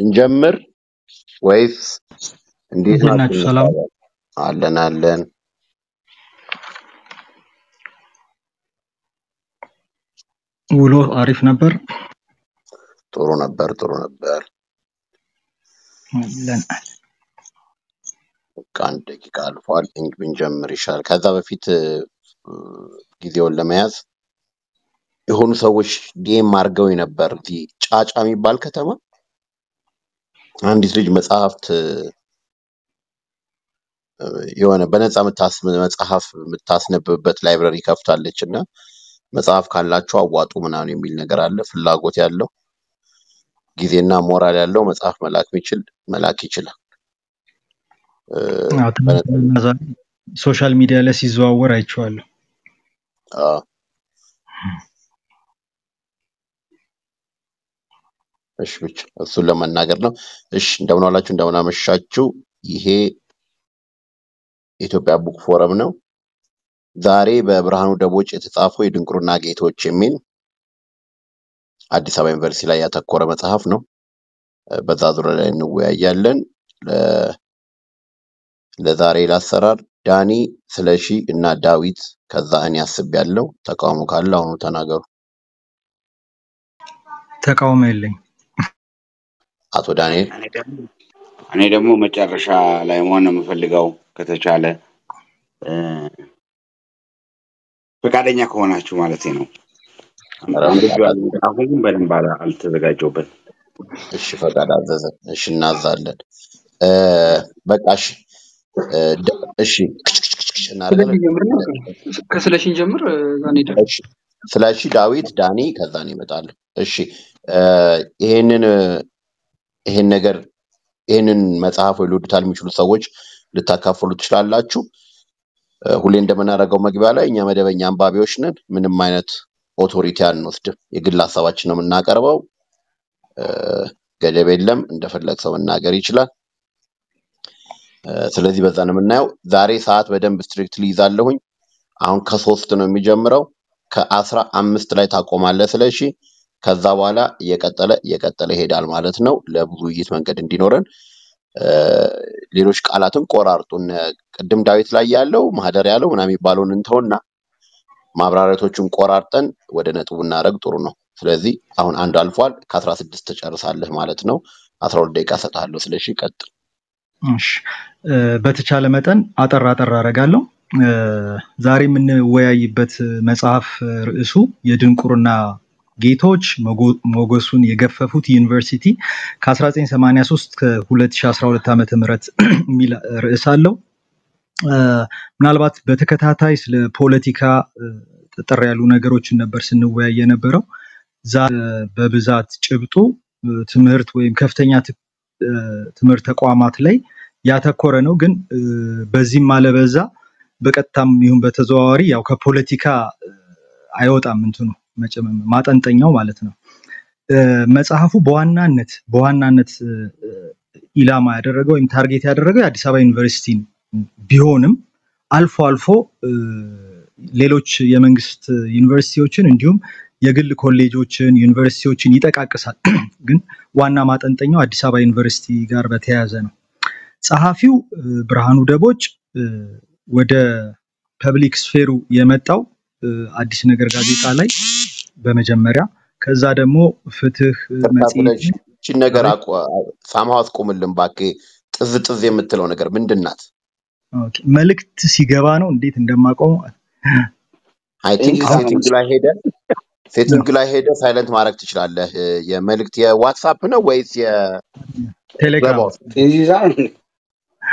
نجمر ويس ندينا السلام علن علن ولو عارف نبر طرو نبر علن كان دقيقة الفال إنك بنجمر يشارك هذا بفيت كذي ولا مايز يهون سويش دي مارجوي نبر دي تاج أمي بالك تمام عندي سرج مسافت يوانا بنت عم تاس متاس نببت لايبراري كافت على ليشنا مساف كان لا شو أوقات ومناني ميل نجارله في اللاجو تيالله جذينا مورال يالله مساف ملاك ميشل ملاكي شلا سوشيال ميديا لسي زواور هيتشوالله إيش بيش السلة من ناقرنا إيش داونا ولا شون داونا مش شاتشو يهي إثيوبيا بوك فورم نو ذاري ببرهانو دبوچ إتتافو يدنكرو ناقي توجه من عدي سبع إنفرسي لا يتكورة متحف نو بذادر لأنه ويجلن لذاري لاسرار داني سلاشي إنا داويت كذا أن يحسب يالو تقاومو كالله ونتناقرو تقاومي اللي أتو دانيال أنا دمو متشرش على يمونا مفلقاو كتش على بكادين يكونا شو مالتينو أخوهم بين بالا ألتزقا جوبل الشفاء قاعد أزازة إيش النازل لد بكاش إيشي كسلاشين جمر داني سلاشي داويت داني كذاني متعلم إيشي ይሄን ነገር ይሄንን መጽሐፍ ወይ ሉድታል የሚችሉ ሰዎች ልታካፈሉ ትችላላችሁ ሁሌ እንደምናደርገው መግቢያ ላይ እኛ መደበኛ አንባቢዎች ነን ምንም አይነት ኦቶሪቲ አንወስድም የግል ሐሳባችን ነው እናቀርበው ገደብ የለም እንደፈለክ ሰው እናገር ይችላል ስለዚህ በዛ ነው እናየው ዛሬ ሰዓት በደንብ ስትሪክትሊ ይዛለሁኝ አሁን ከ3 ነው የሚጀምረው ከ15 ላይ ታቆማለህ ስለዚህ ከዛ በኋላ የቀጠለ ሄዳል ማለት ነው ለብዙ ይት መንገድ እንዲኖርን ሌሎች ቃላትን ቆራርጡን ቀደም ዳዊት ላይ ያለው ማህደር ያለው እና የሚባሉን እንተውና ማብራሪያቶቹን ቆራርጠን ወደ ነጥቡና ረግ ጥሩ ነው ስለዚህ አሁን አንድ አልፏል ከ16 ተጨርሳለህ ማለት ነው 12 ደቂቃ ሰጣለሁ ስለዚህ ቀጥል እሺ በተቻለ መጠን አጠራ አረጋለሁ ዛሬ ምን ወያይበት መጽሐፍ ርዕሱ የድንቁርና ጌቶች ሞጎሱን የገፈፉት ዩኒቨርሲቲ ከ1983 ከ2012 ዓመተ ምህረት ሚል ርዕስ አለው ምናልባት በተከታታይ ስለ ፖለቲካ ተጠራ ያሉ ነገሮችን ነበር ስንወያየ ነበርው በብዛት ጭብጡ ትምህርት ወይም ከፍተኛ ትምህርት ተቋማት ላይ ያተኮረ ነው ግን በዚህም ማለበዛ በቀጣም ይሁን በተዘዋዋሪ ያው ከፖለቲካ አይወጣም እንትኑ ማጠንጠኛው ማለት ነው መጽሐፉ በዋናነት ኢላማ ያደረገው ወይም ታርጌት ያደረገው የአዲስ አበባ ዩኒቨርሲቲ ቢሆንም አልፎ ሌሎች የመንግስት ዩኒቨርሲቲዎችን እንዲሁም የግል ኮሌጆችን ዩኒቨርሲቲዎችን ይጠቃቅሳል ግን ዋና ማጠንጠኛው አዲስ አበባ ዩኒቨርሲቲ ጋር በተያያዘ ነው ጸሐፊው ብርሃኑ ደቦጭ ወደ ፐብሊክ ስፌሩ የመጣው አዲስ ነገር ጋዜጣ ላይ በመጀመሪያ ከዛ ደግሞ ፍትህ መጽሔት እቺ ነገር ሳማውስ ቆምልን ባቄ ጥዝ የምትለው ነገር ምንድናት ኦኬ መልክት ሲገባ ነው እንዴት እንደማቆም አይ ቲንክ ሴቲንግ ላይ ሄደ ሳይለንት ማድረግ ትችላለህ የመልክት የዋትስአፕ ነው ወይስ የቴሌግራም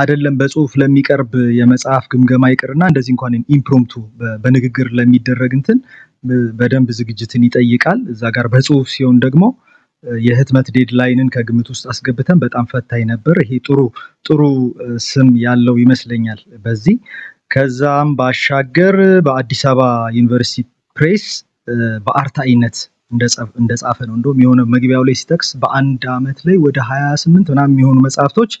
አይደለም በጽሁፍ ለሚቀርብ የመጽሐፍ ግምገማ ይቀርና እንደዚህ እንኳን ኢምፕሮምቱ በንግግር ለሚደረግ እንትን በደንብ ዝግጅትን ይጠይቃል እዛ ጋር በጽሁፍ ሲሆን ደግሞ የህትመት ዴድላይንን ከግምት ውስጥ አስገብተን በጣም ፈታኝ ነበር ይሄ ጥሩ ስም ያለው ይመስለኛል በዚህ كزام باشاجر بأديسابا يونيفرسيتي بريس بأرتاينت اندس أفنوندو ميونه مجيبي أولي ستكس بأن دامت لي وده هيا سمنت ونام ميونه مسافتوش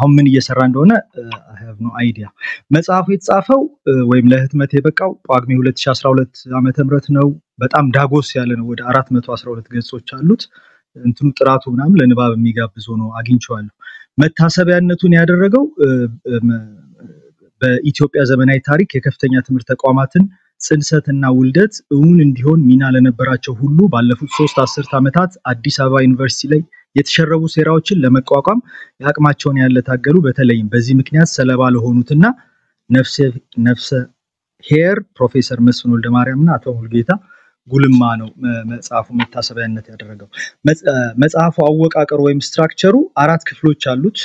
አሁን ምን እየሰራ እንደሆነ አይ ሃቭ ኖ አይዲያ። መጽሐፉ የተጻፈው ወይም ለህትመት የበቃው ጳጉሜ 2012 ዓመተ ምህረት ነው። በጣም ዳጎስ ያለ ነው። ወደ 412 ገጾች አሉት። እንትም ጥራቱ ምናም ለንባብ የሚጋብዝ ሆኖ አግኝቻለሁ። መታሰቢያነቱን ያደረገው በኢትዮጵያ ዘመናዊ ታሪክ የከፍተኛ ትምህርት ተቋማትን ጽንሰትና ውልደት እውን እንዲሆን ሚና ለነበራቸው ሁሉ ባለፉት 3 10 አመታት አዲስ አበባ ዩኒቨርሲቲ ላይ የተሸረቡ ሴራዎችን ለመቋቋም ያቅማቸውን ያለ ታገሉ በተለይም በዚህ ምክንያት ሰለባ ለሆኑትና ነፍሰ ሄር ፕሮፌሰር መስፍን ወልደማርያምና አቶ ሁልጌታ ጉልማ ነው መጽሐፉ መታሰቢያነት ያደረገው። መጽሐፉ አወቃቀሩ ወይም ስትራክቸሩ 4 ክፍሎች አሉት።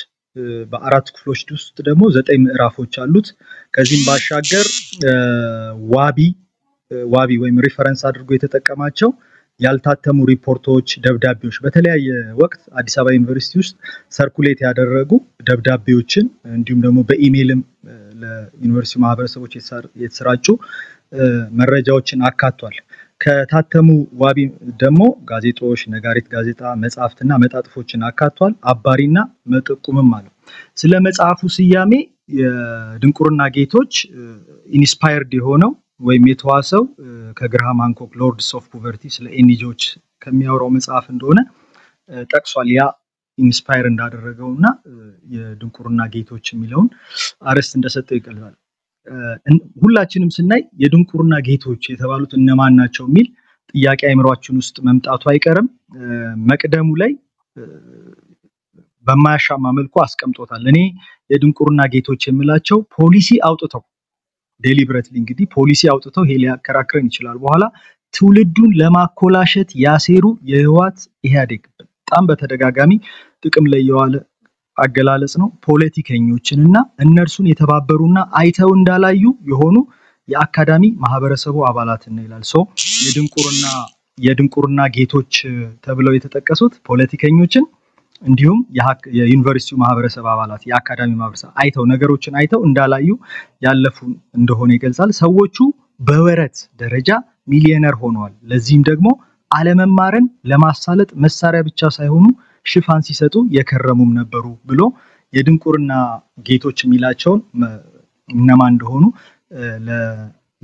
በአራት ክፍሎች ውስጥ ደግሞ 9 ምዕራፎች አሉት። ከዚህም ባሻገር ዋቢ ወይም ሪፈረንስ አድርጎ የተጠቀማቸው ያልታተሙ ሪፖርቶች፣ ደብዳቤዎች በተለያየ ወቅት አዲስ አበባ ዩኒቨርሲቲ ውስጥ ሰርኩሌት ያደረጉ ደብዳቤዎችን እንዲሁም ደግሞ በኢሜይልም ለዩኒቨርሲቲ ማህበረሰቦች የተሰራጩ መረጃዎችን አካቷል። ከታተሙ ዋቢ ደሞ ጋዜጦች ነጋሪት ጋዜጣ መጻፍትና መጣጥፎችን አካቷል። አባሪና መጥቁምም አለው። ስለ መጻፉ ሲያሜ የድንቁርና ጌቶች ኢንስፓየርድ የሆነው ወይም የተዋሰው ከግራሃም ሃንኮክ ሎርድስ ኦፍ ፖቨርቲ ስለ ኤንጂዎች ከሚያወራው መጻፍ እንደሆነ ጠቅሷል። ያ ኢንስፓየር እንዳደረገውና የድንቁርና ጌቶች የሚለውን አርዕስት እንደሰጠው ይቀልላል። ሁላችንም ስናይ የድንቁርና ጌቶች የተባሉት እነማን ናቸው ሚል ጥያቄ አይምሯችን ውስጥ መምጣቱ አይቀርም። መቅደሙ ላይ በማያሻማ መልኩ አስቀምጦታል። እኔ የድንቁርና ጌቶች የምላቸው ፖሊሲ አውጥተው ዴሊብሬትሊ እንግዲህ ፖሊሲ አውጥተው ሄሊያ ከራክረን ይችላል በኋላ ትውልዱን ለማኮላሸት ያሴሩ የህዋት ኢህአዴግ በጣም በተደጋጋሚ ጥቅም ላይ ያለ አገላለጽ ነው። ፖለቲከኞችንና እነርሱን የተባበሩና አይተው እንዳላዩ የሆኑ የአካዳሚ ማህበረሰቡ አባላትን ይላል። ሶ የድንቁርና ጌቶች ተብለው የተጠቀሱት ፖለቲከኞችን እንዲሁም የዩኒቨርሲቲው ማህበረሰብ አባላት የአካዳሚ ማህበረሰብ አይተው ነገሮችን አይተው እንዳላዩ ያለፉ እንደሆነ ይገልጻል። ሰዎቹ በወረት ደረጃ ሚሊዮነር ሆነዋል። ለዚህም ደግሞ አለመማርን ለማሳለጥ መሳሪያ ብቻ ሳይሆኑ ሽፋን ሲሰጡ የከረሙም ነበሩ ብሎ የድንቁርና ጌቶች ሚላቸው እነማን እንደሆኑ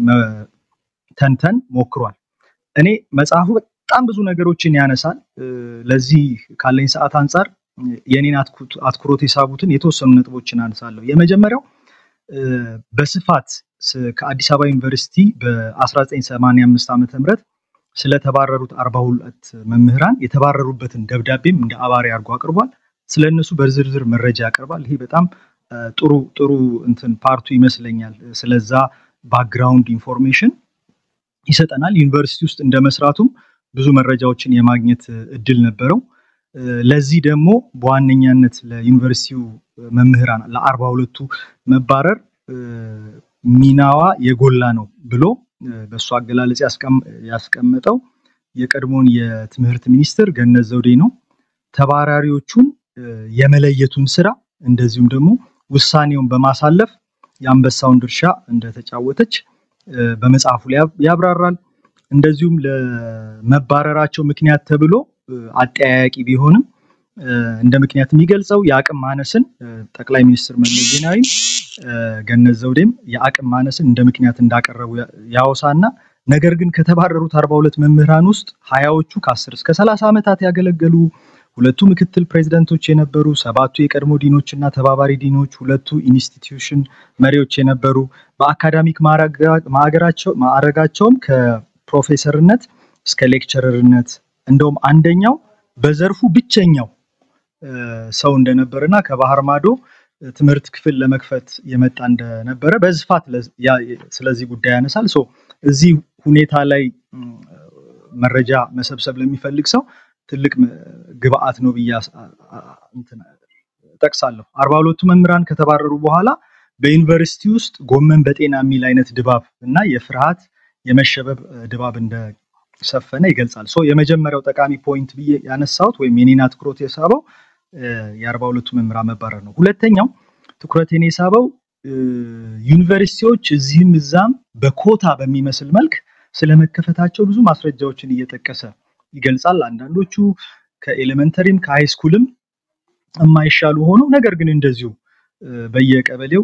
ለተንተን ሞክሯል። እኔ መጽሐፉ በጣም ብዙ ነገሮችን ያነሳል። ለዚህ ካለኝ ሰዓት አንፃር የኔን አትኩሮት ሂሳቡትን የተወሰኑ ነጥቦችን አነሳለሁ። የመጀመሪያው በስፋት ከአዲስ አበባ ዩኒቨርሲቲ በ1985 ዓመተ ምህረት ስለተባረሩት 42 መምህራን የተባረሩበትን ደብዳቤም እንደ አባሪ አርጎ አቀርቧል። ስለነሱ በዝርዝር መረጃ ያቀርባል። ይሄ በጣም ጥሩ እንትን ፓርቱ ይመስለኛል። ስለዛ ባክግራውንድ ኢንፎርሜሽን ይሰጠናል። ዩኒቨርሲቲ ውስጥ እንደመስራቱም ብዙ መረጃዎችን የማግኘት እድል ነበረው። ለዚህ ደግሞ በዋነኛነት ለዩኒቨርሲቲው መምህራን ለ42 መባረር ሚናዋ የጎላ ነው ብሎ በሱ አገላለጽ ያስቀመጠው የቀድሞን የትምህርት ሚኒስትር ገነት ዘውዴ ነው። ተባራሪዎቹን የመለየቱን ስራ እንደዚሁም ደግሞ ውሳኔውን በማሳለፍ ያንበሳውን ድርሻ እንደተጫወተች በመጽሐፉ ላይ ያብራራል። እንደዚሁም ለመባረራቸው ምክንያት ተብሎ አጠያያቂ ቢሆንም እንደ ምክንያት የሚገልጸው ያቅም ማነስን ጠቅላይ ሚኒስትር መለስ ዜናዊ ገነት ዘውዴም ያቅም ማነስን እንደ ምክንያት እንዳቀረቡ ያወሳና ነገር ግን ከተባረሩት 42 መምህራን ውስጥ 20ዎቹ ከ10 እስከ 30 አመታት ያገለገሉ፣ 2 ምክትል ፕሬዝዳንቶች የነበሩ፣ 7 የቀድሞ ዲኖችና ተባባሪ ዲኖች፣ 2 ኢንስቲትዩሽን መሪዎች የነበሩ በአካዳሚክ ማዕረጋቸውም ከፕሮፌሰርነት እስከ ሌክቸረርነት እንደውም አንደኛው በዘርፉ ብቸኛው ሰው እንደነበረና ከባህር ማዶ ትምርት ክፍል ለመክፈት የመጣ እንደነበረ በዝፋት ስለዚህ ጉዳይ ያነሳል ሶ እዚህ ሁኔታ ላይ መረጃ መሰብሰብ ለሚፈልግ ሰው ትልቅ ግብአት ነው ብያ እንትና ተክሳለሁ 42ቱ መምህራን ከተባረሩ በኋላ በዩኒቨርሲቲ ውስጥ ጎመን በጤና ሚል አይነት ድባብ እና የፍርሃት የመሸበብ ድባብ እንደ ሰፈነ ይገልጻል ሶ የመጀመሪያው ተቃሚ ፖይንት ብዬ ያነሳሁት ወይ ሚኒናት ክሮት የሳበው የ42ቱ መምህራን መባረር ነው ሁለተኛው ትኩረቴን የሳበው ዩኒቨርሲቲዎች እዚህም እዛም በኮታ በሚመስል መልክ ስለመከፈታቸው ብዙ ማስረጃዎችን እየተጠቀሰ ይገልጻል አንዳንዶቹ ከኤሌመንተሪም ከሃይ ስኩልም የማይሻሉ ሆኖ ነገር ግን እንደዚሁ በየቀበሌው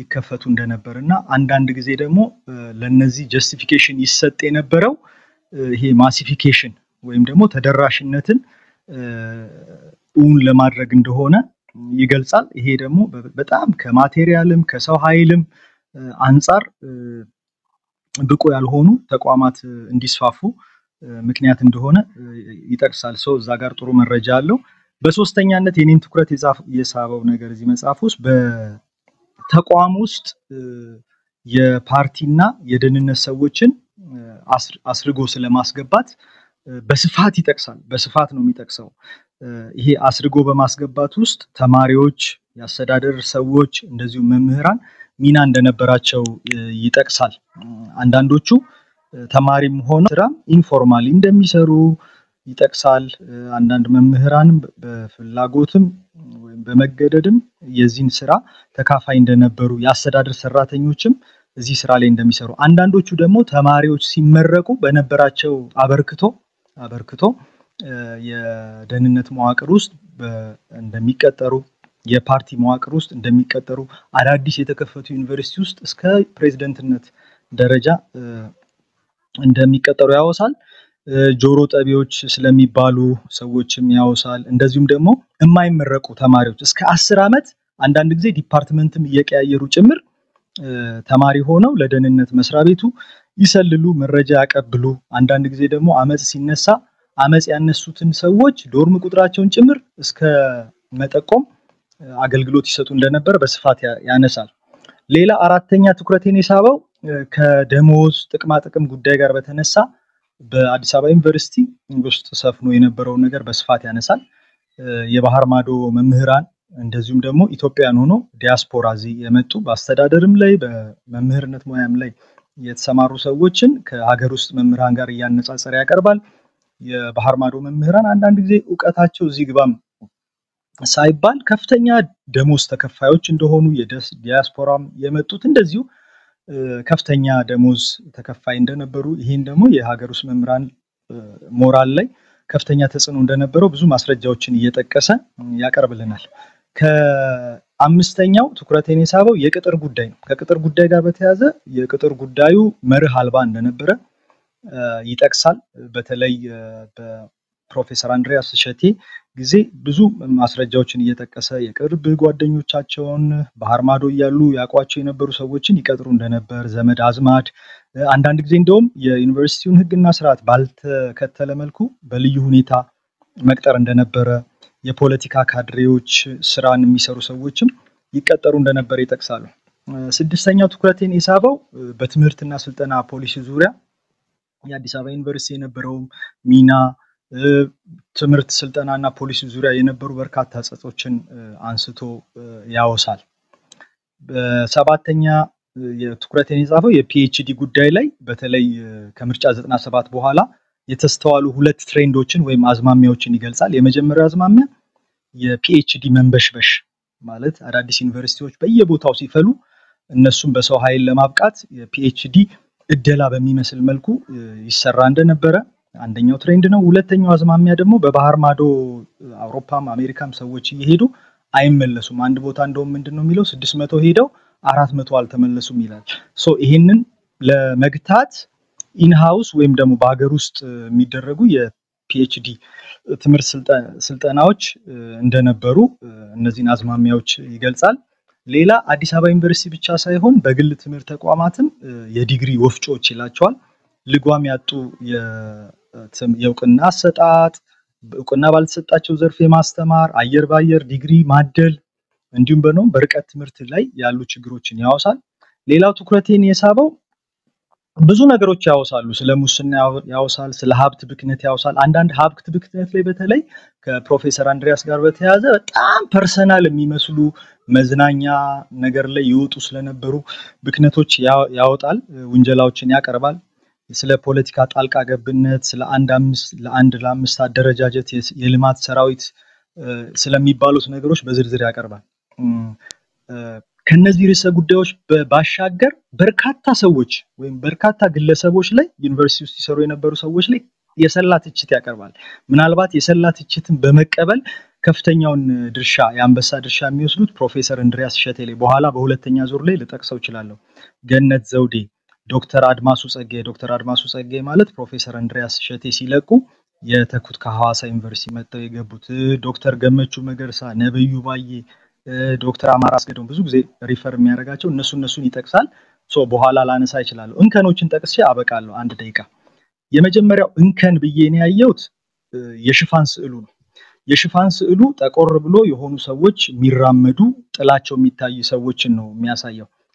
ይከፈቱ እንደነበርና አንዳንድ ጊዜ ደግሞ ለነዚህ ጀስቲፊኬሽን ይሰጥ የነበረው ይሄ ማሲፊኬሽን ወይም ደግሞ ተደራሽነትን ለማድረግ እንደሆነ ይገልጻል ይሄ ደግሞ በጣም ከማቴሪያልም ከሰው ኃይልም አንፃር ብቁ ያልሆኑ ተቋማት እንዲስፋፉ ምክንያት እንደሆነ ይጠቅሳል ሰው እዛ ጋር ጥሩ መረጃ አለው በሶስተኛነት የኔን ትኩረት የሳበው ነገር እዚህ መጽሐፍ ውስጥ በተቋም ውስጥ የፓርቲና የደንነት ሰዎችን አስርጎ ስለማስገባት በስፋት ይጠቅሳል በስፋት ነው የሚጠቅሰው ይሄ አስርጎ በማስገባት ውስጥ ተማሪዎች ያስተዳደር ሰዎች እንደዚሁ መምህራን ሚና እንደነበራቸው ይጠቅሳል አንዳንዶቹ ተማሪም ሆነ ስራ ኢንፎርማሊ እንደሚሰሩ ይጠቅሳል አንዳንድ መምህራንም በፍላጎትም ወይም በመገደድም የዚህን ስራ ተካፋይ እንደነበሩ ያስተዳደር ሰራተኞችም እዚህ ስራ ላይ እንደሚሰሩ አንዳንዶቹ ደግሞ ተማሪዎች ሲመረቁ በነበራቸው አበርክቶ የደንነት መዋቅር ውስጥ እንደሚቀጠሩ የፓርቲ መዋቅር ውስጥ እንደሚቀጠሩ አዳዲስ የተከፈቱ ዩኒቨርሲቲ ውስጥ እስከ ፕሬዝዳንትነት ደረጃ እንደሚቀጠሩ ያወሳል ጆሮ ጠቢዎች ስለሚባሉ ሰዎችም ያወሳል እንደዚሁም ደግሞ የማይመረቁ ተማሪዎች እስከ 10 አመት አንዳንድ ጊዜ ዲፓርትመንትም የቀያየሩ ጭምር ተማሪ ሆነው ለደንነት መስሪያ ቤቱ ይሰልሉ መረጃ ያቀብሉ አንዳንድ ጊዜ ደግሞ አመጽ ሲነሳ አመጽ ያነሱትን ሰዎች ዶርም ቁጥራቸውን ጭምር እስከ መጠቆም አገልግሎት ይሰጡ እንደነበር በስፋት ያነሳል ሌላ አራተኛ ትኩረቴን የሳበው ከደሞዝ ጥቅማ ጥቅም ጉዳይ ጋር በተነሳ በአዲስ አበባ ዩኒቨርሲቲ ውስጥ ሰፍኖ የነበረው ነገር በስፋት ያነሳል የባህር ማዶ መምህራን እንደዚሁም ደግሞ ኢትዮጵያውያን ሆኖ ዲያስፖራ ዚህ የመጡ በአስተዳደርም ላይ በመምህርነት ሙያም ላይ የተሰማሩ ሰዎችን ከሀገር ውስጥ መምህራን ጋር ያነጻጸረ ያቀርባል የባህር ማዶ መምህራን አንዳንድ ጊዜ ዕውቀታቸው እዚህ ግባም ሳይባል ከፍተኛ ደሞዝ ተከፋዮች እንደሆኑ የዲያስፖራም የመጡት እንደዚሁ ከፍተኛ ደሞዝ ተከፋይ እንደነበሩ ይሄን ደግሞ የሀገር ውስጥ መምህራን ሞራል ላይ ከፍተኛ ተጽዕኖ እንደነበረው ብዙ ማስረጃዎችን እየተጠቀሰ ያቀርብልናል ከአምስተኛው ትኩረቴን የሳበው የቅጥር ጉዳይ ነው ከቅጥር ጉዳይ ጋር በተያያዘ የቅጥር ጉዳዩ መርህ አልባ እንደነበረ ይጠቅሳል በተለይ በፕሮፌሰር አንድሪያስ ሸቴ ጊዜ ብዙ ማስረጃዎችን እየተጠቀሰ የቅርብ ጓደኞቻቸውን በሃርማዶ ያሉ ያቋቸው የነበሩ ሰዎችን ይቀጥሩ እንደነበር ዘመድ አዝማድ አንዳንድ ጊዜ እንደውም የዩኒቨርሲቲውን ህግና ስርዓት ባልተከተለ መልኩ በልዩ ሁኔታ መቅጠር እንደነበረ የፖለቲካ ካድሬዎች ስራን የሚሰሩ ሰዎችም ይቀጠሩ እንደነበር ይጠቅሳሉ ስድስተኛው ትኩረቴን የሳበው በትምህርትና ስልጠና ፖሊሲ ዙሪያ የአዲስ አበባ ዩኒቨርሲቲ የነበረው ሚና ትምርት ስልጣናና ፖሊሲ ዙሪያ የነበሩ በርካታ ጸጾችን አንስቶ ያወሳል በሰባተኛ የትኩረቴን የጻፈው የፒኤችዲ ጉዳይ ላይ በተለይ ከምርጫ 97 በኋላ የተስተዋሉ ሁለት ትሬንዶችን ወይም አዝማሚያዎችን ይገልጻል የመጀመሪያው አዝማሚያ የፒኤችዲ መንበሽበሽ ማለት አዳዲስ ዩኒቨርሲቲዎች በየቦታው ሲፈሉ እነሱም በሰው ኃይል ለማብቃት የፒኤችዲ እደላ በሚመስል መልኩ ይሰራ እንደነበረ አንደኛው ትሬንድ ነው ሁለተኛው አዝማሚያ ደግሞ በባህር ማዶ አውሮፓም አሜሪካም ሰዎች ይሄዱ አይመለሱም አንድ ቦታ እንደውም ምንድነው የሚለው 600 ሄደው 400 አልተመለሱም ይላል ሶ ይሄንን ለመግታት ኢን ሃውስ ወይም ደግሞ በአገር ውስጥ የሚደረጉ የፒኤችዲ ትምህርት ስልጠናዎች እንደነበሩ እነዚህን አዝማሚያዎች ይገልጻል ሌላ አዲስ አበባ ዩኒቨርሲቲ ብቻ ሳይሆን በግል ትምህርት ተቋማትም የዲግሪ ወፍጮች ይላቸዋል ልጓም ያጡ የውቅና አሰጣጥ በውቅና ባልተሰጣቸው ዘርፍ የማስተማር አየር ባየር ዲግሪ ማደል እንዲሁም በኖም በርቀት ትምርት ላይ ያሉ ችግሮችን ያወሳል ሌላው ትኩረቴን የሳበው ብዙ ነገሮች ያወሳሉ ስለ ሙስና ያወሳል ስለ ሀብት ብክነት ያወሳል አንድ ሀብት ብክነት ላይ በተለይ ከፕሮፌሰር አንድሪያስ ጋር በተያዘ በጣም ፐርሰናል የሚመስሉ መዝናኛ ነገር ላይ ይወጡ ስለነበሩ ብክነቶች ያወጣል ወንጀላዎችን ያቀርባል ስለ ፖለቲካ ጣልቃ ገብነት ስለ አንድ ለአምስት አደረጃጀት የልማት ሰራዊት ስለሚባሉት ነገሮች በዝርዝር ያቀርባል ከነዚህ ርዕሰ ጉዳዮች ባሻገር በርካታ ሰዎች ወይም በርካታ ግለሰቦች ላይ ዩኒቨርሲቲ ውስጥ ሲሰሩ የነበሩ ሰዎች ላይ የሰላት እችት ያቀርባል ምናልባት የሰላት እችትን በመቀበል ከፍተኛውን ድርሻ ያንበሳ ድርሻ የሚወስዱት ፕሮፌሰር አንድሪያስ ሸቴሌ በኋላ በሁለተኛ ዙር ላይ ለጠቅሰው ይችላል ገነት ዘውዴ ዶክተር አድማሱ ጸጌ ማለት ፕሮፌሰር አንድሪያስ ሸቴ ሲለቁ የተኩት ከሐዋሳ ዩኒቨርሲቲ መጣው የገቡት ዶክተር ገመቹ መገርሳ ነብዩ ባዬ ዶክተር አማራስ ገደም ብዙ ጊዜ ሪፈር የሚያደርጋቸው እነሱን ይጠቅሳል ሶ በኋላ ላነሳ ይችላል እንከኖችን ጠቅሼ አበቃለሁ አንድ ደቂቃ የመጀመሪያው እንከን በየኔ ያየሁት የሽፋን ስዕሉ ነው የሽፋን ስዕሉ ተቆር ብሎ የሆኑ ሰዎች ሚራመዱ ጥላቸው የሚታይ ሰዎችን ነው የሚያሳየው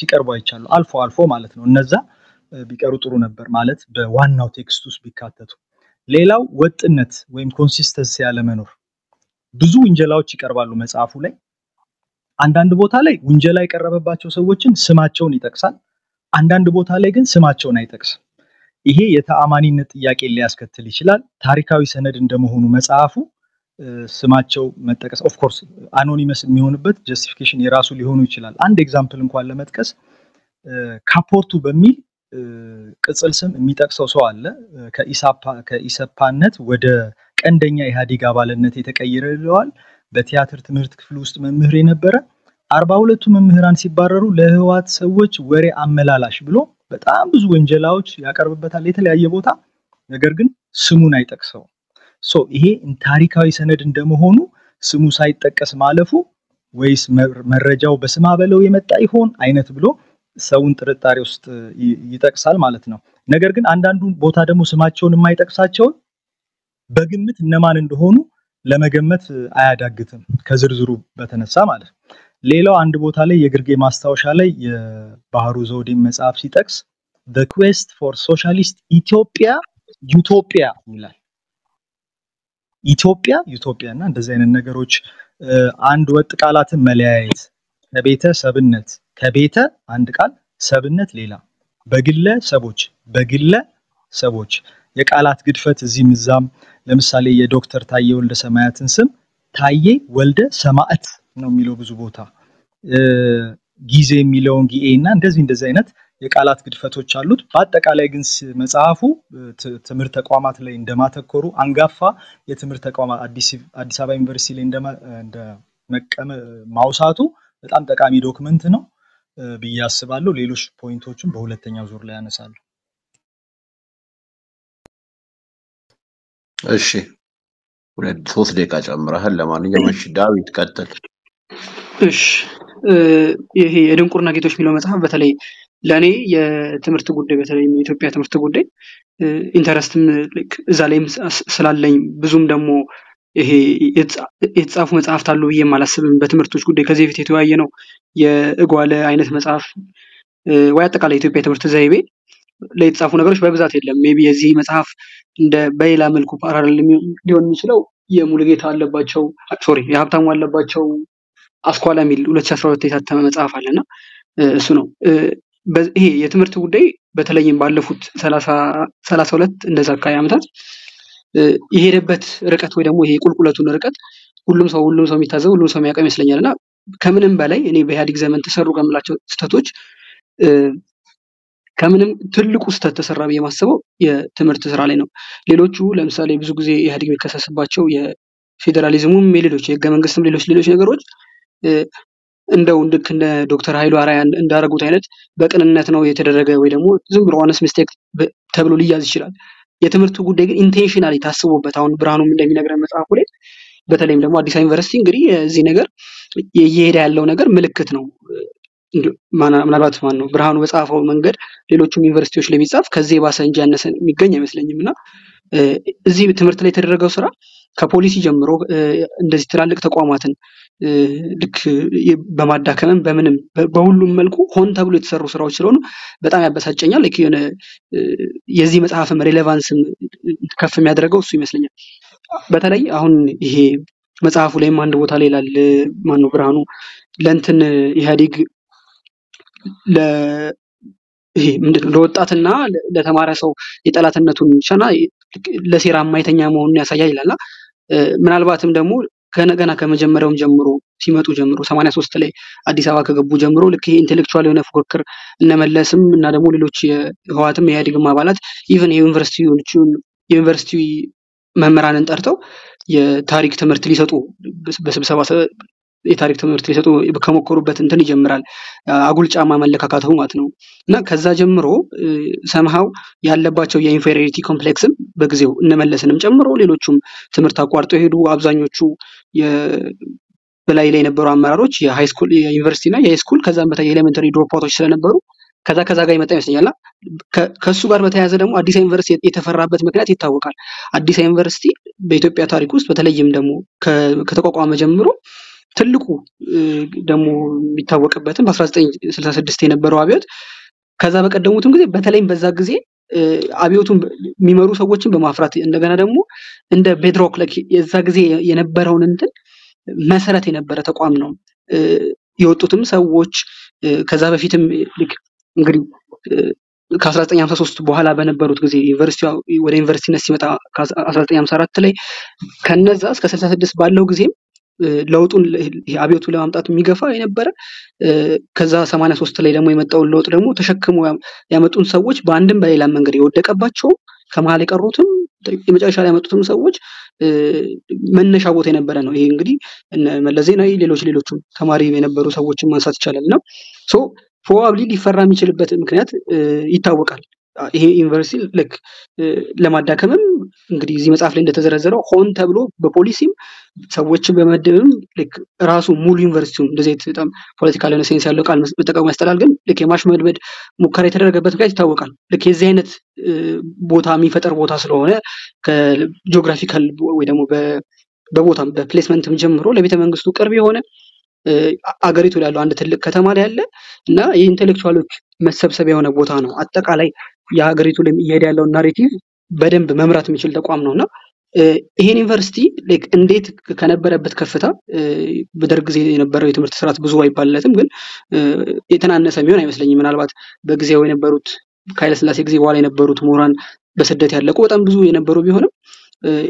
ሲቀርቡ አይቻሉ አልፎ ማለት ነው እነዛ ቢቀሩ ጥሩ ነበር ማለት በዋናው ቴክስት ውስጥ ቢካተቱ ሌላው ወጥነት ወይም ኮንሲስተንሲ ያለ መኖር ብዙ ወንጀላዎች ይቀርባሉ መጽሐፉ ላይ አንድ ቦታ ላይ ወንጀላ ይቀርበባቸው ሰዎችን ስማቸውን ይጠቅሳል አንድ ቦታ ላይ ግን ስማቸውን አይጠቅስም ይሄ የታማኒነት ጥያቄ ሊያስከትል ይችላል ታሪካዊ ሰነድ እንደመሆኑ መጽሐፉ ስማቸው መጠቀስ ኦፍ ኮርስ አኖኒመስ የሚሆንበት ጀስቲፊኬሽን የራሱ ሊሆን ይችላል አንድ ኤግዛምፕል እንኳን ለመጥቀስ ካፖርቱ በሚል ቅጽል ስም የሚጠቅሰው ሰው አለ ከኢሰፓነት ወደ ቀንደኛ ኢሃዲግ አባልነት የተቀየረለዋል በቲያትር ትምህርት ክፍል ውስጥ መምህር የነበረ 42 መምህራን ሲባረሩ ለህዋት ሰዎች ወሬ አመላላሽ ብሎ በጣም ብዙ ወንጀላዎች ያቀርብበታል የተለያየ ቦታ ነገር ግን ስሙን አይጠቅሰው ሶ ይሄ ታሪካዊ ሰነድ እንደመሆኑ ስሙ ሳይጠቀስ ማለፉ ወይስ መረጃው በስማ በለው የመጣ ይሆን አይነት ብሎ ሰውን ጥርጣሬ ውስጥ ይጠቅሳል ማለት ነው ነገር ግን አንዳንዱ ቦታ ደግሞ ስማቸውን የማይጠቅሳቸው በግምት እነማን እንደሆኑ ለመገመት አያዳግትም ከዝርዝሩ በተነሳ ማለት ሌላው አንድ ቦታ ላይ የግርጌ ማስተዋወሻ ላይ የባህሩ ዘውዴ መጽሐፍ ሲጠቅስ the quest for socialist ethiopia utopia ይላል ኢትዮጵያና እንደዚህ አይነት ነገሮች አንድ ወጥ ቃላትን መለያየት ከቤተ አንድ ቃል ሰብነት ሌላ በግለሰቦች የቃላት ግድፈት እዚህም እዛም ለምሳሌ የዶክተር ታዬ ወልደ ሰማያትን ስም ታዬ ወልደ ሰማዕት ነው የሚለው ብዙ ቦታ ጊዜ የሚለውን ጊኤና እንደዚህ አይነት የቃላት ግድፈቶች አሉት በአጠቃላይ ግን መጽሐፉ ትምህርት ተቋማት ላይ እንደማተኮሩ አንጋፋ የትምህርት ተቋማት አዲስ አበባ ዩኒቨርሲቲ ላይ እንደመቀመ ማውሳቱ በጣም ጠቃሚ ዶክመንት ነው በያስባለሁ ሌሎች ፖይንቶችን በሁለተኛው ዙር ላይ አነሳለሁ እሺ ወለድ 3 ደቂቃ ጨምራሃል ለማንኛውም እሺ ዳዊት ቀጥል እሺ ይሄ የድንቁርና ጌቶች የሚለው መጽሐፍ በተለይ ለኔ የትምህርት ጉዳይ በተለይ የኢትዮጵያ ትምህርት ጉዳይ ኢንተረስትም እዛ ላይም ስላለኝ ብዙም ደሞ ይሄ የጻፉ መጽሐፍ ታሉ በየማላስብም በትምህርቶች ጉዳይ ከዚህ በፊት የተያየ ነው የእጓለ አይነት መጽሐፍ ወይ አጠቃላይ የኢትዮጵያ ትምህርት ዘይቤ ለይጻፉ ነገሮች በብዛት የለም ሜቢ የዚህ መጽሐፍ እንደ በሌላ መልኩ ፓራሌል ሊሆን ይችላል የሙልጌታ አለባቸው ሶሪ የሀብታሙ አለባቸው አስኳላ ሚል 2012 የታተመ መጽሐፍ አለና እሱ ነው ይሄ የትምርት ጉዳይ በተለይም ባለፉት 32 እንደዛ አካያምታት ይሄደበት ርቀት ወይ ደግሞ ይሄ ቁልቁለቱን ርቀት ሁሉም ሰው የሚታዘው ሁሉም ሰው የሚያቀም ይስለኛልና ከምንም በላይ እኔ በኢህአዲግ ዘመን ተሰሩ ከመላቸው ስህተቶች ከምንም ትልቁ ስህተት ተሰራ በየማሰበው የትምርት ስራ ላይ ነው። ሌሎቹ ለምሳሌ ብዙ ጊዜ ኢህአዲግ የሚከሰስባቸው የፌደራሊዝሙም ሌሎች የገመንግስቱም ሌሎች ነገሮች እንደው እንደ ዶክተር ኃይሉ አራያን እንዳረጉት አይነት በቅንነት ነው የተደረገ ወይ ደግሞ ዝም ብሎ honest mistake ተብሎ ሊያዝ ይችላል። የትምርቱ ጉዳይ ግን intentionally ታስቦበት አሁን ብርሃኑም እንደሚነገረን መጽሐፉ ላይ በተለይም ደግሞ አዲስ ዩኒቨርሲቲ እንግዲህ እዚህ ነገር የሄደ ያለው ነገር ምልክት ነው። ምናልባት ማነው ብርሃኑ በጻፈው መንገድ ሌሎችም ዩኒቨርሲቲዎች ላይ ቢጻፍ ከዚህ ባሰ እንጂ ያነሰ የሚገኝ አይመስለኝምና እዚህ ትምርት ላይ የተደረገው ስራ ከፖሊሲ ጀምሮ እንደዚህ ትላልቅ ተቋማትን ልክ በማዳከመን በምንም በሁሉም መልኩ ሆን ተብሎ የተሰሩ ስራዎች ስለሆኑ በጣም ያበሳጨኛል። ለክ የሆነ የዚህ መጽሐፍ ሪሌቫንስም ከፍ የሚያደርገው እሱ ይመስለኛል። በተለይ አሁን ይሄ መጽሐፉ ላይም አንድ ቦታ ላይ ላል ማነው ብርሃኑ ለእንትን ኢህአዲግ ለ ይሄ ምንድነው ለወጣትና ለተማረ ሰው የጠላትነቱን ቻና ለሴራ ማይተኛ መሆኑን ያሳያል ይላልና ምናልባትም ደግሞ ከነገና ከመጀመሪያውም ጀምሮ ሲመጡ ጀምሮ 83 ላይ አዲስ አበባ ከገቡ ጀምሮ ለክ ኢንተሌክቹዋል የሆነ ፉክክር እነመለስም እና ደግሞ ሌሎች የህዋትም የኢህአዲግም አባላት ኢቭን የዩኒቨርሲቲ መምህራንን ጠርተው የታሪክ ትምህርት ሊሰጡ በስብሰባ የታሪክ ትምህርት ሊሰጡ በከመከሩበት እንትን ይጀምራል አጉልጫማ መለካካቱ ማለት ነውና ከዛ ጀምሮ ሰማሃው ያለባቸው የኢንፌሪዮሪቲ ኮምፕሌክስም በግዚያው እነመለስንም ጀምሮ ሌሎችም ትምህርት አቋርጦ ሄዱ አብዛኞቹ በላይ ላይ ነበሩ አማራሮች የሃይ ስኩል የዩኒቨርሲቲና የሃይ ስኩል ከዛም በታች ኤሌመንተሪ ድሮፕ አውቶች ስለነበሩ ከዛ ጋር ይመጣ ይመስላልና ከሱ ጋር በተያያዘ ደግሞ አዲስ ዩኒቨርሲቲ የተፈራበት ምክንያት ይታወቃል። አዲስ ዩኒቨርሲቲ በኢትዮጵያ ታሪክ ውስጥ በተለይም ደግሞ ከተቋቋመ ጀምሮ ትልቁ ደግሞ የሚታወቀበትን በ1966 የነበረው አብዮት ከዛ በቀደሙትም ጊዜ በተለይም በዛ ጊዜ አብዮቱን የሚመሩ ሰዎችን በማፍራት እንደገና ደግሞ እንደ ቤድሮክ ለክ የዛ ጊዜ የነበረውን እንትን መሰረት የነበረ ተቋም ነው የወጡትም ሰዎች ከዛ በፊትም እንግዲህ ከ1953 በኋላ በነበሩት ጊዜ ወደ ዩኒቨርሲቲነት ሲመጣ ከ1954 ላይ ከነዛ እስከ 66 ባለው ጊዜ ለውጡን አብዮቱ ለማምጣት የሚገፋ የነበረ ከዛ 83 ላይ ደግሞ የመጣው ለውጥ ደግሞ ተሸክሞ ያመጡን ሰዎች በአንድም በሌላ መንገድ የወደቀባቸው ከመሃል የቀሩትም የመጨረሻ ላይ ያመጡትም ሰዎች መነሻ ቦታ የነበረ ነው። ይሄ እንግዲህ መለስ ዜናዊ ሌሎችም ተማሪ የነበሩ ሰዎችን ማንሳት ይቻላልና ሶ probably ሊፈራ የሚችልበት ምክንያት ይታወቃል። ይሄ ዩኒቨርሲቲ ለክ ለማዳከመም እንግዲህ እዚህ መጽሐፍ ላይ እንደተዘረዘረው ሆን ተብሎ በፖሊሲም ሰዎች በመደብም ለክ ራሱ ሙሉ ዩኒቨርሲቲውን እንደዚህ በጣም ፖለቲካል እና ሳይንስ ያለው ቃል መጠቀም ያስጠላል ግን ለክ የማሽመድመድ ሙከራ የተደረገበት ጋር ይታወቃል። ለክ የዚህ አይነት ቦታ የሚፈጠር ቦታ ስለሆነ ከጂኦግራፊካል ወይ ደግሞ በቦታም በፕሌስመንትም ጀምሮ ለቤተ መንግስቱ ቅርብ የሆነ አገሪቱ ላይ ያለው አንድ ትልቅ ከተማ ላይ ያለ እና የኢንተሌክቹዋሎች መሰብሰቢያ የሆነ ቦታ ነው። አጠቃላይ የሀገሪቱ ላይ ይሄድ ያለው ናሬቲቭ በደንብ መምራት የሚችል ተቋም ነውና ይሄን ዩኒቨርሲቲ ላይክ እንዴት ከነበረበት ከፍታ በደርግ ጊዜ የነበረው የትምህርት ስርዓት ብዙ አይባልለትም ግን የተናነሰ የሚሆን አይመስለኝም። ምናልባት በጊዜው የነበሩት ኃይለ ሥላሴ ጊዜ በኋላ የነበሩት ምሁራን በስደት ያለቁ በጣም ብዙ የነበሩ ቢሆንም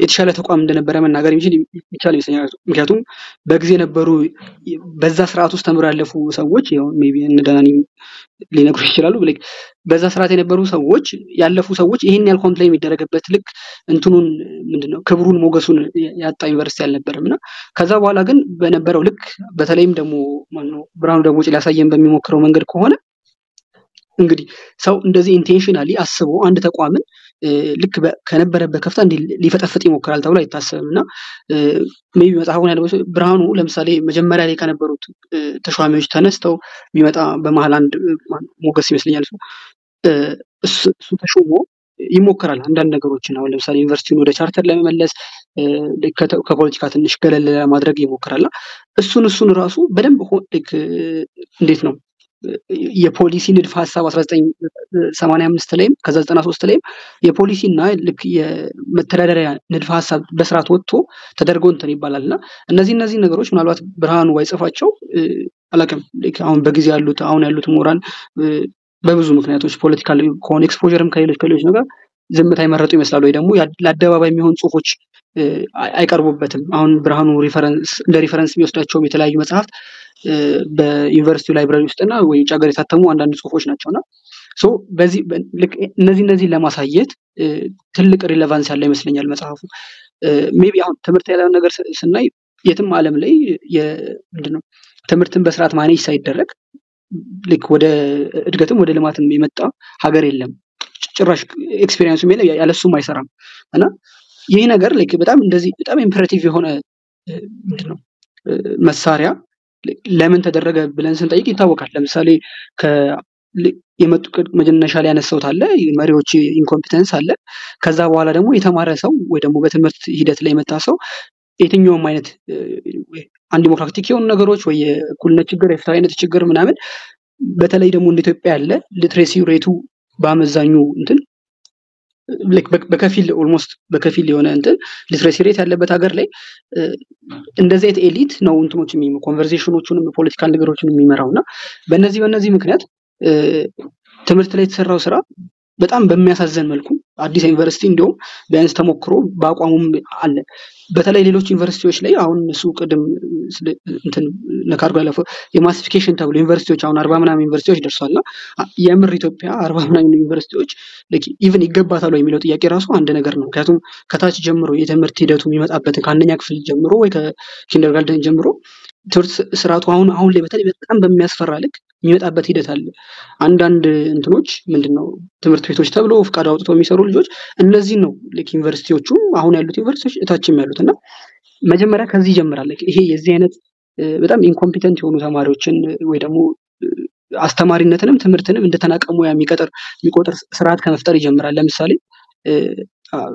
የተሻለ ተቋም እንደነበረ መናገር ይቻላል። ምክንያቱም በጊዜ ነበሩ በዛ ስርዓት ውስጥ ተምረው ያለፉ ሰዎች ያው ሜቢ እንደዳናኒ ሊነግሩ ይችላሉ ላይክ በዛ ስርዓት የነበሩ ሰዎች ያለፉ ሰዎች ይሄን ያል ኮምፕሌይን የሚደረግበት ልክ እንትኑን ምንድነው ክብሩን ሞገሱን ያጣ ዩኒቨርሲቲ አልነበረምና ከዛ በኋላ ግን በነበረው ልክ በተለይም ደግሞ ማነው ብርሃኑ ደቦጭ ሊያሳየን በሚሞክረው መንገድ ከሆነ እንግዲህ ሰው እንደዚህ ኢንቴንሽናሊ አስቦ አንድ ተቋምን ልክ ከነበረበት ከፍታ እንዲ ሊፈጠፍጥ ይሞክራል ተብሎ አይታሰብምና ሜቢ መጽሐፉን ያለው ብርሃኑ ለምሳሌ መጀመሪያ ላይ ከነበሩት ተሿሚዎች ተነስተው የሚመጣ በመሃል አንድ ሞገስ ይመስልኛል እሱ ተሾሞ ይሞክራል አንዳንድ ነገሮችን አሁን ለምሳሌ ዩኒቨርሲቲውን ወደ ቻርተር ለመመለስ ከፖለቲካ ትንሽ ገለል ለማድረግ ይሞክራልና እሱን ራሱ በደንብ እንዴት ነው የፖሊሲ ንድፍ ሐሳብ 1985 ላይም ከዛ 93 ላይም የፖሊሲና ልክ የመተዳደሪያ ንድፍ ሐሳብ በስርዓት ወጥቶ ተደርጎ እንትን ይባላልና እነዚህ ነገሮች ምናልባት ብርሃኑ ባይጽፋቸው አላከም አሁን በጊዜ ያሉት ምሁራን በብዙ ምክንያቶች ፖለቲካሊ ኮን ኤክስፖዠርም ከሌሎች ከሌሎች ነገር ዝምታ ይመረጡ ይመስላል ወይ ደግሞ ለአደባባይ የሚሆን ጽሁፎች አይቀርቡበትም አሁን ብርሃኑ ሪፈረንስ እንደ ሪፈረንስ የሚወስዳቸው የተለያዩ መጽሐፍት በዩኒቨርሲቲ ላይብረሪ ውስጥና ወይ ጫገር የታተሙ አንዳንድ ጽሁፎች ናቸውና ሶ በዚህ እነዚህ ለማሳየት ትልቅ ሪሌቫንስ ያለው ይመስለኛል መጽሐፉ ሜቢ አሁን ትምርት ያለው ነገር ስናይ የትም ዓለም ላይ የምንድነው ትምርትን በስርዓት ማኔጅ ሳይደረግ ልክ ወደ እድገቱም ወደ ልማቱም የሚመጣ ሀገር የለም ጭራሽ ኤክስፒሪየንሱም የለም ያለሱም አይሰራም እና ይሄ ነገር ልክ በጣም እንደዚህ በጣም ኢምፐራቲቭ የሆነ ምንድነው መሳሪያ ለምን ተደረገ ብለን ስንጠይቅ ይታወቃል ለምሳሌ ከ የመጡ መጀነሻ ላይ ያነሳውት አለ መሪዎች ኢንኮምፒተንስ አለ ከዛ በኋላ ደግሞ የተማረ ሰው ወይ ደግሞ በትምርት ሂደት ላይ መጣ ሰው የትኛውም አይነት አንድ ዲሞክራቲክ የሆኑ ነገሮች ወይ እኩልነት ችግር የፍትሃዊነት ችግር ምናምን በተለይ ደግሞ እንደ ኢትዮጵያ ያለ ሊትሬሲ ሬቱ ባመዛኙ እንትን በከፊል almost በከፊል የሆነ እንትን ሊትሬሲ ሬት ያለበት ሀገር ላይ እንደዚህ አይነት ኤሊት ነው እንትሞች የሚመ ኮንቨርሴሽኖቹንም ፖለቲካል ነገሮችን የሚመራውና በእነዚህ ምክንያት ትምርት ላይ ተሰራው ስራ በጣም በሚያሳዝን መልኩ አዲስ ዩኒቨርሲቲ እንደው በእንስ ተሞክሮ ባቋሙም አለ በተለይ ሌሎች ዩኒቨርሲቲዎች ላይ አሁን ሱቅ ድም እንትን ነካርጓ ያለፈው የማሲፊኬሽን ተብሎ ዩኒቨርሲቲዎች አሁን 40 ምናም ዩኒቨርሲቲዎች ደርሷልና የምር ኢትዮጵያ 40 ምናም ዩኒቨርሲቲዎች ለቂ ኢቭን ይገባታል ወይ የሚለው ጥያቄ ራሱ አንድ ነገር ነው ምክንያቱም ከታች ጀምሮ የትምርት ሂደቱ የሚመጣበት ከአንደኛ ክፍል ጀምሮ ወይ ከኪንደርጋርደን ጀምሮ ትርስ ስራቱ አሁን ላይ በተለይ በጣም በሚያስፈራልክ የሚመጣበት ሂደት አለ አንድ እንትኖች ምንድነው ትምርት ቤቶች ተብሎ ፍቃድ አውጥተው የሚሰሩ ልጆች እነዚህ ነው ለክ ዩኒቨርሲቲዎቹ አሁን ያሉት ዩኒቨርሲቲዎች እታችም ያሉትና መጀመሪያ ከዚህ ጀምራል ይሄ የዚህ አይነት በጣም ኢንኮምፒተንት የሆኑ ተማሪዎችን ወይ ደግሞ አስተማሪነትንም ትምርትንም እንደተናቀሙ የሚቆጠር ስርዓት ከመፍጠር ይጀምራል ለምሳሌ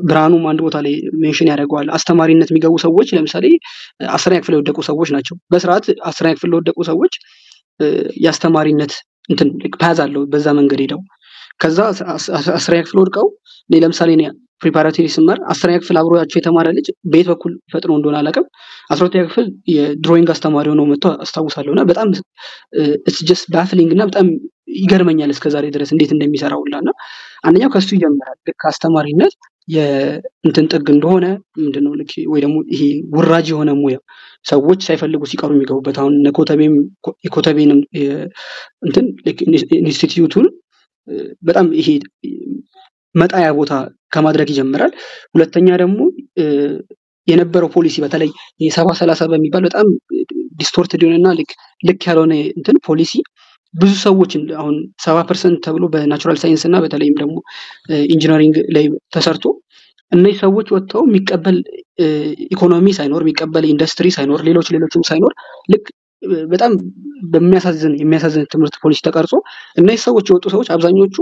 ብራኑ አንድ ቦታ ላይ ሜንሽን ያደርጋል አስተማሪነት የሚገቡ ሰዎች ለምሳሌ 10ኛ ክፍል ወደቁ ሰዎች ናቸው በስርዓት 10ኛ ክፍል ወደቁ ሰዎች ያስተማሪነት እንትን ፓዝ አለው በዛ መንገድ ሄደው ከዛ 10ኛ ክፍል ወድቀው ለምሳሌ ፕሪፓራቶሪ ሲማር 10ኛ ክፍል አብሮያቸው የተማረ ልጅ በየት በኩል ፈጥኖ እንደሆነ አላቀም 12ኛ ክፍል የድሮይንግ አስተማሪ ሆኖ መጥቶ አስተዋውሳለውና በጣም ኢትስ ጀስት ባፍሊንግና በጣም ይገርመኛል እስከዛሬ ድረስ እንዴት እንደሚሰራውላና አንደኛው ከሱ ይጀምራል ከአስተማሪነት የእንትን ጥግ እንደሆነ ምንድነው ልክ ወይ ደግሞ ይሄ ውራጅ የሆነ ሙያ ሰዎች ሳይፈልጉ ሲቀሩ የሚገቡበት አሁን ነኮተቤም ኢኮተቤንም እንትን ልክ ኢንስቲትዩቱን በጣም ይሄ መጣያ ቦታ ከማድረግ ይጀምራል ሁለተኛ ደግሞ የነበረው ፖሊሲ በተለይ የ730 በሚባል በጣም ዲስቶርትድ ሆነና ልክ ያልሆነ እንትን ፖሊሲ ብዙ ሰዎች አሁን 70% ተብሎ በናቹራል ሳይንስ እና በተለይም ደግሞ ኢንጂነሪንግ ላይ ተሰርቶ እነዚህ ሰዎች ወጥተው የሚቀበል ኢኮኖሚ ሳይኖር የሚቀበል ኢንደስትሪ ሳይኖር ሌሎችም ሳይኖር ልክ በጣም በሚያሳዝን ትምርት ፖሊሲ ተቀርጾ እነዚህ ሰዎች ወጡ ሰዎች አብዛኞቹ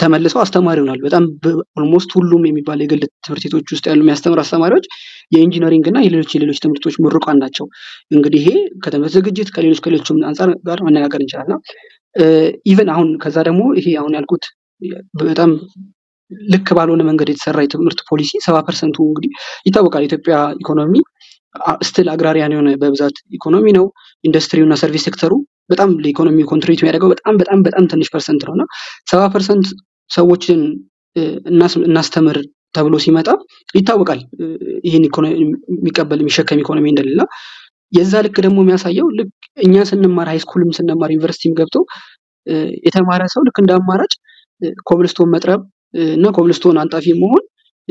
ተመልሰው አስተማሪ ሆናል በጣም almost ሁሉም የሚባል የግል ትምህርቶች ውስጥ ያሉ የሚያስተምሩ አስተማሪዎች የኢንጂነሪንግ እና የሌሎች ትምህርቶች ምሩቃን ናቸው እንግዲህ ይሄ ከተመዘገ ዝግጅት ከሌሎችም አንፃር ጋር መነጋገር እንችላልና ኢቭን አሁን ከዛ ደግሞ ይሄ አሁን ያልኩት በጣም ልክ ባልሆነ መንገድ የተሰራ የትምህርት ፖሊሲ 70% እንግዲህ ይታወቃል ኢትዮጵያ ኢኮኖሚ ስቲል አግራሪያን የሆነ በብዛት ኢኮኖሚ ነው ኢንደስትሪውና ሰርቪስ ሴክተሩ በጣም ለኢኮኖሚ ኮንትሪቢዩት የሚያደርገው በጣም ትንሽ ፐርሰንት ነውና 70% ሰዎችን እናስተምር ተብሎ ሲመጣ ይታወቃል ይሄን ኢኮኖሚ የሚቀበል የሚሸከም ኢኮኖሚ እንደሌላ የዛ ልክ ደግሞ የሚያሳየው ልክ እኛ ስንማር ሃይስኩልም ስንማር ዩኒቨርሲቲም ገብቶ የተማረ ሰው ልክ እንዳማራጭ ኮብልስቶን መጥረብ እና ኮብልስቶን አንጣፊ መሆን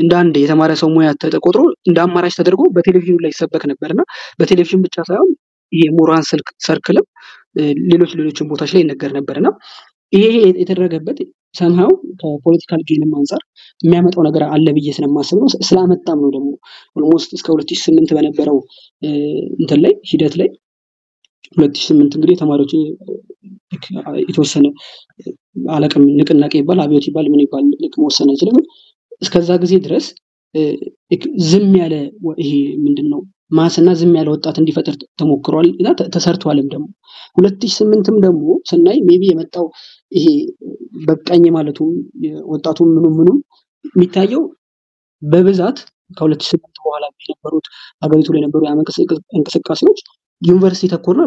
እንዳንዴ የተማረ ሰው ሙያ ተቆጥሮ እንዳማራጭ ተደርጎ በቴሌቪዥን ላይ ይሰበክ ነበርና በቴሌቪዥን ብቻ ሳይሆን የሞራን ሰርክልም ሌሎችም ቦታዎች ላይ ነገር ነበርና ይሄ የተደረገበት somehow ከፖለቲካል ጌንም አንፃር የሚያመጣው ነገር አለ ብዬ ስለማስብ ነው ስላመጣም ነው ደግሞ almost እስከ 2008 በነበረው እንትን ላይ ሂደት ላይ 2008 እንግዲህ ተማሪዎች የተወሰነ አለቀም ንቅናቄ ይባል አብዮት ይባል ምን ይባል ለመወሰን አይችልም እስከዛ ጊዜ ድረስ ዝም ያለ ይሄ ምንድነው ማስና ዝም ያለ ወጣት እንዲፈጠር ተሞክሯል እና ተሰርቷልም ደግሞ 2008ም ደግሞ ስናይ ሜቢ የመጣው ይሄ በቃኝ ማለቱም ወጣቱም ምንም የሚታየው በብዛት ከ2008 በኋላ የነበሩት አገሪቱ ላይ የነበሩ ያመንከስ እንቅስቃሴዎች ዩኒቨርሲቲ ተቆራ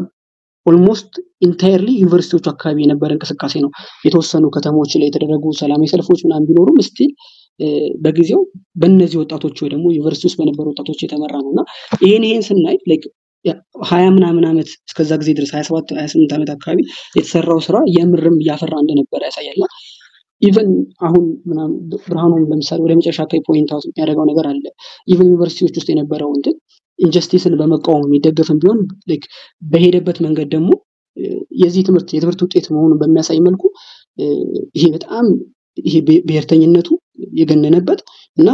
almost entirely university which akabi neber enqasqase no yetosenu katamoch le yetederegu salami selfoch minan binorum still በጊዜው በእነዚህ ወጣቶች ወይ ደግሞ ዩኒቨርሲቲስ በነበሩ ወጣቶች የተመራኑና ይሄን ስናይ ላይክ 20 ምናምን አመት እስከዛ ጊዜ ድረስ 27 28 አመት አካባቢ የተሰራው ስራ የምርም ያፈራ እንደነበረ ያሳያልና ኢቭን አሁን ምናምን ብርሃኑም ለምሳሌ ወደ መጨረሻ ታይ ፖይንት አውት የሚያደርገው ነገር አለ ኢቭን ዩኒቨርሲቲዎች ውስጥ የነበረው እንት ኢንጀስቲስን በመቃወም ይደገፈን ቢሆን ላይክ በሄደበት መንገድ ደግሞ የዚህ የትምህርት ውጤት መሆኑን በሚያሳይ መልኩ ይሄ በጣም ይሄ በየርተኝነቱ የገነነበት እና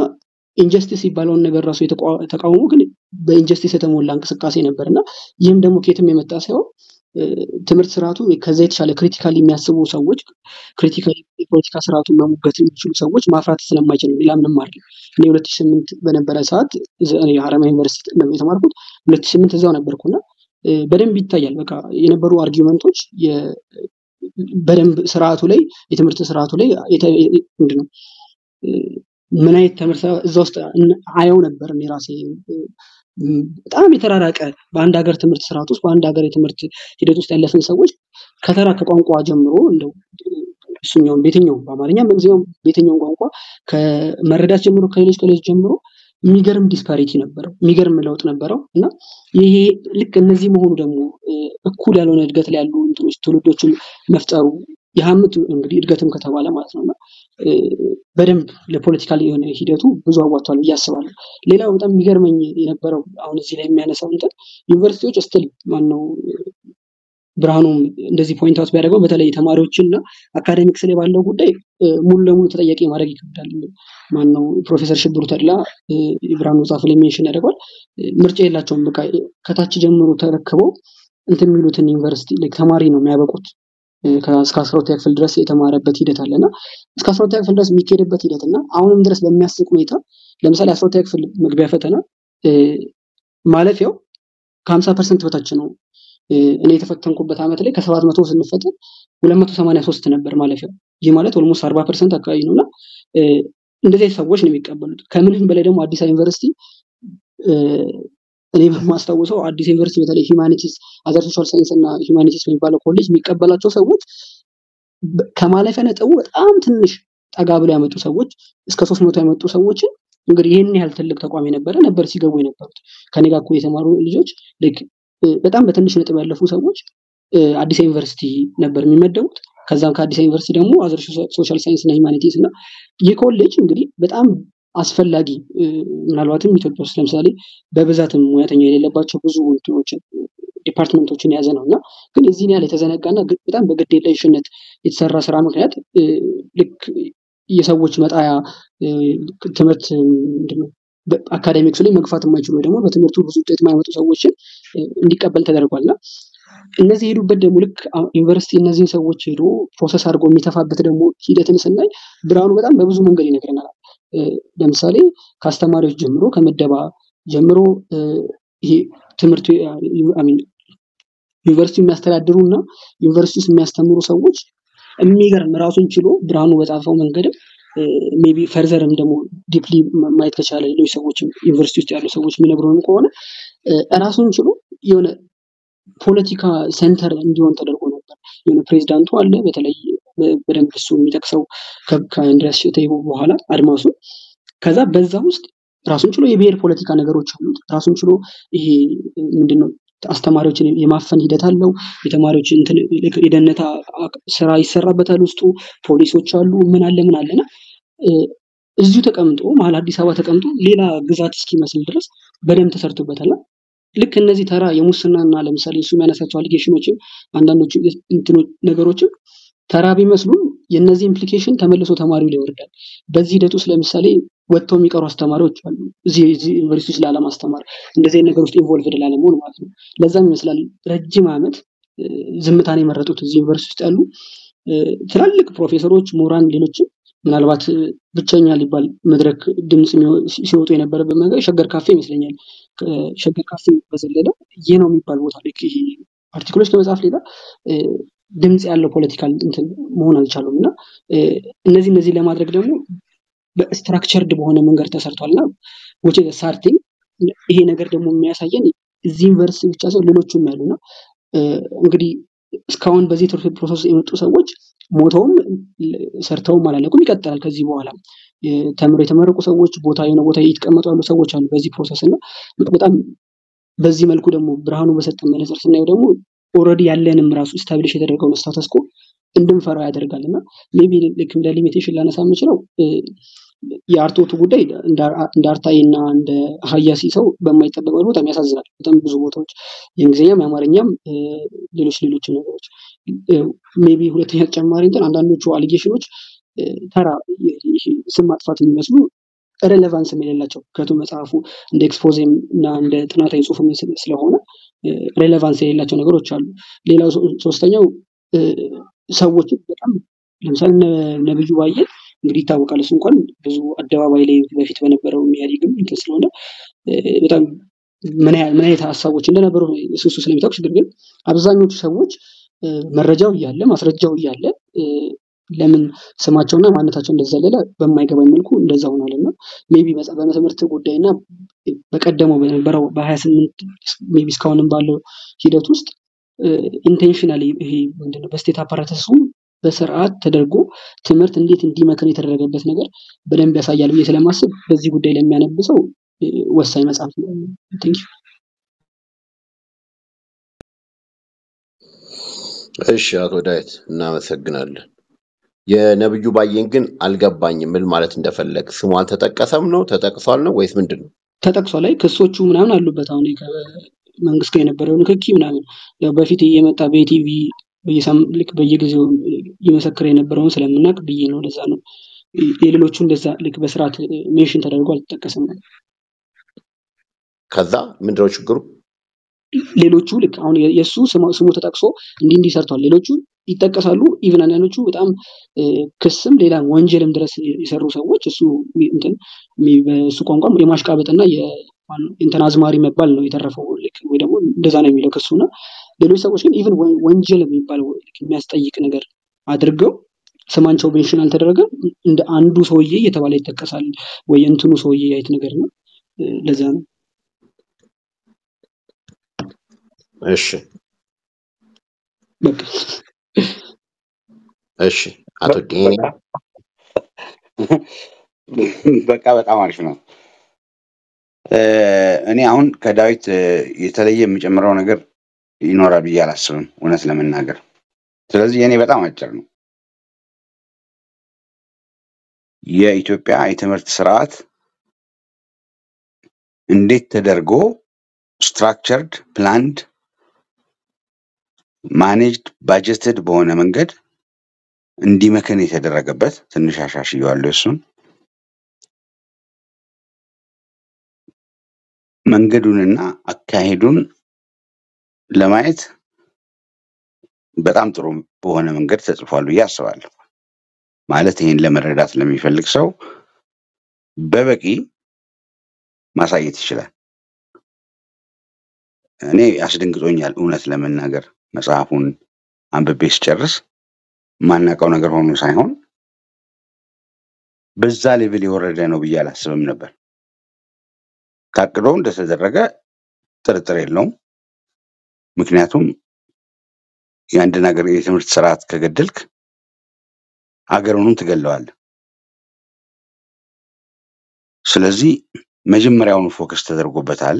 ኢንጀስቲስ ይባላል ነገር ራሱ የተቃወሙ ግን በኢንጀስቲስ የተሞላ አንቀስቃሴ ነበርና ይሄም ደግሞ ከየትም የመጣ ሳይሆን ትምህርት ስራቱ ከዛ የተሻለ ክሪቲካሊ የሚያስቡ ሰዎች ክሪቲካሊ ፖለቲካ ስራቱ መሙገት የሚችሉ ሰዎች ማፍራት ስለማይችል ላምንም አይደለም እኔ 2008 በነበረ ሰዓት የሐረማያ ዩኒቨርሲቲ እንደም የተማርኩት 2008 እዛው ነበርኩና በደንብ ይታያል በቃ የነበሩ አርጊዩመንቶች በደንብ ስራቱ ላይ የትምህርት ስራቱ ላይ እንደው ምን አይነት ተመርሳ እዛውስጥ አየው ነበር እራሴ በጣም የተራራቀ በአንድ ሀገር ትምህርት ስርዓት ውስጥ በአንድ ሀገር የትምህርት ሂደት ውስጥ ያለፈን ሰዎች ከተራ ከቋንቋ ጀምሮ እንደው እሱኛው ቤተኛው በአማርኛ በእንግሊዝኛው ቤተኛው ቋንቋ ከመረዳት ጀምሮ ከሌሎች ጀምሮ የሚገርም ዲስፓሪቲ ነበርው የሚገርም ለውጥ ነበርው እና ይሄ ልክ እነዚህ መሆኑ ደግሞ እኩል ያልሆነ እድገት ላይ ያሉ እንትኖች ትውልዶችን መፍጠሩ ያህምቱ እንግዲህ እድገቱም ከተባለ ማለት ነውና በደንብ ለፖለቲካሊ የሆነ ሂደቱ ብዙ አዋቷል ይያስባሉ ሌላው በጣም የሚገርመኝ የነበረው አሁን እዚህ ላይ የሚያነሳው እንት ዩኒቨርሲቲዎች still ማን ነው ብርሃኑም እንደዚህ ፖይንት አውት ቢያደርገው በተለይ ተማሪዎችና አካዳሚክስ ላይ ባለው ጉዳይ ሙሉ ለሙሉ ተጠያቂ ማድረግ ይከብዳል ማን ነው ፕሮፌሰር ሽብሩ ተድላ ኢብራሂም ጻፈለ ሜንሽን ያደርጋል ምርጫ የላቸውም በቃ ከታች ጀምሮ ተረክበው እንት የሚሉትን ዩኒቨርሲቲ ለተማሪ ነው የሚያበቁት ከአስካ 12 ያክል ድረስ የተማረበት ሂደት አለና እስከ 12 ያክል ድረስ የሚከደበት ሂደትና አሁንም ድረስ በሚያስቅ ሁኔታ ለምሳሌ 12 ያክል መግቢያ ፈተና ማለት ያው 50% በታች ነው እኔ የተፈተንኩበት አመት ላይ ከ700 ስንፈተን 283 ነበር ማለት ያው ይሄ ማለት almost 40% አካባቢ ነውና እንደዚህ ሰዎች ነው የሚቀበሉት ከምንም በላይ ደግሞ አዲስ ዩኒቨርሲቲ እኔ በማስተዋወሰው አዲስ ዩኒቨርሲቲ በተለይ ሂዩማኒቲስ አዘር ሶሻል ሳይንስ እና ሂዩማኒቲስ የሚባለው ኮሌጅ የሚቀበላቸው ሰዎች ከማለፈነ ጠው በጣም ትንሽ ጠጋ ብሎ ያመጡ ሰዎች እስከ 300 ያመጡ ሰዎች እንግዲህ ይሄን ያህል ትልቅ ተቋም ነበር ሲገቡ የነበሩት ከኔጋ እኮ የተማሩ ልጆች ላይክ በጣም በትንሽ ነጥብ ያለፉ ሰዎች አዲስ ዩኒቨርሲቲ ነበር የሚመደቡት ከዛም ከአዲስ ዩኒቨርሲቲ ደግሞ አዘር ሶሻል ሳይንስ እና ሂዩማኒቲስ እና የኮሌጅ እንግዲህ በጣም አስፈላጊ ምናልባትም ኢትዮጵያ ውስጥ ለምሳሌ በብዛትም ሙያተኛ የሌለባቸው ብዙ እንትኖችን ዲፓርትመንቶችን ያዘ ነውና ግን እዚህ ላይ ተዘነጋና በጣም በግዴለሽነት የተሰራ ስራ ምክንያት ልክ የሰዎች መጣያ ትምህርት እንደው በአካዳሚክስ ላይ መግፋት የማይችሉ ደግሞ በትምህርቱ ብዙ ውጤት የማይመጡ ሰዎች እንዲቀበል ተደርጓልና እነዚህ ሄዱበት ደግሞ ልክ ዩኒቨርሲቲ እነዚህ ሰዎች ሄዱ ፕሮሰስ አድርጎ የሚተፋበት ደግሞ ሂደትን ስናይ ብራኑ በጣም በብዙ መንገድ ይነገርናል ለምሳሌ ካስተማሪዎች ጀምሮ ከመደባ ጀምሮ ይሄ ትምህርት ዩኒቨርሲቲ የሚያስተዳድሩና ዩኒቨርሲቲስ የሚያስተምሩ ሰዎች የሚገርም ራሱን ችሎ ብርሃኑ በጻፈው መንገድ ሜቢ ፈርዘርም ደግሞ ዲፕሊ ማየት ከቻለ ሌሎች ሰዎች ዩኒቨርሲቲ ውስጥ ያሉ ሰዎች የሚነግሩን ከሆነ ራሱን ችሎ የሆነ ፖለቲካ ሴንተር እንዲሆን ተደርጎ ነበር የሆነ ፕሬዝዳንቱ አለ በተለይ በደም እሱ የሚጠቅሰው ከአንድራስ ቴቦ በኋላ አድማሱ ከዛ በዛ ውስጥ ራሱን ችሎ የብሄር ፖለቲካ ነገሮች አሉት ራሱን ችሎ ይሄ ምንድነው አስተማሪዎችን የማፈን ሂደት አለው የተማሪዎች የደነታ ስራ ይሰራበታል ውስጡ ፖሊሶች አሉ ምን አለና እዚሁ ተቀምጦ ማል አዲስ አበባ ተቀምጦ ሌላ ግዛት እስኪመስል ድረስ በደም ተሰርቶበታል ልክ እነዚህ ተራ የሙስናና ለምሳሌ እሱ የሚያነሳቸው አሊጌሽኖችም አንዳንዶቹ እንትኖች ነገሮችም ተራቢ መስሉ የነዚህ ኢምፕሊኬሽን ተመልሶ ተማሪው ሊወርዳል በዚህ ሂደት ውስጥ ለምሳሌ ወጥተው የሚቀሩ አስተማሪዎች አሉ እዚህ ዩኒቨርሲቲ ውስጥ ላላ ማስተማር እንደዚህ አይነት ነገር ውስጥ ኢንቮልቭድ ላለመሆን ማለት ነው ለዛም ይመስላል ረጅም አመት ዝምታን የመረጡት እዚህ ዩኒቨርሲቲ ውስጥ ያሉ ትላልቅ ፕሮፌሰሮች ሞራን ሌሎች ምናልባት ብቻኛ ሊባል መድረክ ድምጽ ሲወጡ የነበረበት ነገር ሸገር ካፌ ይመስለኛል ሸገር ካፌ በዘለለ ይሄ ነው የሚባል ቦታ ላይ ይሄ አርቲክሎች ተመጻፍ ሌላ ድምጽ ያለው ፖለቲካል እንትን መሆን አልቻሉምና እነዚህ ለማድረግ ደግሞ በስትራክቸርድ በሆነ መንገድ ተሰርቷልና which is starting ይሄ ነገር ደግሞ የሚያሳየን እዚህ ዩኒቨርሲቲ ብቻ ሳይሆን ሌሎችም ያሉና እንግዲህ እስካሁን በዚህ ትርፍ ፕሮሰስ የመጡ ሰዎች ሞተውም ሰርተውም አላለቁም ይቀጥላል ከዚህ በኋላ ተምረው የተመረቁ ሰዎች ቦታ የሆነ ቦታ ይተቀመጡ ያሉ ሰዎች አሉ በዚህ ፕሮሰስ እና በጣም በዚህ መልኩ ደግሞ ብርሃኑ በሰጠን መነጽር ስናየው ደግሞ ኦሬዲ ያለንም ራሱ ስታብሊሽ የተደረገው ስታተስ ኮ እንድንፈራ ያደርጋልና ሜቢ ልክ እንደ ሊሚቴሽን ላነሳም ይችላል ያርቶቱ ጉዳይ እንደ አርታይና እንደ ሀያሲ ሰው በማይጠበቀው ቦታ የሚያሳዝናል በጣም ብዙ ቦታዎች የእንግሊዝኛም ያማርኛም ሌሎች ነገሮች ሜቢ ሁለተኛ ጨማሪ እንትን አንዳንዶቹ አሊጌሽኖች ተራ ስማጥፋት የሚመስሉ ሬሌቫንስ የሌላቸው ከቱ መጽሐፉ እንደ ኤክስፖዝም እና እንደ ጥናታዊ ጽሑፍም ስለሆነ ሬሌቫንስ የሌላቸው ነገሮች አሉ ሌላው ሶስተኛው ሰዎች በጣም ለምሳሌ ነብዩ ባየ እንግዲህ ታወቃል እሱ እንኳን ብዙ አደባባይ ላይ በፊት በነበረው የሚያድግም ስለሆነ በጣም ምን አይነት ሐሳቦች እንደነበሩ እሱ ስለሚታወቅ ግን አብዛኞቹ ሰዎች መረጃው ይያለ ማስረጃው ይያለ ለምን ስማቸውና ማንነታቸው እንደዘለለ በማይገባኝ መልኩ እንደዛ ሆነልና ሜቢ በመተመርተ ጉዳይና በቀደመው በነበረው በ28 ሜቢ ስካውንም ባለው ሂደት ውስጥ intentionally ይሄ ምንድነው በስቴት አፓራተሱ በስርዓት ተደርጎ ትምርት እንዴት እንዲመከን የተደረገበት ነገር በደንብ ያሳያል ብዬ ስለማስብ በዚህ ጉዳይ ለሚያነብሰው ወሳኝ መጽሐፍ ነው ቲንክ እሺ አቶ ዳዊት እና መሰግናለሁ የነብዩ ባየን ግን አልገባኝም ማለት እንደፈለክ ስሟን ተጠቀሰም ነው ተጠቅሷል ነው ወይስ ምንድነው ተጠቅሷ ላይ ክሶቹ ምናምን አሉበት አሁን መንግስት የነበረው ንክኪ ምናምን በፊት የመጣ በቲቪ በየሳምልክ በየጊዜው የመሰከረ የነበረው ስለምናቅ ብዬ ነው ለዛ ነው የሌሎቹ እንደዛ ልክ በስራት ሜንሽን ተደርጓል ተጠቀሰም ከዛ ምንድነው ችግሩ ሌሎቹ ልክ አሁን የሱ ስሙ ተጠቅሶ እንዲሰርቷል ሌሎቹ ይተቀሳሉ ኢቭን አንዳንዶቹ በጣም ክስም ሌላ ወንጀልም ድረስ ይሰሩ ሰዎች እሱ እንትን በሱ ቋንቋም የማሽቃበጥና የእንተን አዝማሪ መባል ነው የተረፈው ልክ ወይ ደግሞ እንደዛ ነው የሚለው ክሱና ሌሎች ሰዎች ግን ኢቭን ወንጀል የሚባለው ልክ የሚያስጠይቅ ነገር አድርገው ስማንቸው ሜንሽናል ተደረገ እንደ አንዱ ሰውዬ የተባለ ይተቀሳል ወይ እንትኑ ሰውዬ ያይት ነገር ነው ለዛ ነው እሺ በቃ እሺ አቶ ዲኒ በቃ በጣም አሪፍ ነው እኔ አሁን ከዳዊት የተለየ የሚጨምረው ነገር ይኖራል ይያላስልን ወነስ ለምናገር ስለዚህ እኔ በጣም አጭር ነው የኢትዮጵያ የትምህርት ስርዓት እንዴት ተደርጎ structured planned managed budgeted በሆነ መንገድ እንዲመከን የተደረገበት ትንሽ አሻሽያለሁ እሱን መንገዱንና አካሄዱን ለማየት በጣም ጥሩ በሆነ መንገድ ተጽፏል ይያስባል ማለት ይሄን ለመረዳት ለሚፈልግ ሰው በበቂ ማሳየት ይችላል እኔ አስደንግጦኛል እውነት ለመናገር መጽሐፉን አንብቤስ ጨርስ ማናቀው ነገር ሆኖ ሳይሆን በዛ ሌቭል ይወረደ ነው በያላስብም ነበር ታቅዶን እንደተደረገ ጥርጥር የለውም ምክንያቱም የአንድ ነገር የትምህርት ስርዓት ከገደልክ አገሩንም ትገለዋለህ ስለዚህ መጀመሪያውን ፎከስ ተደርጎበታል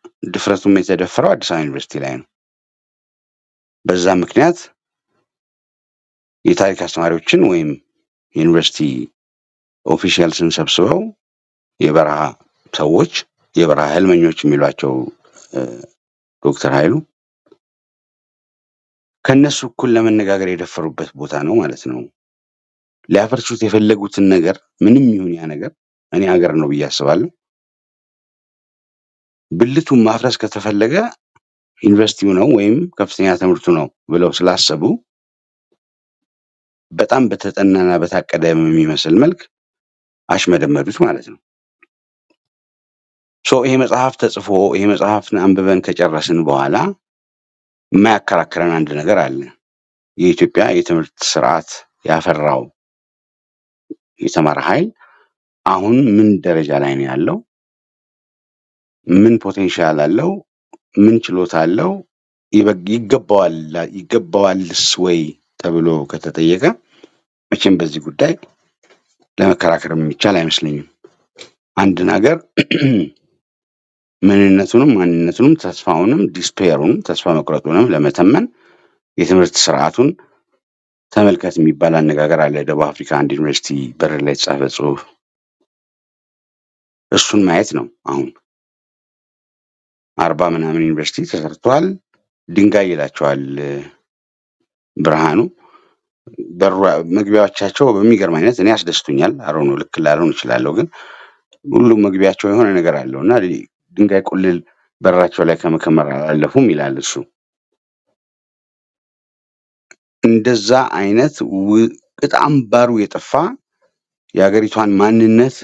ድፍረቱም የተደፈረው አዲስ አበባ ዩኒቨርሲቲ ላይ ነው በዛ ምክንያት የታሪክ አስተማሪዎችን ወይም ዩኒቨርሲቲ ኦፊሻልስን ሰብስበው የበረሃ ሰዎች የበረሃ ህልመኞች የሚሏቸው ዶክተር ኃይሉ ከነሱ ሁሉ ለመነጋገር የደፈሩበት ቦታ ነው ማለት ነው ሊያፈርሱት የፈለጉትን ነገር ምንም ይሁን ያ ነገር እኔ ሀገር ነው ብያስባለሁ ብልቱን ማፍረስ ከተፈለገ ዩኒቨርሲቲው ነው ወይም ከፍተኛ ትምህርቱ ነው ብለው ስላሰቡ በጣም በተጠናና በታቀደ የሚመስል መልክ አሽመደመዱት ማለት ነው ሶ ይሄ መጽሐፍ ተጽፎ ይሄ መጽሐፍን አንብበን ከጨረስን በኋላ ማያከራከረን አንድ ነገር አለ የኢትዮጵያ የትምህርት ስርዓት ያፈራው የተማረ ኃይል አሁን ምን ደረጃ ላይ ነው ያለው ምን ፖቴንሻል አለው ምን ችሎታ አለው ይገባዋልስ ወይ ተብሎ ከተጠየቀ መቼም በዚህ ጉዳይ ለመከራከር የሚቻል አይመስልኝም አንድ ነገር ምንነቱንም ማንነቱንም ተስፋውንም ዲስፔሩን ተስፋ መቁረጡንም ለመተመን የትምህርት ስርዓቱን ተመልከት የሚባል አነጋገር አለ ደቡብ አፍሪካ አንድ ዩኒቨርሲቲ በር ላይ ጻፈ ጽሁፍ እሱን ማየት ነው አሁን 40 ምናምን ዩኒቨርሲቲ ተሰርቷል ድንጋይ ይላቸዋል ብርሃኑ በሩ መግቢያዎቻቸው በሚገርም አይነት እኔ አስደስቶኛል አሮኑ ለክላሩን ይችላል ግን ሁሉ መግቢያቸው የሆነ ነገር አለውና ድንጋይ ቆልል በራቸው ላይ ከመከመር አላለፉም ይላል እሱ እንደዛ አይነት ቁጣም ባሩ የጠፋ ያገሪቷን ማንነት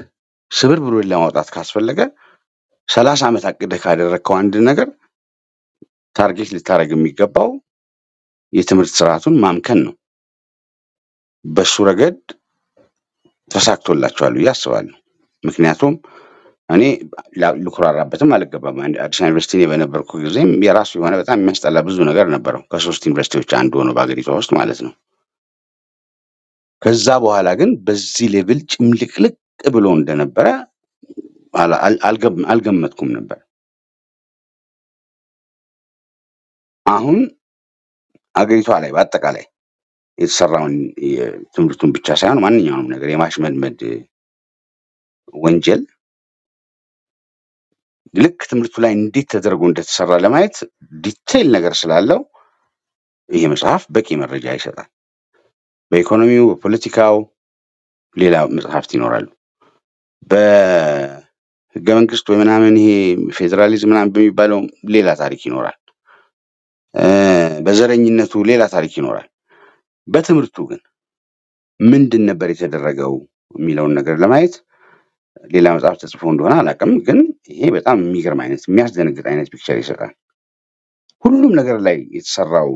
ስብር ብሎ ለማውጣት ካስፈለገ 30 አመት አቅደ ካደረከው አንድ ነገር ታርጌት ሊታረግ የሚገባው የትምህርት ስርዓቱን ማምከን ነው በሱ ረገድ ተሳክቶላቸዋል ያስባሉ ምክንያቱም እኔ ለኩራራበትም አልገባም አዲስ ዩኒቨርሲቲ ላይ በነበርኩ ጊዜም የራሱ የሆነ በጣም የሚያስጠላ ብዙ ነገር ነበርው ከሶስት ዩኒቨርሲቲዎች አንዱ ሆኖ ባገሪቷ ውስጥ ማለት ነው ከዛ በኋላ ግን በዚህ ሌቭል ጭምልቅልቅ ብሎ እንደነበረ አልገመትኩም ነበር አሁን አገሪቷ ላይ በአጠቃላይ የተሰራውን ትምርቱን ብቻ ሳይሆን ማንኛውንም ነገር የማሽመድመድ ወንጀል ልክ ትምርቱ ላይ እንዴት ተደርጎ እንደተሰራ ለማየት ዲቴል ነገር ስላለው ይሄ መጽሐፍ በቂ መረጃ ይሰጣል በኢኮኖሚው በፖለቲካው ሌላ መጽሐፍት ይኖራሉ በህገ መንግስት ወይ ምናምን ይሄ ፌደራሊዝም ምናምን በሚባለው ሌላ ታሪክ ይኖራል በዘረኝነቱ ሌላ ታሪክ ይኖራል በትምርቱ ግን ምንድን ነበር የተደረገው የሚለውን ነገር ለማየት ሌላ መጽሐፍ ተጽፎ እንደሆነ አላቀም ግን ይሄ በጣም የሚገርም አይነት የሚያስደነግጥ አይነት ፒክቸር ይሰጣል ሁሉም ነገር ላይ የተሰራው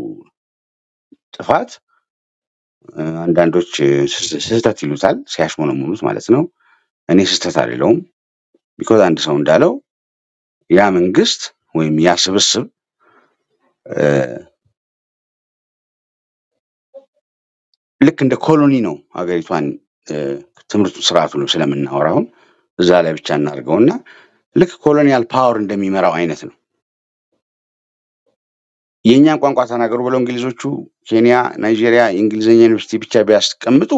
ጥፋት አንዳንዶች ስህተት ይሉታል ሲያሽሞነሙኑት ማለት ነው እኔ ስህተት አይደለም because አንድ ሰው እንዳለው ያ መንግስት ወይም ያ ስብስብ ልክ እንደ ኮሎኒ ነው አገሪቷን ትምርቱ ስራቱን ስለምናወራው እዛ ላይ ብቻ እናርገውና ልክ ኮሎኒያል ፓወር እንደሚመራው አይነት ነው የኛ ቋንቋ ተናገሩ ብለው እንግሊዞቹ ኬንያ ናይጄሪያ እንግሊዘኛ ዩኒቨርሲቲ ብቻ ቢያስቀምጡ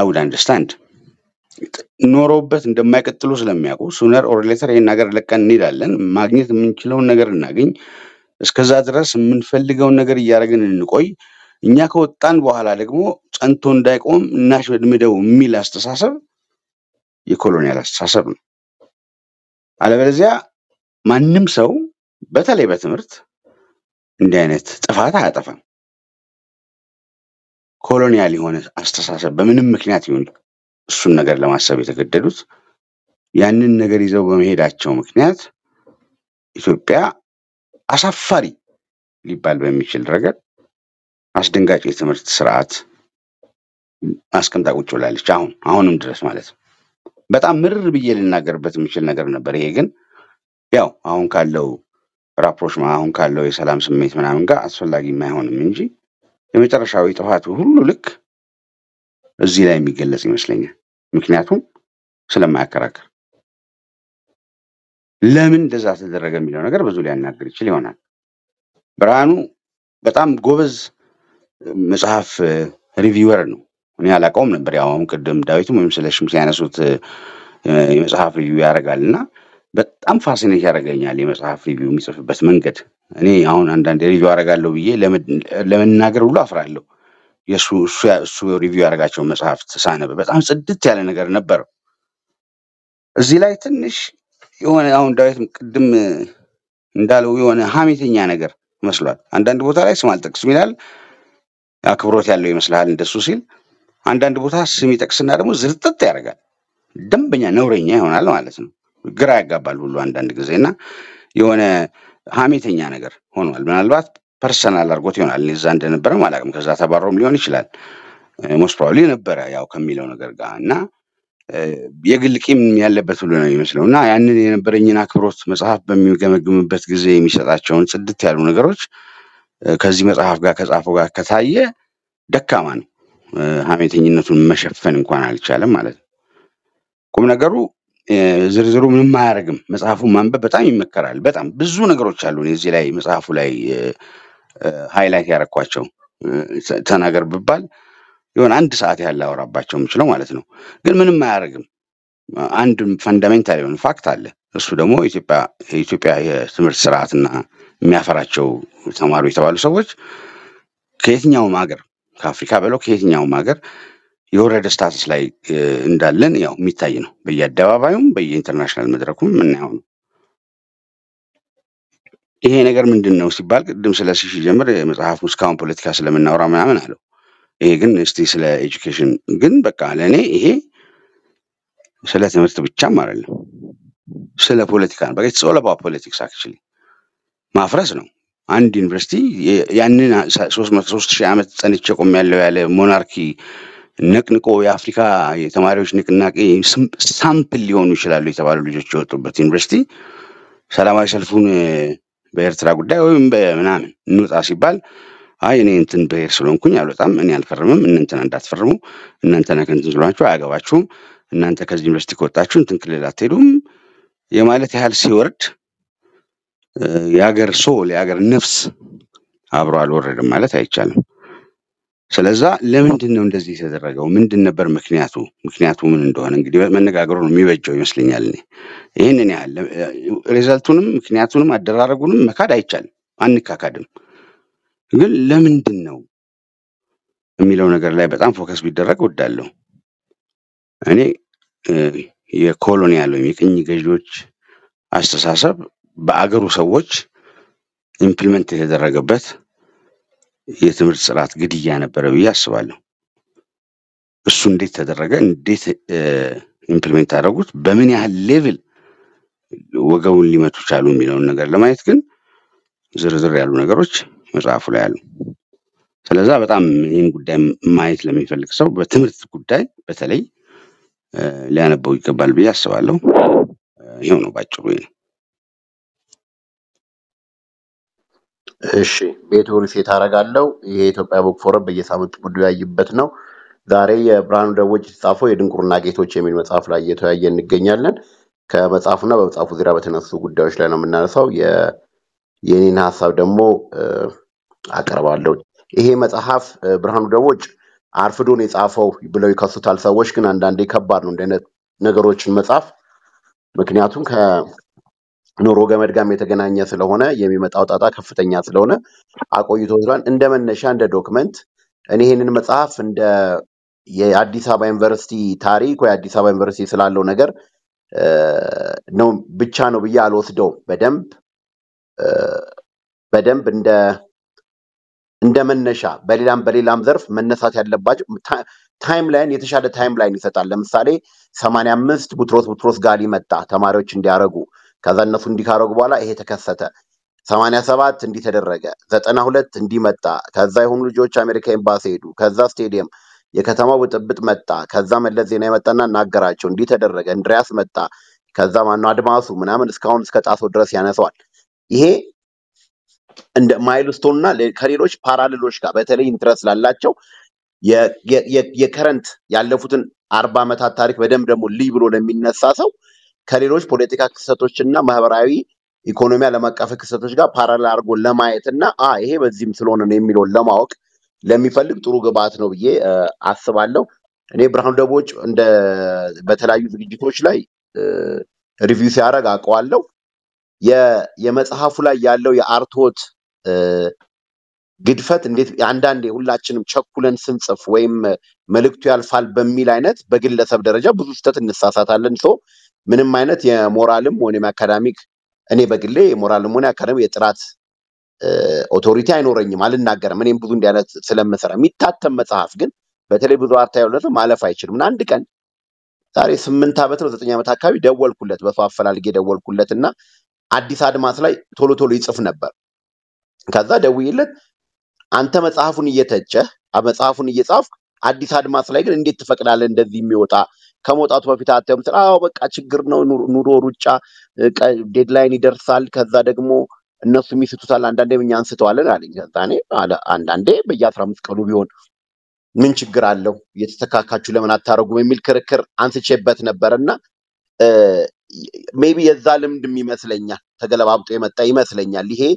I would understand ኖሮበት እንደማይቀጥሉ ስለሚያውቁ sooner or later ይሄን ነገር ለቀን እንይዳለን ማግኔት ምንችለው ነገር እናገኝ እስከዛ ድረስ ምንፈልገው ነገር ይያረግን እንቆይ እኛ ከወጣን በኋላ ደግሞ ጸንቶ እንዳይቆም እናሽ ወድምደው ሚል አስተሳሰብ የኮሎኒያል አስተሳሰብ ነው አለበለዚያ ማንም ሰው በተለይ በትምርት እንዲህ አይነት ጥፋት አያጠፋም ኮሎኒያል የሆነ አስተሳሰብ በምንም ምክንያት ይሁን እሱን ነገር ለማሰብ የተገደዱት ያንን ነገር ይዘው በመሄዳቸው ምክንያት ኢትዮጵያ አሳፋሪ ሊባል በሚችል ረገድ አስደንጋጭ የትምህርት ስርዓት አስቀምጣ ቁጭ ብላለች አሁንም ድረስ ማለት በጣም ምርር በየልናገርበት የሚችል ነገር ነበር ይሄ ግን ያው አሁን ካለው ራፖርሽማ አሁን ካለው የሰላም ስሜት ምናምን ጋር አስፈልጊ የማይሆንም እንጂ የመጨረሻው ጥፋቱ ሁሉ ልክ እዚህ ላይ የሚገለጽ ይመስለኛል ምክንያቱም ስለማያከራከር ለምን እንደዛ ተደረገ የሚለው ነገር ብዙ ሊያናግር ይችላል ይሆናል ብርሃኑ በጣም ጎበዝ መጽሐፍ ሪቪወር ነው እኔ አላቀውም ነበር ያው ቅድም ዳዊት ወይም ስለሽም ሲያነሱት የመጽሐፍ ሪቪው ያደርጋልና በጣም ፋሲኔት ያደርገኛል የመጽሐፍ ሪቪው የሚጽፍበት መንገድ እኔ አሁን አንዳንድ ሪቪው አደርጋለሁ ብዬ ለመናገር ሁሉ አፍራለሁ የሱ ሪቪው ያደርጋቸው መጽሐፍ ተሳነበ በጣም ጽድት ያለ ነገር ነበር እዚህ ላይ ትንሽ የሆነ አሁን ዳዊት ቅድም እንዳለው የሆነ ሐሚተኛ ነገር መስሏል አንዳንድ ቦታ ላይ ስም አልጠቅስ ሚላል አክብሮት ያለው ይመስላል እንደሱ ሲል አንዳንድ ቦታ ስም ይጠቅስና ደግሞ ዝርጥጥ ያደርጋል ደምበኛ ነውረኛ ይሆናል ማለት ነው ግራ ያጋባል ሁሉ አንዳንድ ጊዜና የሆነ ሐሚተኛ ነገር ሆኗል ምናልባት ፐርሰናል አርጎት ይሆናል ለዛ እንደነበረ ማለቅም ከዛ ተባረውም ሊሆን ይችላል most probably ነበረ ያው ከሚለው ነገር ጋርና የግል ቂም ያለበት ሁሉ ነው ይመስለውና ያንን የነበረኝና ክብሮት መጽሐፍ በሚገመግምበት ጊዜ የሚሰጣቸውን ጽድት ያሉ ነገሮች ከዚህ መጽሐፍ ጋር ከጻፈው ጋር ከታየ ደካማ ነው ሐሜተኝነቱን መሸፈን እንኳን አልቻለም ማለት ነው ቁም ነገሩ ዝርዝሩ ምንም ማያርግም መጽሐፉን ማንበብ በጣም ይመከራል በጣም ብዙ ነገሮች አሉ እዚህ ላይ መጽሐፉ ላይ ሃይላይት ያረኳቸው ተናገር በባል ይሁን አንድ ሰዓት ያላው ራባቸው ምችለው ማለት ነው ግን ምንም አያርግም አንድ ፈንዳሜንታል የሆነ ፋክት አለ እሱ ደግሞ ኢትዮጵያ የትምህርት ስርዓትና የሚያፈራቸው ተማሪዎች ተባሉ ሰዎች ከየትኛው ማገር ከአፍሪካ በለው ከየትኛው ማገር የወረደ ስታትስ ላይ እንዳለን ያው የሚታይ ነው በየአደባባዩም በየኢንተርናሽናል መድረኩም እናያው ይሄ ነገር ምንድነው ሲባል ቅድም ስለዚህ ጀምር መጽሐፍ ሙስካውን ፖለቲካ ስለምናወራ ማመን አለው ይሄ ግን እስቲ ስለ ኤጁኬሽን ግን በቃ ለኔ ይሄ ስለ ትምህርት ብቻ አይደለም ስለ ፖለቲካ ነው በቃ ስለ ፖለቲክስ አክቹሊ ማፍረስ ነው አንድ ዩኒቨርሲቲ ያንን 33000 ዓመት ጸንቼ ቆም ያለው ያለ ሞናርኪ ንቅንቆ የአፍሪካ የተማሪዎች ንቅናቄ ሳምፕል ሊሆን ይችላል የተባሉ ልጆች ወጥቶበት ዩኒቨርሲቲ ሰላማዊ ሰልፉን በኤርትራ ጉዳይ ወይም በመናምን ንውጣ ሲባል አይ እኔ እንትን ብሄር ስለሆንኩኝ አልወጣም እኔ አልፈርምም እንንተን እንዳትፈርሙ እናንተ ነከንትን ስለሆናችሁ አያገባችሁም እናንተ ከዚህ ዩኒቨርሲቲ ቆጣችሁ እንትን ክልል አትሄዱም የማለት ያህል ሲወርድ ያገር ሶል ያገር ነፍስ አብሮ አልወረደ ማለት አይቻለም ስለዚህ ለምንድነው እንደዚህ ተደረገው ምንድን ነበር ምክንያቱ ምን እንደሆነ እንግዲህ መነጋገሩን የሚበጀው ይመስልኛል እኔ ይሄንን ያህል ሪዛልቱንም ምክንያቱንም አደራረጉንም መካድ አይቻለም አንካካድም ግን ለምንድነው የሚለው ነገር ላይ በጣም ፎከስ ቢደረግ ወዳለሁ እኔ የኮሎኒያል የቅኝ ገዢዎች አስተሳሰብ በአገሩ ሰዎች ኢምፕሊመንት የተደረገበት የትምህርት ስርዓት ግድያ ነበር ብያስባለሁ እሱ እንዴት ተደረገ እንዴት ኢምፕሊመንት አደረጉት በምን ያህል ሌቭል ወገውን ሊመቱ ቻሉ የሚለው ነገር ለማየት ግን ዝርዝር ያሉ ነገሮች መጽሐፉ ላይ አሉ ስለዚህ በጣም ይሄን ጉዳይ ማየት ለሚፈልግ ሰው በትምህርት ጉዳይ በተለይ ሊያነበው ይገባል ብዬ አስባለሁ ይሄው ነው ባጭሩ ይሄ እሺ ቤቱን ሪሴት አደርጋለሁ ይሄ ኢትዮጵያ ቡክ ፎረም በየሳምንቱ ጉዳይ ያይበት ነው ዛሬ የብርሃኑ ደቦጭ ጻፈው የድንቁርና ጌቶች የሚል መጽሐፍ ላይ የተያየን እንገኛለን ከመጽሐፉና በመጽሐፉ ዙሪያ በተነሱ ጉዳዮች ላይ ነው የምናነሳው የኔን ሐሳብ ደግሞ አቀርባለሁ ይሄ መጽሐፍ ብርሃኑ ደቦጭ አርፍዶ ነው የጻፈው ብለው ይከሱታል ሰዎች ግን አንዳንዴ ከባድ ነው እንደነ ነገሮችን መጻፍ ምክንያቱም ከኖሮ ገመድ ጋር የተገናኘ ስለሆነ የሚመጣው ጣጣ ከፍተኛ ስለሆነ አቆይቶ ይዟል እንደመነሻ እንደ ዶክመንት እኔ ይሄንን መጽሐፍ እንደ የአዲስ አበባ ዩኒቨርሲቲ ታሪክ ወይ አዲስ አበባ ዩኒቨርሲቲ ስላለው ነገር ነው ብቻ ነው ብዬ አልወስደው በደንብ እንደመነሻ በሌላም ዘርፍ መነሳት ያለባጭ ታይምላይን የተሻለ ታይምላይን ይሰጣል ለምሳሌ 85 ቡትሮስ ጋሊ መጣ ተማሪዎች እንዲያረጉ ከዛ እነሱ እንዲካረጉ በኋላ ይሄ ተከሰተ 87 እንዲተደረገ 92 እንዲመጣ ከዛ የሆኑ ልጆች አሜሪካ ኤምባሲ ሄዱ ከዛ ስቴዲየም የከተማው ጥብጥ መጣ ከዛ መለስ ዜና ይመጣና ናገራቸው እንዲተደረገ እንድሪያስ መጣ ከዛ ማን አድማሱ ምናምን ስካውን ስከጣሶ ድረስ ያነሳዋል ይሄ እንደ ማይልስቶንና ከሌሎች ፓራሌሎች ጋር በተለይ ኢንትረስት ላላቸው የከረንት ያለፉትን 40 አመታት ታሪክ በደም ደሞ ልይ ብሎ ለሚነሳ ሰው ከሌሎች ፖለቲካ ክስተቶችና ማህበራዊ ኢኮኖሚ አለማቀፍ ክስተቶች ጋር ፓራሌል አርጎ ለማየትና ይሄ በዚህም ስለሆነ ነው የሚለው ለማወቅ ለሚፈልግ ጥሩ ግብአት ነው ብዬ አስባለሁ እኔ ብርሃኑ ደቦጭ እንደ በተለያዩ ዝግጅቶች ላይ ሪቪው ሲያደርግ አቀዋለሁ የመጽሐፉ ላይ ያለው የአርቶት ግድፈት እንዴት አንዳንዴ ሁላችንም ቸኩለን ስንጽፍ ወይም መልክቱ ያልፋል በሚል አይነት በግለሰብ ደረጃ ብዙ ስተት እንሳሳታለን ምንም አይነት የሞራልም ሆነ የአካዳሚክ أني بقول لي مورالمونا كلام يترات أوتوريتي عينو رني مالن ناقر منين بدون ديانة سلام مثلا ميتات تم متعافقن بتري بدو أرتاي ولا ما له فايشر من عندك أن تاريخ من ثابت رضت نيامة تكابي دول كلها بفاف فلالجي دول كلها إننا عدي ساد مثلا ثولو ثولو يصف نبر كذا دويلت أنت متعافوني يتجه أما متعافوني يصف عدي ساد مثلا إن دي تفكر على إن ذي ميوتا كموت أطفال في تاته مثل بق أشجرنا نورو رجع ديدلاين يدرسال كذا دكمو الناس ميسي تسال عن دنده من يانس توالن على إنجاز تاني على عن دنده بيجات رامس كلوبيون من شجرالله يتسكع كشلة من التارجومي ملكر كر عن سشبت نبرنا maybe الظالم دمي مثلاً تقول بعض إمتى مثلاً اللي هي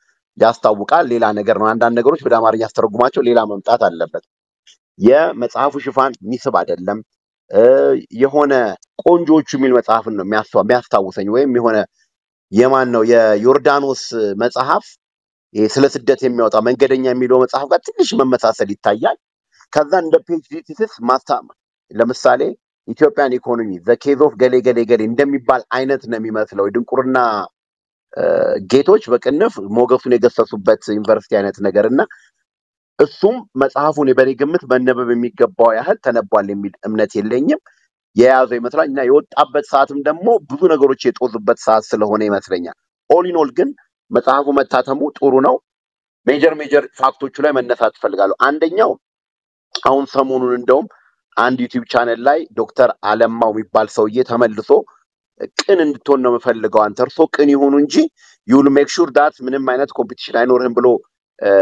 يستوقع ليلا نجرنا عندنا نجروش بدأ ماري يسترقماتو ليلا ممتاز على لبلد يا متعافو شوفان نسبة لهم يهونا كونجو تشمل متعافنا مياستو سنوين ميهونا يمانو يا يوردانوس متعاف ثلاث دقائق من وقت من قدرني أعمله متعاف قتلش من مسألة تايل كذا عند PhD thesis ما تام لما ساله إثيوبيا إقتصاد ذا كيزوف قلي عندما يبال عينت نمي مثلا ويدون كورنا جيتوش بكنف موقف نجس صبت يونيفرسيتي عينت نجارنا الصوم متعافون بري جمت بنبه بميك بايهل تنبوا لمن أمنتي اللينيم يا زي مثلا إن يود أبد ساعات من دمو بدون أقولك تقصد ساعات سلهوني مثلا يعني all in all جن متعافو متاتموت أوروناو major factors شلون من نفات فلقالو عندنياو أون سامونون عندهم عند يوتيوب channel لاي دكتور عالم ماوي بالسويت هم اللي سو كنن تون نم فلقالو أنتر سو كني هونونجي you'll make sure that من ماينات competition عينورهم بلو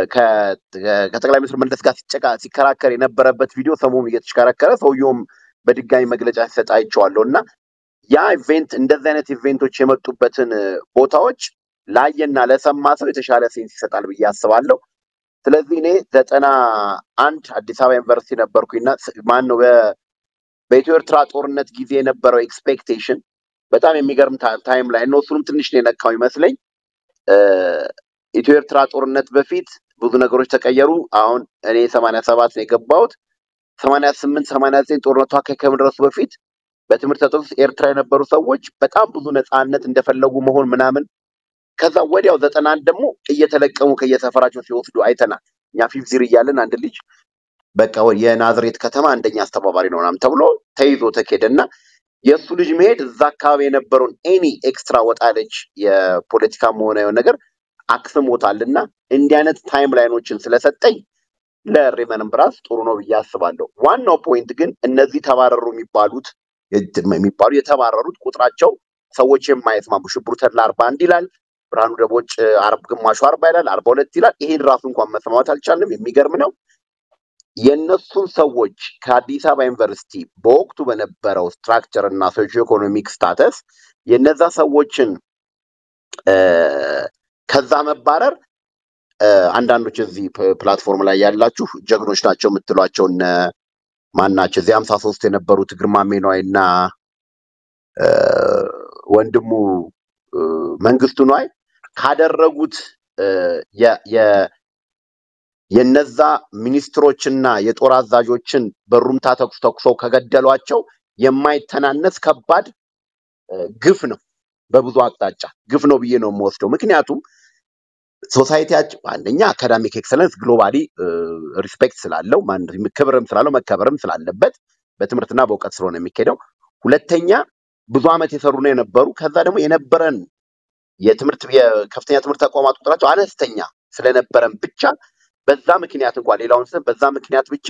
كتقلع مثل من دسكاسي تشكا سكارا كرينا بربت فيديو ثمومي يتشكارا كرا سو يوم بدك جاي مقلج عسات أي شوالونا يا event إن ده ذنة event وشيمر تبتن بوتاوج لا ينال سما سوي تشارة سينسي تعلم ياسوالو تلذيني ذات أنا أنت أديساوي إنفرسي نبركينا ما إنه بيتور ترات أورنت جيزي نبرو expectation بتأمين ميجرم time line نوصلهم تنشني نكاوي مثلاً بيتور ترات أورنت بفيد بدون أقولش تكيرو عون أنا ثمانية سبعات نكباوت ثمانية سمن ثمانية سنت أورنت هاك كم رأس بفيد بتمرتاتوس إيرتراي نبرو سويج بتأمين بدون أنت ندفلقو مهون منامن كذا ودي أو ذات أنا عندمو أي تلك أو كي سفرات وثيوث دعائتنا يعني في زريالنا عند الليج بكوريا ناظرية كتما عندنا استبابرين ونام تقولوا تيزو تكيدنا يسولج مهد ذكاوي نبرون أي إكسترا وتعالج يا بوليتيكا مونا ونجر أكثر مطالنا إنديانة تايم لاين وتشين سلسة تاي لا ريمان براس تورنو بياس بالو وانو بوينت جن النزي تباررو ميبالوت ميبالو يتباررو كتراتشو سوتشي ما يسمع بشو بروتر لارباندي لال ብርሃኑ ደቦጭ አርብ ግማሽ አርባ ይላል 42 ይላል ይሄን ራሱን እንኳን መስማማት አልቻለም የሚገርም ነው የነሱን ሰዎች ከአዲስ አበባ ዩኒቨርሲቲ በወቅቱ በነበረው ስትራክቸር እና ሶሺዮ ኢኮኖሚክ ስታተስ የነዛ ሰዎችን ከዛ መባረር አንዳንዶች እዚህ ፕላትፎርም ላይ ያላችሁ ጀግኖች ናቸው የምትሏቸው ማናቸው እዚህ 53 የነበሩት ግርማ ሜኖይና ወንድሙ መንግስቱ ነው ካደረጉት የነዛ ሚኒስትሮችና የጦር አዛዦችን በሩምታ ተኩሰው ከገደሏቸው የማይተናነስ ከባድ ግፍ ነው በብዙ አቅጣጫ ግፍ ነው ብዬ ነው የምወስደው ምክንያቱም ሶሳይቲያችን አንደኛ አካዳሚክ ኤክሰለንስ ግሎባሊ ሪስፔክት ስላለው ማን ክብርም ስላለው መከበርም ስላለበት በትምህርትና በእውቀት ስለሆነ የሚከደው ሁለተኛ ብዙ አመት የሰሩና የነበሩ ከዛ ደግሞ የነበረን የትምርት የከፍተኛ ትምርት አቋማት ቁጥራቸው አነስተኛ ስለነበረን ብቻ በዛ ምክንያት እንኳን ሌላውን ሰበ በዛ ምክንያት ብቻ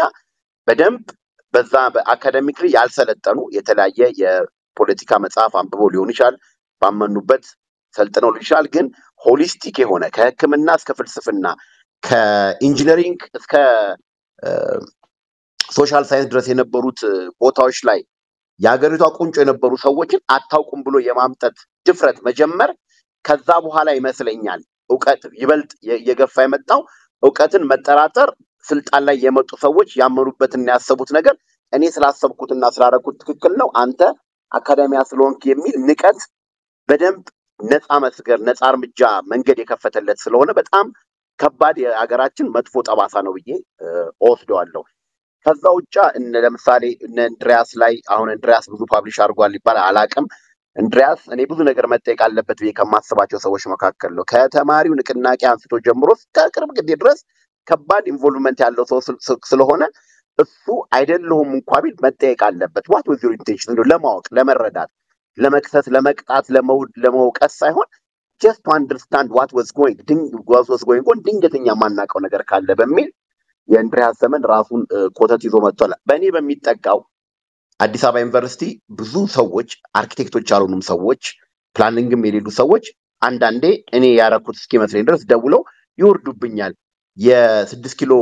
በደንብ በዛ በአካዳሚክሊ ያልሰለጠኑ የተለያየ የፖለቲካ መጽሐፍ አንብቦ ሊሆን ይችላል ባመኑበት ሰልጥነው ይችላል ግን ሆሊስቲክ የሆነ ከህክምና እስከ ፍልስፍና ከኢንጂነሪንግ እስከ ሶሻል ሳይንስ ድረስ የነበሩት ቦታዎች ላይ ያገሪቷ ቁንጮ የነበሩ ሰዎችን አታውቁም ብሎ የማምጣት ድፍረት መጀመር ከዛ በኋላ ይመስለኛል ዕውቀት ይበልጥ የገፋ የመጣው እውቀትን መጠራጠር ስልጣን ላይ የመጡ ሰዎች ያመሩበትና ያሰቡት ነገር እኔ ስላሰብኩትና ስላረኩት ትክክል ነው አንተ አካዳሚያ ስለሆንክ የሚል ንቀት በደንብ ነፃ መስገር ነፃ እርምጃ መንገድ የከፈተለት ስለሆነ በጣም ከባድ ያገራችን መጥፎ ጠባሳ ነው ብዬ ወስደዋለሁ ከዛ ውጪ እነ ለምሳሌ እነ እንድሪያስ ላይ አሁን እንድሪያስ ብዙ ፓብሊሽ አርጓል ይባላል አላቀም እንድሪያስ እኔ ብዙ ነገር መጠየቅ አለበት ብዬ ከማስባቸው ሰዎች መካከል ነው ከተማሪው ንቅናቄ አንስቶ ጀምሮ ከቅርብ ጊዜ ድረስ ከባድ ኢንቮልቭመንት ያለው ሰው ስለሆነ እሱ አይደለም እንኳን ቢል መጠየቅ አለበት what was your intention ለማወቅ ለመረዳት ለመክሰስ ለመቅጣት ለመውድ ለመውቀስ ሳይሆን just to understand what was going on ድንገተኛ ማናቀው ነገር ካለ በሚል የእንድሪያስ ዘመን ራሱን ቆተት ይዞ መጥቷል በእኔ በሚጠቃው አዲስ አበባ ዩኒቨርሲቲ ብዙ ሰዎች አርኪቴክቶች አሉንም ሰዎች ፕላኒንግም የሌሉ ሰዎች አንዳንዴ እኔ ያረኩት እስኪ መስለኝ ድረስ ደውለው ይወርዱብኛል የ6 ኪሎ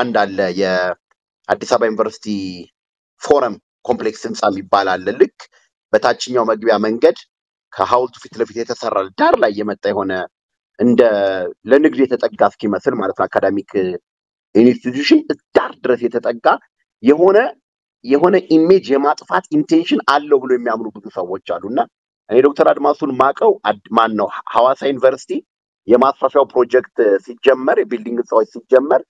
አንድ አለ የአዲስ አበባ ዩኒቨርሲቲ ፎረም ኮምፕሌክስ እንጻም ይባላል ለልክ በታችኛው መግቢያ መንገድ ከሃውልቱ ፊት ለፊት የተሰራ ዳር ላይ የመጣ የሆነ እንደ ለንግድ የተጠጋ እስኪመስል ማለት አካዳሚክ ኢንስቲትዩሽን ዳር ድረስ የተጠጋ የሆነ ኢሜጅ የማጥፋት ኢንቴንሽን አለው ብሎ የሚያምኑ ብዙ ሰዎች አሉና እኔ ዶክተር አድማሱን ማቀው ማን ነው ሐዋሳ ዩኒቨርሲቲ የማስፋፊያው ፕሮጀክት ሲጀመር ቢልዲንግ ሶይ ሲጀመር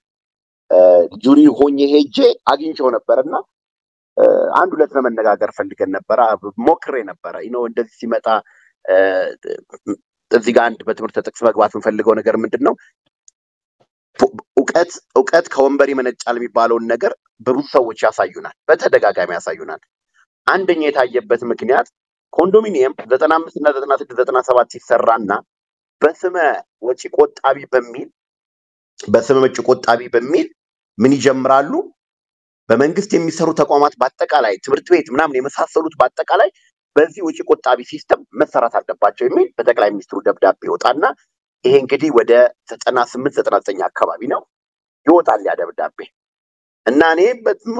ጁሪ ሆኜ ሄጄ አግኝቼው ነበርና አንድ ሁለት ለመነጋገር ፈልገን ነበር ሞክሬ ነበር ኢኖ እንደዚህ ሲመጣ እዚህ ጋር አንድ በትምህርት ተጠቅስ መግባቱን ፈልገው ነገር ምንድነው እውቀት ከወንበሪ መነጫል የሚባለው ነገር በብዙ ሰዎች ያሳዩናል በተደጋጋሚ ያሳዩናል አንደኛ የታየበት ምክንያት ኮንዶሚኒየም 95 እና 96 97 ሲሰራና በስመ ወጪ ቆጣቢ በሚል ምን ይጀምራሉ በመንግስት የሚሰሩ ተቋማት በአጠቃላይ ትምህርት ቤት ምናምን የመሳሰሉት በአጠቃላይ በዚህ ወጪ ቆጣቢ ሲስተም መሰራት አለባቸው የሚል በጠቅላይ ሚኒስትሩ ደብዳቤ ይወጣልና ይሄ እንግዲህ ወደ 98 99 አካባቢ ነው ይወጣል ያ ደብዳቤ እና እኔ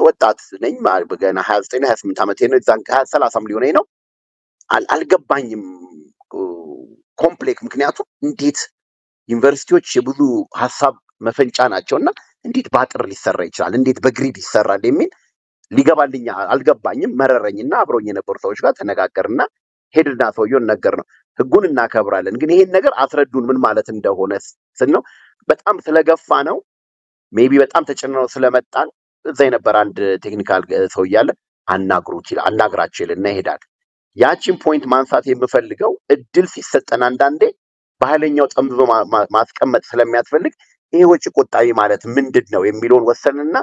ወጣት ነኝ ማለት ገና 29 28 አመቴ ነው ዛንካ 30 ሚሊዮን ነው አልገባኝም ኮምፕሌክስ ምክንያቱም እንዴት ዩኒቨርሲቲዎች የብዙ ሐሳብ መፈንጫ ናቸውና እንዴት ባጥር ሊሰራ ይችላል እንዴት በግሪድ ይሰራል የሚል ሊገባልኛ አልገባኝም መረረኝና አብሮኝ የነበሩ ሰዎች ጋር ተነጋገርና ሄድና ሰውየው ነገር ነው ህጉንና ከብራለን ግን ይሄን ነገር አስረዱን ምን ማለት እንደሆነ ስንነው በጣም ስለገፋ ነው ሜቢ በጣም ተጨነነው ስለመጣን እዛ የነበረ አንድ ቴክኒካል ሰው ይያለ አናግራችሁልና ይሄዳል ያቺን ፖይንት ማንሳት የምፈልገው እድል ሲሰጠና አንዳንዴ ባህለኛው ጠምዞ ማስቀመጥ ስለሚያስፈልግ ይሄዎች ቆጣይ ማለት ምንድነው የሚሉን ወሰንና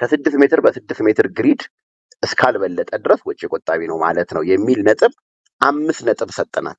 ከ6 ሜትር በ6 ሜትር ግሪድ ስካል በለጠ ድረስ ወጪ ቆጣቢ ነው ማለት ነው የሚል ነጥብ 5 ነጥብ ሰጠናት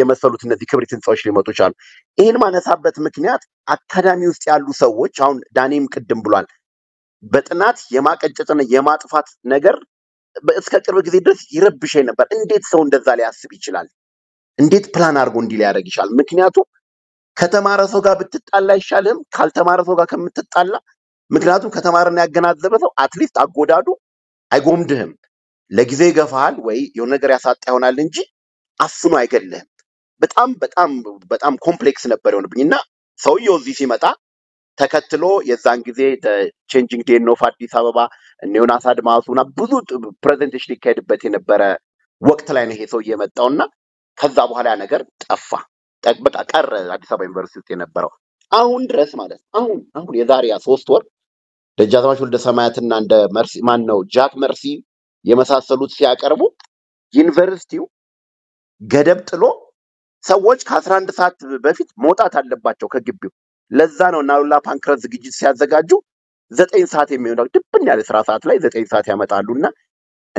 የመሰሉት እነዚህ ክብሪት ህንጻዎች ሊመጡች አሉ ይሄን ማነሳበት ምክንያት አካዳሚ ውስጥ ያሉ ሰዎች አሁን ዳኒም ቅድም ብሏል በጥናት የማቀጨጨን የማጥፋት ነገር እስከ ቅርብ ጊዜ ድረስ ይረብሽ ነበር እንዴት ሰው እንደዛ ሊያስብ ይችላል እንዴት ፕላን አርጎ እንዲል ያደርግ ይችላል ምክንያቱም ከተማረ ሰው ጋር ብትጣላ ይሻልም ካልተማረ ሰው ጋር ከምትጣላ ምክንያቱም ከተማረና ያገናዘበ ሰው አትሊስት አጎዳዱ አይጎምድህም ለጊዜ ይገፋል ወይ የሆነ ነገር ያሳጣ ይሆናል እንጂ አፍኑ አይገልህም በጣም ኮምፕሌክስ ነበር የሆነብኝና ሰውየው እዚህ ሲመጣ ተከትሎ የዛን ጊዜ ቼንጂንግ ዴይ ኦፍ አዲስ አበባ ኒዮናስ አድማሱና ብዙ ፕሬዘንቴሽን ይካሄድበት የነበረ ወቅት ላይ ነው ይሄ ሰው የመጣውና ከዛ በኋላ ያ ነገር ጠፋ በቃ ቀረ አዲስ አበባ ዩኒቨርሲቲ የነበረው አሁን ድረስ ማለት አሁን የዛሬያ 3 ወር ደጃዝማች ወልደ ሰማያትና እንደ መርሲ ማን ነው ጃክ መርሲ የመሳሰሉት ሲያቀርቡ ዩኒቨርሲቲው ገደብ ጥሎ ሰዎች ከ11 ሰዓት በፊት መውጣት አለባቸው ከግቢው ለዛ ነው ናውላ ፓንክረስ ዝግጅት ሲያዘጋጁ 9 ሰዓት የሚሆነው ድብን ያለ ስራ ሰዓት ላይ 9 ሰዓት ያመጣሉና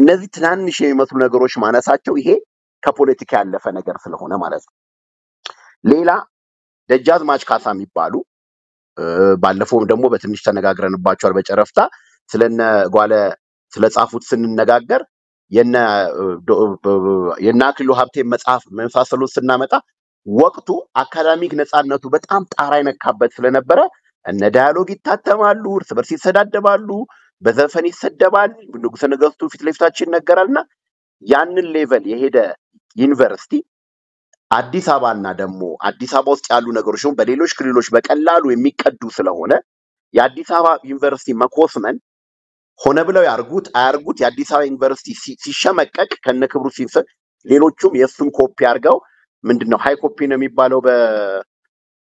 እነዚህ ትናንሽ የሚመስሉ ነገሮች ማነሳቸው ይሄ ከፖለቲካ ያለፈ ነገር ስለሆነ ማለት ነው ሌላ ደጃዝማች ካሳ የሚባሉ ባለፈው ደግሞ በትንሽ ተነጋግረንባቸዋል በጨረፍታ ስለነ ጓለ ስለጻፉት ስንነጋገር የናክሉ ሀብቴ መጽሐፍ መፋሰሉት ስናመጣ ወቅቱ አካዳሚክ ነጻነቱ በጣም ጣራ ይነካበት ስለነበረ እነ ዳያሎግ ይታተማሉ እርስ በርስ ይሰዳደባሉ በዘፈን ይሰደባል ንጉሠ ነገሥቱ ፊት ለፊታችን ይነገራልና ያንን ሌቨል የሄደ ዩኒቨርሲቲ አዲስ አበባና ደሞ አዲስ አበባ ውስጥ ያሉ ነገሮችን በሌሎች ክልሎች በቀላሉ የሚቀዱ ስለሆነ የአዲስ አበባ ዩኒቨርሲቲ መኮስመን ሆነ ብለው ያርጉት አያርጉት የአዲስ አበባ ዩኒቨርሲቲ ሲሸመቀቅ ከነክብሩ ሲንፈ ሌሎችም የሱን ኮፒ አርገው ምንድነው ሃይ ኮፒ ነው የሚባለው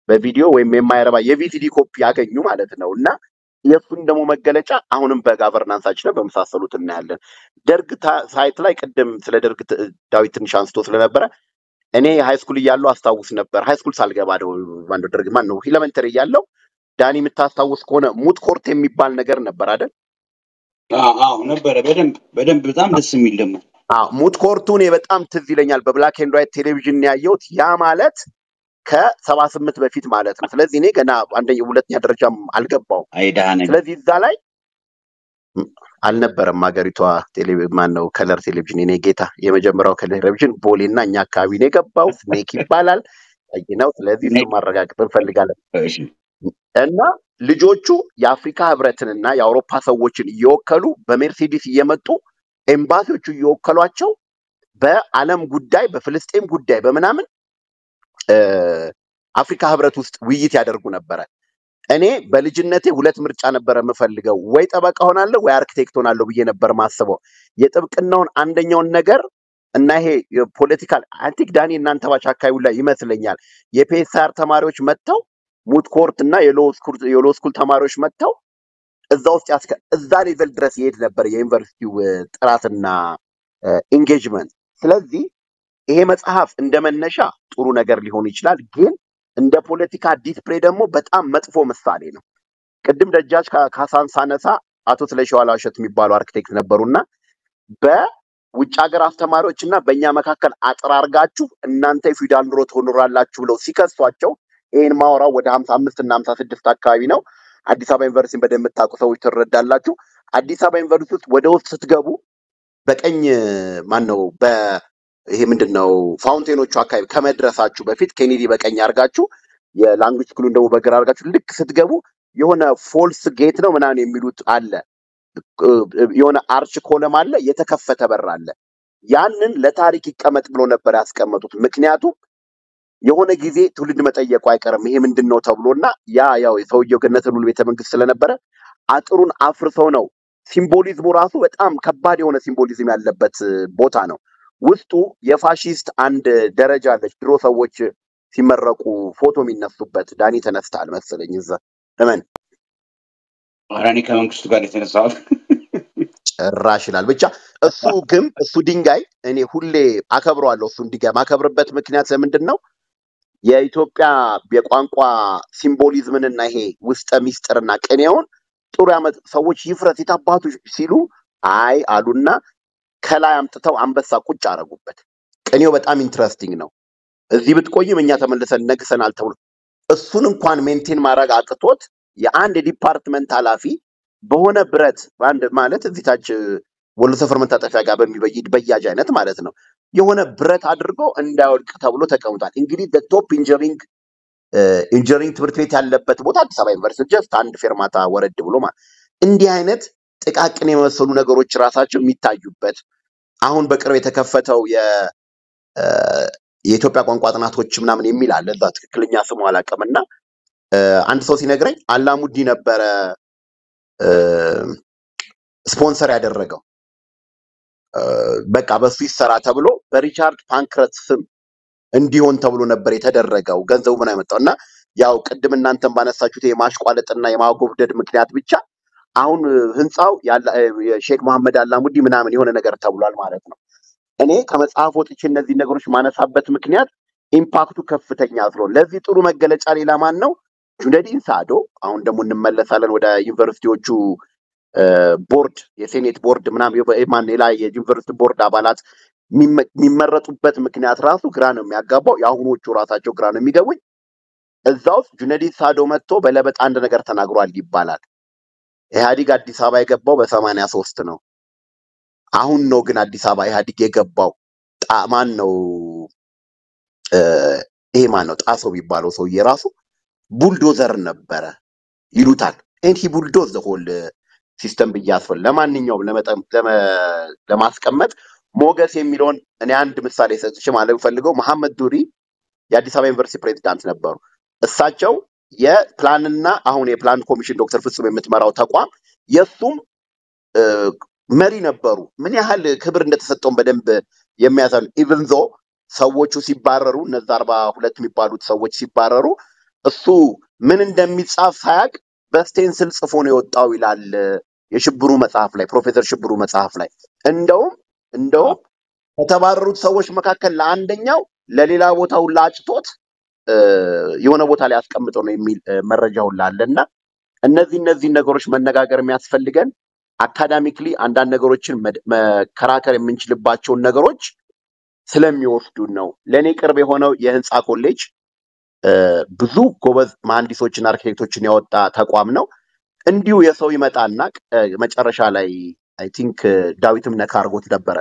በቪዲዮ ወይም የማይረባ የቪቲዲ ኮፒ ያገኙ ማለት ነውና የሱን ደሞ መገለጫ አሁንም በጋቨርናንሳችን በመሳሰሉት እና ያለን ደርግ ሳይት ላይ ቀደም ስለ ደርግ ዳዊትን ሻንስቶ ስለነበረ እኔ ሃይ ስኩል ይያለው አስተዋውስ ነበር ሃይ ስኩል ሳልገባ አንዶ ደርግ ማን ነው ኢለመንተሪ ይያለው ዳኒ ምታስተዋውስ ከሆነ ሙት ኮርት የሚባል ነገር ነበር አይደል አዎ ነበር በደም በጣም ደስ የሚል ደሞ አዎ ሙት ኮርቱን በጣም ትዝ ይለኛል በብላክ ኤንድ ዋይት ቴሌቪዥን ያየሁት ያ ማለት ከ78 በፊት ማለት ነው ስለዚህ እኔ ገና አንደኛ ሁለተኛ ደረጃም አልገባው አይዳነኝ ስለዚህ እዛ ላይ አልነበረም ማገሪቷ ቴሌቪዥን ማን ነው ከለር ቴሌቪዥን እኔ ጌታ የመጀመሪያው ከለር ቴሌቪዥን ቦሌና እኛ አካባቢ ነው ገባው ስሜክ ይባላል አይናው ስለዚህ ለማረጋግጥ እንፈልጋለን እሺ እና ልጆቹ የአፍሪካ ህብረትንና የአውሮፓ ሰዎችን ይወከሉ በሜርሴዲስ እየመጡ ኤምባሲዎቹ ይወከሏቸው በአለም ጉዳይ በፍልስጤም ጉዳይ በመናምን አፍሪካ ህብረት ውስጥ ውይይት ያደርጉ ነበር እኔ በልጅነቴ ሁለት ምርጫ ነበር መፈልገው ወይ ጠበቃ ሆናለሁ ወይ አርኪቴክት ሆናለሁ ብዬ ነበር ማስበው የጥብቅናውን አንደኛውን ነገር እና ይሄ ፖለቲካል አንቲክ ዳኒ እናንተ ባቻካዩላ ይመስለኛል የፒኤስአር ተማሪዎች መጥተው ሙት ኮርት እና የሎስኩል ተማሪዎች መጥተው እዛው ሲያስከ እዛ ሌቨል ድረስ ይሄድ ነበር የዩኒቨርሲቲው ጥራትና ኢንጌጅመንት ስለዚህ ይሄ መጽሐፍ እንደመነሻ ጥሩ ነገር ሊሆን ይችላል ግን እንደ ፖለቲካ ዲስፕሌይ ደግሞ በጣም መጥፎ ምሳሌ ነው ቀድም ደጃጅ ካሳን ሳነሳ አቶ ስለሽዋል አሸት የሚባሉ አርኪቴክት ነበርውና በውጭ ሀገር አስተማሪዎችና በእኛ መካከል አጥራርጋችሁ እናንተ ፊዳል ኑሮ ተኖራላችሁ ብለው ሲከሷቸው ይሄን ማውራው ወደ 55 እና 56 አካባቢ ነው አዲስ አበባ ዩኒቨርሲቲን በደምታቁ ሰዎች ተረዳላችሁ አዲስ አበባ ዩኒቨርሲቲ ውስጥ ወደ ውስጥ ስትገቡ በቀኝ ማን ነው ይሄ ምንድነው ፋውንቴኖቹ አካባቢ ከመድረሳችሁ በፊት ኬኔዲ በቀኝ አርጋችሁ የላንጉጅ ክሉን ደግሞ በግራ አርጋችሁ ልክ ስትገቡ የሆነ ፎልስ ጌት ነው ምናን የሚሉት አለ የሆነ አርች ኮለም አለ የተከፈተ በር አለ ያንን ለታሪክ ይቀመጥ ብሎ ነበር ያስቀመጡት ምክንያቱም የሆነ ጊዜ ትውልድ መጠየቁ አይቀርም ይሄ ምንድነው ተብሎና ያው የሰውየው ገነተሉል ቤተመንግስት ስለነበረ አጥሩን አፍርሰው ነው ሲምቦሊዝሙ ራሱ በጣም ከባድ የሆነ ሲምቦሊዝም ያለበት ቦታ ነው ውስጡ የፋሺስት አንድ ደረጃ አለች ድሮ ሰዎች ሲመረቁ ፎቶ የሚነሱበት ዳኒ ተነስተታል መሰለኝ እዛ ለምን አራኒ ከመንግስቱ ጋር የተነሳው ራሽናል ብቻ እሱ ግን እሱ ድንጋይ እኔ ሁሌ አከብረዋለሁ እሱ ድንጋይ ማከብርበት ምክንያት ለምንድነው የኢትዮጵያ የቋንቋ ሲምቦሊዝምንና ይሄ ውስጥ ሚስጥርና ቀኔውን ጥሩ ያመት ሰዎች ይፍረት ይታባቱ ሲሉ አይ አሉና ከላይ አምጥተው አንበሳ ቁጭ አረጉበት ቀኔው በጣም ኢንትረስቲንግ ነው እዚህ ብትቆይም እኛ ተመለሰን ነግሰናል ተብሎ እሱን እንኳን ሜንቴን ማድረግ አቅቶት የአንድ ዲፓርትመንት ኃላፊ በሆነ ብረት አንድ ማለት እዚታች ወሎ ሰፈር መታጠፊያ ጋር በሚበይድ በያጅ አይነት ማለት ነው የሆነ ብረት አድርጎ እንዳይወድቅ ተብሎ ተቀምጧል እንግዲህ the top engineering ትምህርት ቤት ያለበት ቦታ አዲስ አበባ ዩኒቨርሲቲ just አንድ ፌርማታ ወረድ ብሎ ማለት እንዲህ አይነት ጥቃቅን የመሰሉ ነገሮች ራሳቸው የሚታዩበት አሁን በቅርብ የተከፈተው የኢትዮጵያ ቋንቋ ጥናቶች ምናምን የሚል አለ እዛ ትክክለኛ ስሙ አላቀምና አንድ ሰው ሲነግረኝ አላሙዲ ነበረ ስፖንሰር ያደረገው በቃ በሱ ይሰራ ተብሎ በሪቻርድ ፓንክረት ስም እንዲሆን ተብሎ ነበር የተደረገው ገንዘቡ ምን አይመጣውና ያው ቅድም እናንተም ባነሳችሁት የማሽቋለጥና የማጎብደድ ምክንያት ብቻ አሁን ህንጻው ሼክ መሐመድ አላሙዲ ምናምን የሆነ ነገር ተብሏል ማለት ነው እኔ ከመጻፎት እቺ እነዚህ ነገሮች ማነሳበት ምክንያት ኢምፓክቱ ከፍተኛ ስለሆነ ለዚህ ጥሩ መገለጫ ሌላ ማን ነው ጁነዲን ሳዶ አሁን ደግሞ እንመለሳለን ወደ ዩኒቨርሲቲዎቹ ቦርድ የሴኔት ቦርድ ምናምን የማን ላይ የዩኒቨርሲቲ ቦርድ አባላት የሚመረጡበት ምክንያት ራሱ ግራ ነው የሚያጋባው ያሁኖቹ ራሳቸው ግራ ነው የሚገቡኝ እዛው ጁነዲን ሳዶ መጥቶ በለበት አንድ ነገር ተናግሯል ይባላል ኢህአዲግ አዲስ አበባ የገባው በ83 ነው አሁን ነው ግን አዲስ አበባ ኢህአዲግ የገባው ማን ነው ይሄ ማን ነው ጣሰው ይባለው ሰው የራሱ ቡልዶዘር ነበረ ይሉታል and he bulldozed the whole system በያስፈል ለማንኛውም ለመጠም ለማስቀመጥ ሞገስ የሚሉን እኔ አንድ ምሳሌ ሰጥቼ ማለት ፈልገው መሐመድ ዱሪ የአዲስ አበባ ዩኒቨርሲቲ ፕሬዝዳንት ነበሩ እሳቸው የፕላንና አሁን የፕላን ኮሚሽን ዶክተር ፍጹም የምትመራው ተቋም የሱም መሪ ነበሩ ምን ያህል ክብር እንደተሰጠው በደንብ የሚያሳል even though ሰዎቹ ሲባረሩ እነዛ 42 የሚባሉት ሰዎች ሲባረሩ እሱ ምን እንደሚጻፍ ሳያቅ በስቴንስል ጽፎ ነው የወጣው ይላል የሽብሩ መጽሐፍ ላይ ፕሮፌሰር ሽብሩ መጽሐፍ ላይ እንደው ተባረሩት ሰዎች መካከል ለአንደኛው ለሌላ ቦታው ላጭቶት የሆነ ቦታ ላይ አስቀምጠው ነው የሚል መረጃው ላለና እነዚህ ነገሮች መነጋገር የሚያስፈልገን አካዳሚክሊ አንድ ነገሮችን መከራከር የምንችልባቸው ነገሮች ስለሚወስዱ ነው ለኔ ቅርብ የሆነው የህንጻ ኮሌጅ ብዙ ጎበዝ መሐንዲሶችን አርኪቴክቶችን ያወጣ ተቋም ነው እንዲው የሰው ይመጣና መጨረሻ ላይ አይ ቲንክ ዳዊትም ነካርጎት ነበረ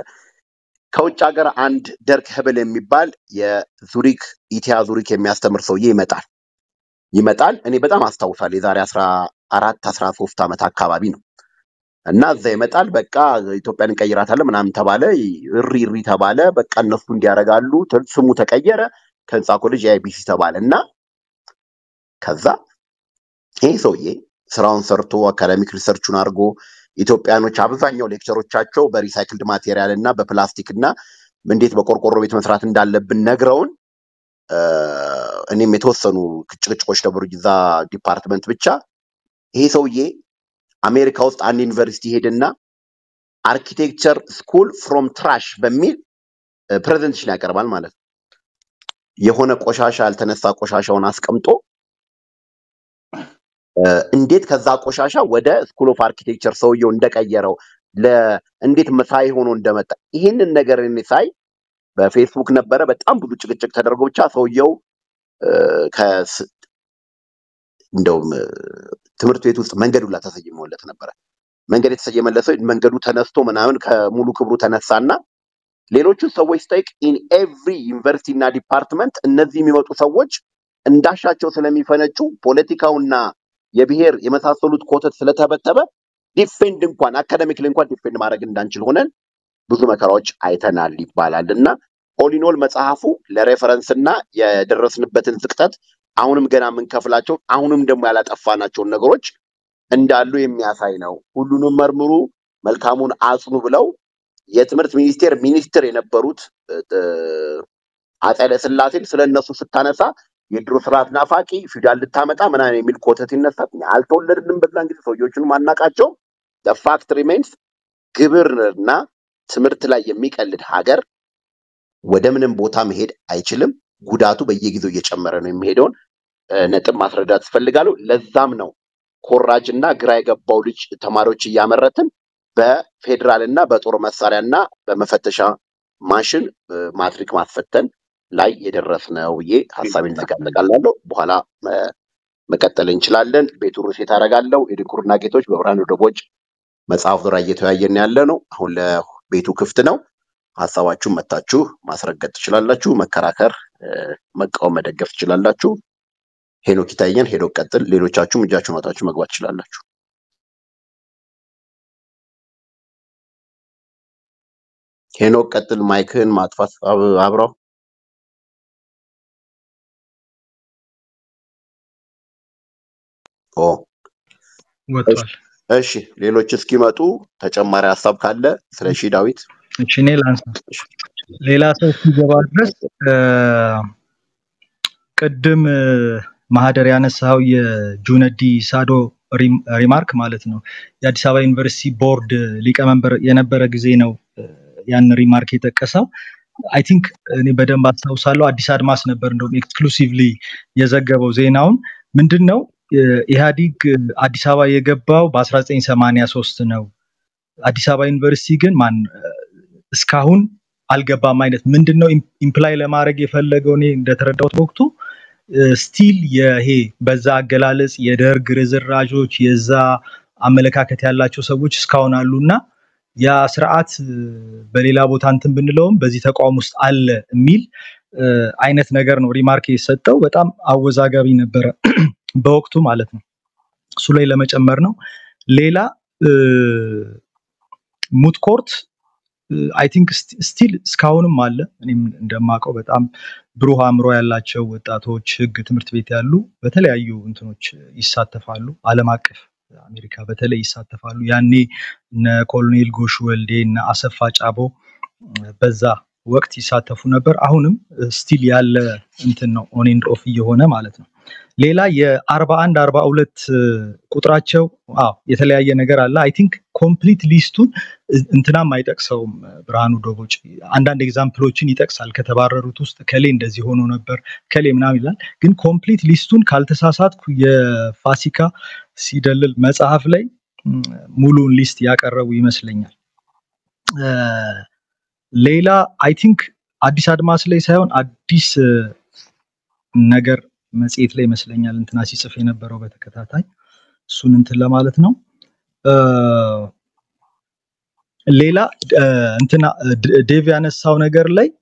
ከውጭ ሀገር አንድ ደርክ ህብል የሚባል የዙሪክ ኢቲያ ዙሪክ የሚያስተምር ሰው ይመጣል እኔ በጣም አስተውላለሁ የዛሬ 14 13 አመት አካባቢ ነው እና ዘ ይመጣል በቃ ኢትዮጵያን ቀይራታለ ምናምን ተባለ ሪሪ ተባለ በቃ እነሱ እንዲያረጋሉ ስሙ ተቀየረ ከንጻ ኮሌጅ አይቢሲ ተባለና ከዛ ይሄ ሰውዬ ስራውን ሰርቶ አካዳሚክ ሪሰርቹን አርጎ ኢትዮጵያኖች አብዛኛው ሌክቸሮቻቸው በሪሳይክልድ ማቴሪያል እና በፕላስቲክ እና እንዴት በቆርቆሮ ቤት መስራት እንዳለብን ነግረውን እኔም የተወሰኑ ክጭቅጭቆች ለብሩጅዛ ዲፓርትመንት ብቻ ይሄ ሰውዬ አሜሪካ ውስጥ አንድ ዩኒቨርሲቲ ሄደና አርኪቴክቸር ስኩል ፍሮም ትራሽ በሚል ፕሬዘንቴሽን ያቀርባል ማለት የሆነ ቆሻሻ አልተነሳ ቆሻሻውን አስቀምጦ እንዴት ከዛ ቆሻሻ ወደ ስኩል ኦፍ አርኪቴክቸር ሰውየው እንደቀየረው ለእንዴት መሳይ ሆኖ እንደመጣ ይሄንን ነገር እኔ ሳይ በፌስቡክ ነበረ በጣም ብዙ ጭቅጭቅ ተደርጎ ብቻ ሰውየው እንደው ትምርት ቤት ውስጥ መንገዱላ ተሰየመለት ነበር መንገድ የተሰየመለሰው መንገዱ ተነስቶ ምናምን ከሙሉ ክብሩ ተነሳና ሌሎቹ ሰዎች stake in every university na department እነዚህ የሚወጡ ሰዎች እንዳሻቸው ስለሚፈነጩ ፖለቲካውና የብሄር የመሳሰሉት ኮተት ስለተበተበ ዲፌንድ እንኳን አካዳሚክ እንኳን ዲፌንድ ማድረግ እንዳንችል ሆነን ብዙ መከራዎች አይተናል ይባላልና ኦሊኖል መጽሐፉ ለሬፈረንስ እና የደረስንበትን ፍቅጠት አሁንም ገና መንከፍላቸው አሁንም ደግሞ ያላጠፋናቸው ነገሮች እንዳሉ የሚያሳይ ነው ሁሉንም መርምሩ መልካሙን አጽኑ ብለው የትምህርት ሚኒስቴር ሚኒስትር የነበሩት አጻለ ስላሴን ስለነሱ ስታነሳ የድሮ ስርዓት ናፋቂ ፊውዳል ልታመጣ ማናን የሚል ኮተት ይነሳት አልተወለድንም በዛን ጊዜ ሰውዮችን ማናቃቸው the fact remains ግብርና ትምህርት ላይ የሚቀልድ ሀገር ወደምንም ቦታ መሄድ አይችልም ጉዳቱ በየጊዜው እየጨመረ ነው የሚሄደው ነጥብ ማስረዳት ፈልጋለሁ ለዛም ነው ኮራጅና ግራ የገባው ልጅ ተማሪዎች ያመረተን በፌደራልና በጦር መሳሪያና በመፈተሻ ማሽን ማትሪክ ማስፈተን ላይ የደረስነው የሐሳብን ተቀበላለሁ በኋላ መቀጠል እንችላለን ቤቱን ሴት አረጋለሁ የድንቁርና ጌቶች በብርሃኑ ደቦጭ መጽሐፍ ዙሪያ እየተያየን ያለነው አሁን ለቤቱ ክፍት ነው ሐሳባችሁን መጣችሁ ማስረገጥ ትችላላችሁ መከራከር መቃወም መደገፍ ትችላላችሁ ሄኖክ ይታየን ሄዶ ቀጥል ሌሎቻችሁም እጃችሁን አጣችሁ መግባት ትችላላችሁ ሄኖክ ቀጥል ማይክን ማጥፋት አብራው ወጣል እሺ ሌሎች እስኪመጡ ተጨማሪ ሐሳብ ካለ ስለሺ ዳዊት እቺኔ ላንስ ሌላ ሰው ሲገባ ድረስ ቀደም ማህደር ያነሳው የጁነዲ ሳዶ ሪማርክ ማለት ነው የአዲስ አበባ ዩኒቨርሲቲ ቦርድ ሊቀመንበር የነበረ ጊዜ ነው ያን ሪማርክ የተቀሰው አይ ቲንክ እኔ በደንብ አስተውላለሁ አዲስ አድማስ ነበር እንደው ኤክስክሉሲቭሊ የዘገበው ዜናውን ምንድነው ኢህአዲግ አዲስ አበባ የገባው በ1983 ነው አዲስ አበባ ዩኒቨርሲቲ ግን ማን እስካሁን አልገባም አይነት ምንድነው ኢምፕላይ ለማድረግ የፈለገው ነው እንደተረዳው ወቅቱ ስቲል ይሄ በዛ አገላለጽ የደርግ ርዝራጆች የዛ አመለካከት ያላቸው ሰዎች እስካሁን አሉና يا سرعات بليلابو تانتم بنلهم بزي تقوى مستقل ميل عينة نجار نوري ماركي ستة وبتأم عوزاجا بين برا بوقته معلتنا سليلة مش أمرنا ليلة مود كورت I think still سكاون ماله يعني عندما كو بتأم بروها مروي الله شو وتأتوه شق تمرت بيتالو بتلاقي أيو أنتوا إيسات تفعلوا على ماكف أمريكا بتلاقي إيسات تفعلوا يعني نكولونيل غوشوالدي نأسفاج أبو بزا وقت إيسات تفونا بر أهونم still يال أنتنا أونين رفيه هنا مالتنا ليلا يه أربعة عند أربعة أولت كتراتشوا يتلاقي أيه نجار الله I think completely stood انتنا ما يتكسهم برهانو ደቦጭ عندنا examples يتكسال كتبارة رتوس كلين دزي هونو نبر كلين ناميلان جن completely stood كالتساسات كويه فاسيكا سيدل مزعف لي مولون list ياك الروي مثلين ليلا I think أديس أدماس ليس هون أديس نجار مسئيت لي مثلين يعني انتنا سيسفين بروبة كتاتاي سون انتلا مالتنا ليلى انتنا ديفيانس ساونا جرلي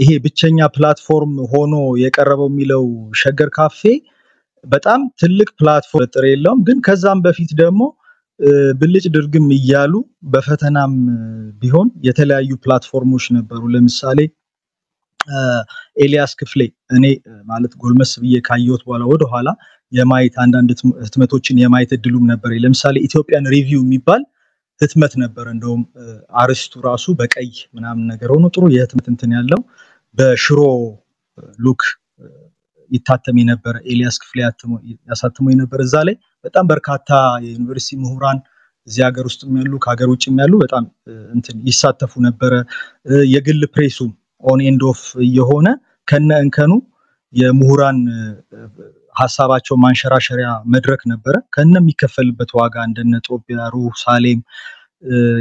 هي بتشينيا بلاتفورم هونو يقربوا ميلو شجر كافي بتأم تلك بلاتفورم تريلهم جن كزام بفيت دمو بلش درجم يالو بفتنام بهون يتلاقيو بلاتفورموش نبرو لمثالي إلياس كفلي أنا مالت قول مسبية كايوت ولا وده هلا يمايت عندنا تمتوتشين يمايت الدلوم نبري لمثال إثيوبيان ريفيو ميبال تمت نبرندهم عرستو راسو بك أي من عم نجرونه ترو يهتمت انتنيالله بشرو لوك يتاتمي نبر إلياس كفلي يساتمي نبر زالي بتأم بركاتا يونيفرسي مهوران زياجر استميلو كاجروتش ميلو بتأم انتن يساتفو نبر يقل بريسوم on end of يهونا كنا إن كانوا يمهوران حسابات شو منشرة شريعة مدرك نبرة كنا مكفل بتواجه عندنا توبيا روح سالم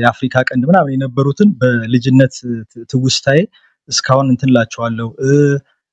أفريقيا كأننا بنعمل نبروتن بلجنة توستاي سكون إنتن لا تشوالو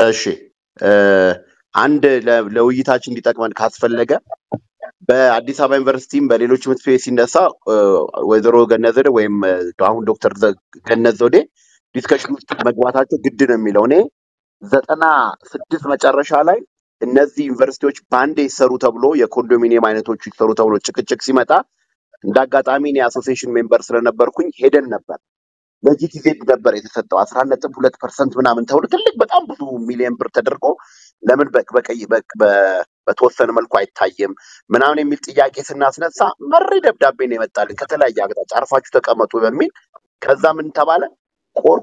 إيش عند لو يتحش إن تكمل خاص فلقة بعدي سبعين ورستيم بريلوش متفيسين دسا وذروق النظر وهم تعاون دكتور ذا النظري discussion مجواتاتو جدا ميلوني ذات أنا ستيس ما ترى شالي النزي universities باندي سرو تبلو يا كوندومينيوم أنا توجي سرو تبلو تشكسي متى دقات أميني association members لنا بركون هيدن نبر لجيتي زيد نبر إذا ستة عشرة نت بولت percent من عمن تقول تلك بتأمبلو مليون برتدركو لمن بك بتوصل ملكو عتايم من عمن ملت إياكيس الناس نسا مريض بدأ بيني متالين كتلا إياكت عارفة شو تكمل توي بمين كذا من تباله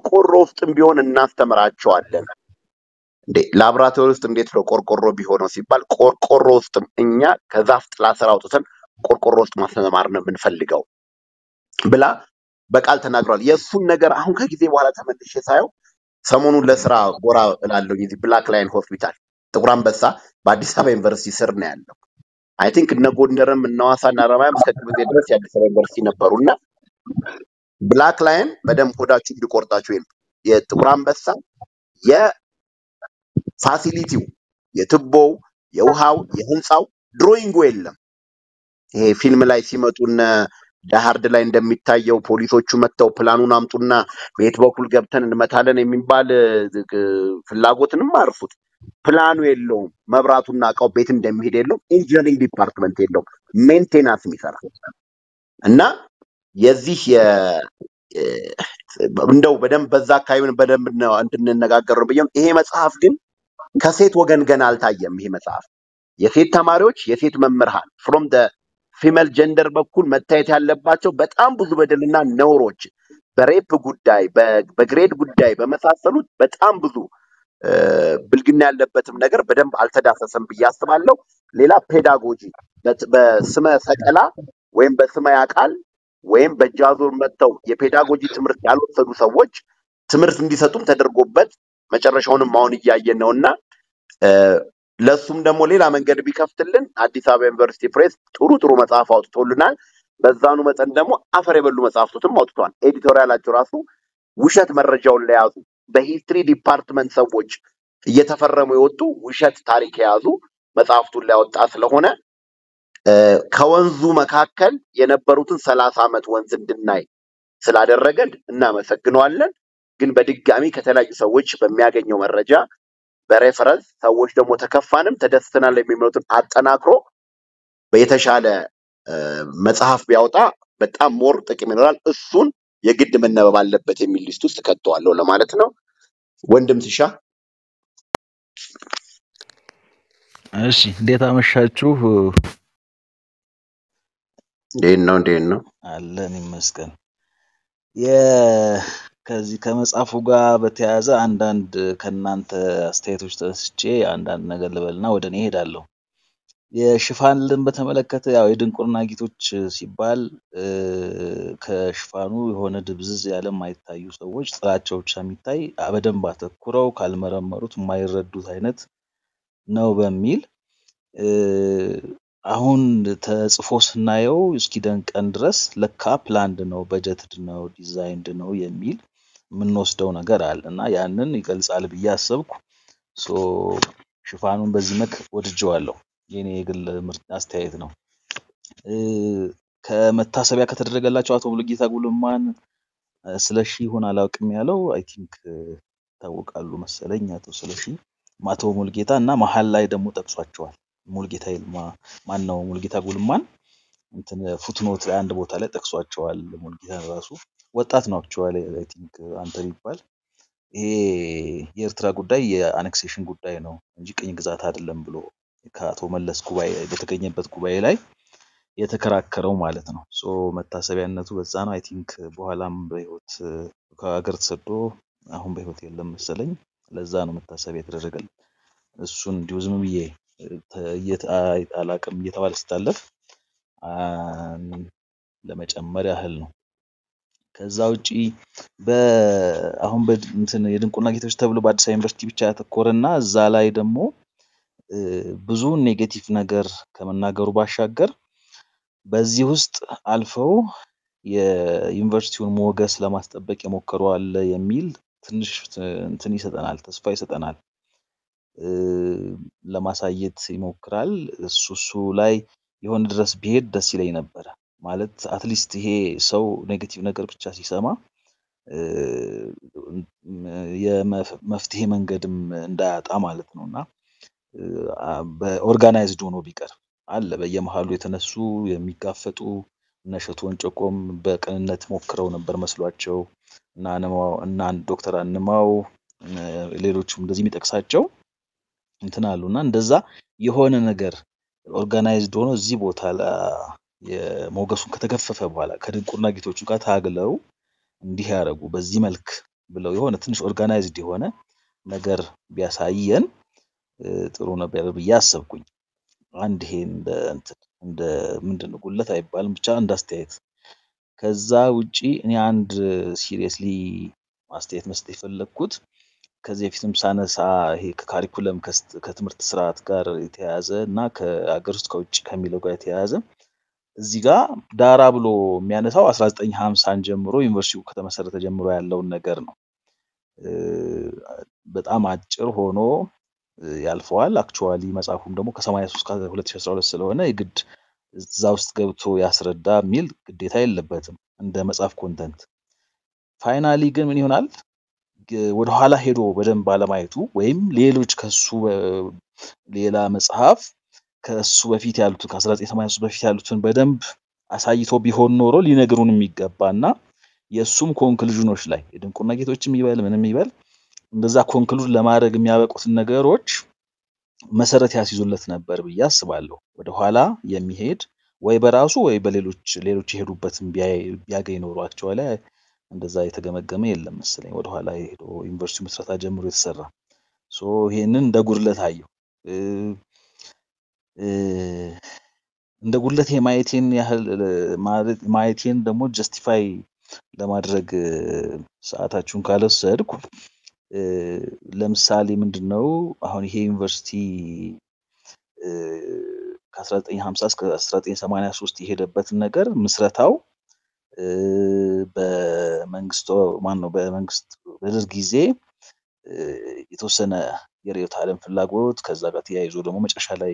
كور روست بيون الناس تمرات شو علنا ده لابراتوريست مديترو كور رو بيهون وسيبال كور روست إنيا كذافت لاسرعة وتسن كور روست مثلاً مارنا بنفلقاو بلا بقالت نجرال يسون نجار أهم كذي ولا تمن الشيء سايو سمونو لاسرعة ورا العلوي ذي بلاك لاين هوسبيتال تقرأ بس بعد سبعة إنفرسي سرنا علنا I think نقول نرم من نواسا نرمايم سكتوا ذي درس يعني سبعة إنفرسي نبرونا بلاك لاين بدم خدا چوب دکورتا چویم یه تقرام بسته یه فاسیلیتیو یه تبو یه اوهاو یه هنساو دروینگو ایلم فیلم لایسیمه تون دهارد لاین دم میتای یه و پولیسو چومت و پلانو نام تون ویت باکل گبتن نمتالن امین بال فلاغوتن معرفوت پلانو ایلوم مبراتون ناکاو بیتن دم هید ایلوم انجینرینگ دیپارتمنت ایلوم مینتینانس میسارا انا يزيه عندو بدم بذاكايون بدم عندنا نجاك الربيعم إيه مسافة جن كسيت وجن جنال تايم إيه مسافة يسيت تماروش يسيت ممرهان from the female gender بكون متأتي على باتو بتأم بذو بدلنا نوروش بريب good day بجريد good day بمسافة سلوت بتأم بذو بالجنة على باتم نجار بدم على تداس سنبياس مالو للا pedagogy بس ما سجلا وين بس ما يقال وين بجازور متو يبيداغوجي تمرت يالو صدو سووج تمرت انديسطوم تدرغوبت مچرشاون ماون يايينونا ለሱም ደሞ ሌላ መንገድ ቢከፍትልን አዲስ አበባ ዩኒቨርሲቲ ፕሬስ ጥሩ ጥሩ መጻፍ አውጥቶልናል በዛኑ መጠን ደሞ አፈር የበሉ መጻፍቶትም አውጥቷል ኤዲቶሪያላቸው ራሱ ውሸት መረጃውን ለያዙ በሂስትሪ ዲፓርትመንት ሰዎች እየተፈረሙ የወጡ ውሸት ታሪክ ያዙ መጻፍቱን ላይወጣ ስለሆነ ከወንዙ መካከል የነበሩትን 30 አመት ወንዝ እንድናይ ስላደረገን እናመሰግናለን ግን በድጋሚ ከተለያዩ ሰዎች በሚያገኘው መረጃ በሬፈረንስ ሰዎች ደሞ ተከፋንም ተደስተናል የሚመጡን አጠናክሮ በየተሻለ መጽሐፍ ቢያወጣ በጣም ሞር ጥቅም ይኖራል እሱን የግድ መነበብ አለበት የሚል ሊስት ውስጥ ከተዋለው ለማለት ነው ወንድም ትሻ እሺ እንዴት አመሻችሁ እንዴት ነው አለን ይመስገን የ ከዚህ ከመጻፉ ጋር በተያያዘ አንዳንድ ከናንተ አስተያየቶች ተስቼ አንዳንድ ነገር ልበልና ወደኔ ሄዳለሁ የሽፋንን በተመለከተ ያው የድንቁርና ጊቶች ሲባል ከሽፋኑ የሆነ ድብዝዝ ያለም አይታዩ ሰዎች ጥራቸው ብቻ የሚታይ አበደም ባተኩረው ካልመረመሩት ማይረዱት አይነት ነው በሚል አሁን ተጽፎስናየው እስኪ ደንቀን ድረስ ለካ ፕላንድ ነው በጀትድ ነው ዲዛይንድ ነው የሚል ምንወስደው ነገር አለና ያንን ይገልጻል ብዬ አሰብኩ ሶ ሽፋኑን በዚህ መክ ወድጀዋለሁ የኔ የግል ምርጫ አስተያየት ነው ከመታሰቢያ ከተደረገላቸው አቶ ብልጊታ ጉልማን ስለሺ ሆነ አላውቅም ያለው አይ ቲንክ ታውቃሉ መሰለኝ አቶ ስለሺ ማቶ ሙልጌታና መሐል ላይ ደሞ ተጥሷቸዋል ሙልጌታ ይልማ ማን ነው ሙልጌታ ጉልማን እንትን ፉትኖት አንድ ቦታ ላይ ተጥሷቸዋል ሙልጌታ ራሱ ወጣት ነው አክቹአሊ አይ ቲንክ አንተር ይባል ይሄ የኤርትራ ጉዳይ የአነክሴሽን ጉዳይ ነው እንጂ ቅኝ ግዛት አይደለም ብሎ ከአቶ መለስ ጉባኤ በተገኘበት ጉባኤ ላይ የተከራከረው ማለት ነው ሶ መታሰቢያነቱ በዛ ነው አይ ቲንክ በኋላም በህይወት ከሀገር ተሰዶ አሁን በህይወት የለም መሰለኝ ለዛ ነው መታሰቢያ ተደረገል እሱን ዲውዝም ብዬ አላቀም እየተባለ ስታለፍ ለመጨመር ያህል ነው ከዛውጪ በአሁን በእንትን የድንቁና ጌቶች ተብሎ በአዲስ አበባ ዩኒቨርሲቲ ብቻ ተቆረና እዛ ላይ ደሞ ብዙ ኔጌቲቭ ነገር ከመናገሩ ባሻገር በዚህ ውስጥ አልፈው የዩኒቨርሲቲውን ሞገስ ለማስጠበቅ የሞከሩ አለ የሚል ትንሽ እንትን ይሰጠናል ተስፋ ይሰጠናል ለማሳየት ይሞክራል እሱሱ ላይ ይሆን ድረስ ቢሄድ ደስ ይለኝ ነበር ማለት at least ይሄ ሰው ኔጌቲቭ ነገር ብቻ ሲሰማ የመፍትሄ መንገድም እንዳያጣ ማለት ነውና በኦርጋናይዝድ ሆኖ ቢቀር አለ በየመሃሉ የተነሱ የሚጋፈጡ ነሽቶን ጨቆም በቀንነት ሞክረው ነበር መስሏቸው እና አንድ ዶክተር አንማው ሌሎችም እንደዚህ የሚጠቅሳቸው እንትናሉና እንደዛ የሆነ ነገር ኦርጋናይዝድ ሆኖ እዚ ቦታ የሞገሱን ከተገፈፈ በኋላ ከድንቁርና ጌቶቹ ጋር ታግለው እንዲህ ያረጉ በዚህ መልክ ብለው የሆነ ትንሽ ኦርጋናይዝድ የሆነ ነገር ቢያሳየን ጥሩ ነበር ብያስብኩኝ አንድ ይሄ እንደ ምንድነው ጉለት አይባልም ብቻ እንዳስተያየት ከዛ ውጪ እኔ አንድ ሲሪየስሊ ማስተያየት መስጠት ፈለኩት ከዚህ ፍትም ሳነሳ ይሄ ከካሪኩለም ከትምርት ስርዓት ጋር የተያዘና ከአገር ውስጥ ከውጭ ከሚለው ጋር የተያዘ እዚህ ጋር ዳራ ብሎ የሚያነሳው 1950 ጀምሮ ዩኒቨርሲቲው ከተመሰረተ ጀምሮ ያለው ነገር ነው በጣም አጭር ሆኖ ያልፈዋል አክቹአሊ መጻፉም ደሞ ከ83 ጋር 2012 ስለሆነ ይግድ እዛው ውስጥ ገብቶ ያስረዳ ሚል ግዴታ የለበትም እንደ መጻፍ ኮንተንት ፋይናሊ ግን ምን ይሆናል ወደ ኋላ ሄዶ በደም ባለማይቱ ወይም ሌሎች ከሱ ሌላ መጽሐፍ ከሱ በፊት ያሉት ከ1983 በፊት ያሉትን በደም አሳይቶ ቢሆን ኖሮ ሊነግሩንም ይገባና የሱም ኮንክሉዥኖች ላይ የድንቁና ጌቶችም ይባል ምንም ይባል እንደዛ ኮንክሉድ ለማድረግ የሚያበቁት ነገሮች መሰረት ያስይዙለት ነበር ብያስባለሁ ወደ ኋላ የሚሄድ ወይ በራሱ ወይ በሌሎች ይሄዱበትም ቢያገኝ ኖሯቸው አለ እንደዛ የተገመገመ የለም መስለኝ ወደ ኋላ ሄዶ ዩኒቨርሲቲው መስራታ ጀምሮ የተሰራ ሶ ይሄንን እንደ ጉድለት አየው እንደ ጉልት የማይቲን ያህል ማይቲን ደሞ ጀስቲፋይ ለማድረግ ሰዓታችሁን ካለሰድኩ ለምሳሌ ምንድነው አሁን ይሄ ዩኒቨርሲቲ ከ1950 እስከ 1983 የሄደበት ነገር መስራታው በመንግስቱ ማን ነው በመንግስት በደርግ ጊዜ የተወሰነ የሪዮት ዓለም ፍላጎት ከዛ ጋር ተያይዞ ደሞ መጨሻ ላይ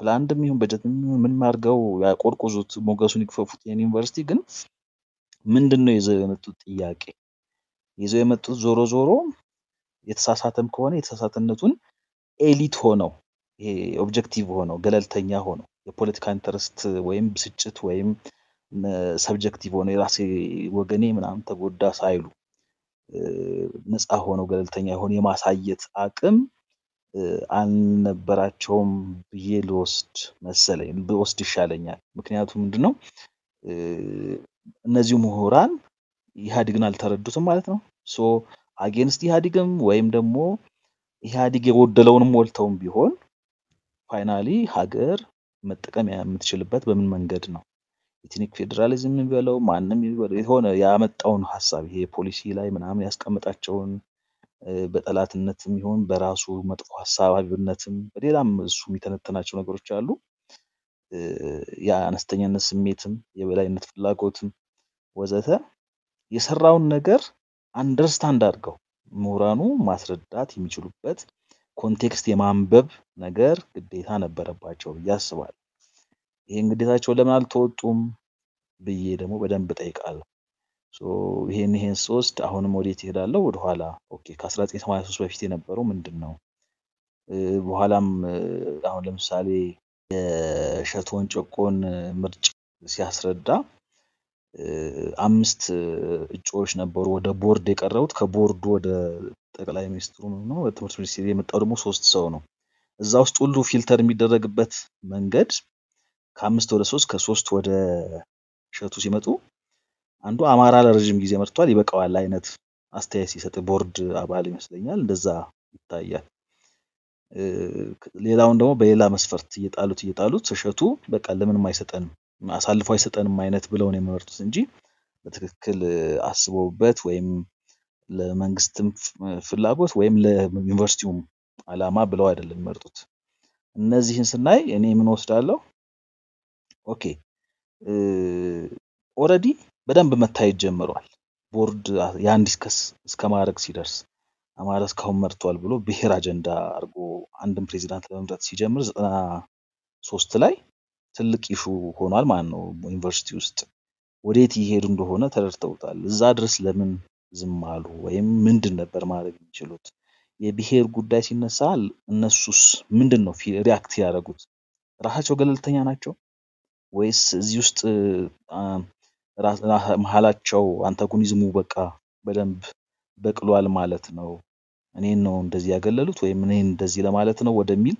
ፕላንድም ይሁን በጀትም ምን ማርገው ያቆርቆዙት ሞጋሱን ይክፈፉት የዩኒቨርሲቲ ግን ምንድነው ይዘው የመጡት ጥያቄ ይዘው የመጡት ዞሮ ዞሮ የተሳሳተም ከሆነ የተሳሳተነቱን ኤሊት ሆነው ይሄ ኦብጀክቲቭ ሆነው ገለልተኛ ሆነው የፖለቲካ ኢንተረስት ወይም ብስጭት ወይም ሰብጀክቲቭ ሆነው የራሴ ወገኔ ምናም ተጎዳ ሳይሉ ንጻ ሆነው ገለልተኛ ሆነ የማሳየት አቅም አንነበራቸውም በየሎስት መሰለኝ በወስድ ይሻለኛል ምክንያቱም ምንድነው እነዚህ ምሁራን ኢሃዲግን አልተረዱትም ማለት ነው ሶ አገንስት ኢሃዲግም ወይም ደግሞ ኢሃዲግ የወደለውንም ወልተውም ቢሆን ፋይናሊ ሀገር መጠቀም ያምትችልበት በምን መንገድ ነው ኢትኒክ ፌደራሊዝም ይበለው ማንንም ይበለው የሆነ ያመጣውን ሐሳብ ይሄ ፖሊሲ ላይ ምናምን ያስቀመጣቸውን በጠላትነትም ይሁን በራሱ መጥፎ ሐሳባዊነትም በሌላም እሱ የሚተነተናቸው ነገሮች አሉ ያ አነስተኛነት ስሜትም የበላይነት ፍላጎትም ወዘተ የሰራውን ነገር አንደርስታንድ አድርገው ሙራኑ ማስረዳት የሚችሉበት ኮንቴክስት የማንበብ ነገር ግዴታ ነበረባቸው ያስባል ይሄ እንግዲታቸው ለምን አልተወጡም ብዬ ደግሞ በደንብ ጠይቃለሁ ሶ ይሄን ሶስት አሁንም ወዴት ይሄዳለው ወደ ኋላ ኦኬ ከ1983 በፊት የነበረው ምንድነው በኋላም አሁን ለምሳሌ የሸቶን ጨቆን ምርጭ ሲያስረዳ አምስት እጮች ነበሩ ወደ ቦርድ የቀረቡት ከቦርድ ወደ ጠቅላይ ሚኒስትሩ ነው ወጥቶ ሲሪ የመጣው ደግሞ ሶስት ሰው ነው እዛ ውስጥ ሁሉ ፊልተር የሚደረግበት መንገድ ከአምስት ወደ ሶስት ከሶስት ወደ ሸቱ ሲመጡ አንዱ አማራ ለረጅም ጊዜ መርቷል ይበቃዋል አይነት አስተያየት ሲሰጥ ቦርድ አባል ይመስለኛል እንደዛ ይታያል ሌላውን ደግሞ በሌላ መስፈርት እየጣሉት ሸቱ በቃ ለምን ማይሰጠን አሳልፎ አይሰጠንም አይነት ብለው ነው የመረጡት እንጂ በትክክል አስበውበት ወይም ለመንግስትም ፍላጎት ወይም ለዩኒቨርሲቲውም አላማ ብለው አይደለም የመረጡት እነዚህን ስናይ እኔ ምን ወስዳለሁ ኦኬ ኦሬዲ በደንብ መታየት ጀምሯል ቦርድ ያን ዲስከስ እስከማረክ ሲደርስ አማራስ ካሁን መርቷል ብሎ ብሄር አጀንዳ አርጎ አንድም ፕሬዚዳንት ለመምረጥ ሲጀምር 93 ላይ ትልቅ ኢሹ ሆኗል ማለት ነው ዩኒቨርሲቲ ውስጥ ወዴት ይሄዱ እንደሆነ ተረድተውታል እዛ ድረስ ለምን ዝም አሉ ወይም ምንድን ነበር ማድረግ የሚችሉት የብሄር ጉዳይ ሲነሳል እነሱስ ምንድነው ሪአክት ያደርጉት ራሳቸው ገለልተኛ ናቸው ወይስ እዚህ ውስጥ ራሳቸው አንታጎኒዝሙ በቃ በደንብ በቅሏል ማለት ነው እኔ ነው እንደዚህ ያገለሉት ወይም እኔ እንደዚህ ለማለት ነው ወደሚል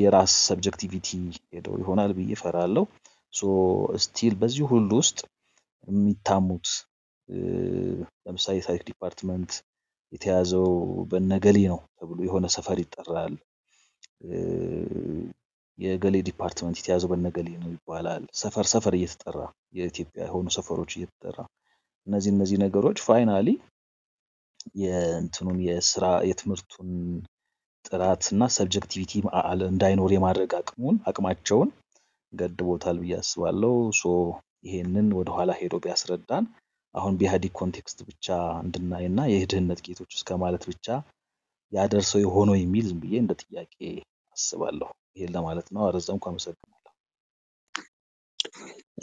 የራስ ሰብጀክቲቪቲ ሄዶ ይሆናል ብዬ ፈራለሁ ሶ ስቲል በዚህ ሁሉ ውስጥ የሚታሙት ለምሳሌ ሳይክ ዲፓርትመንት የተያዘው በነገሌ ነው ተብሎ የሆነ ሰፈር ይጣራል የገሌ ዲፓርትመንት የተያዘው በነገሌ ነው ይባላል ሰፈር እየተጠራ የኢትዮጵያ ሆኖ ሰፈሮች እየተጠራ እነዚህ ነገሮች ፋይናሊ የእንትኑን የስራ የትምርቱን ጥራትና ሰብጀክቲቪቲ እንዳይኖር የማድረግ አቅማቸውን ገድቦታል በያስባለው ሶ ይሄንን ወደ ኋላ ሄዶ ቢያስረዳን አሁን በኢሃዲግ ኮንቴክስት ብቻ እንድናይና የህድነት ጌቶች እስከማለት ብቻ ያደርሰው የሆነ የሚል ዝም ብዬ እንደ ጥያቄ አስባለሁ ይሄን ለማለት ነው አረዘምኩ አመሰግናለሁ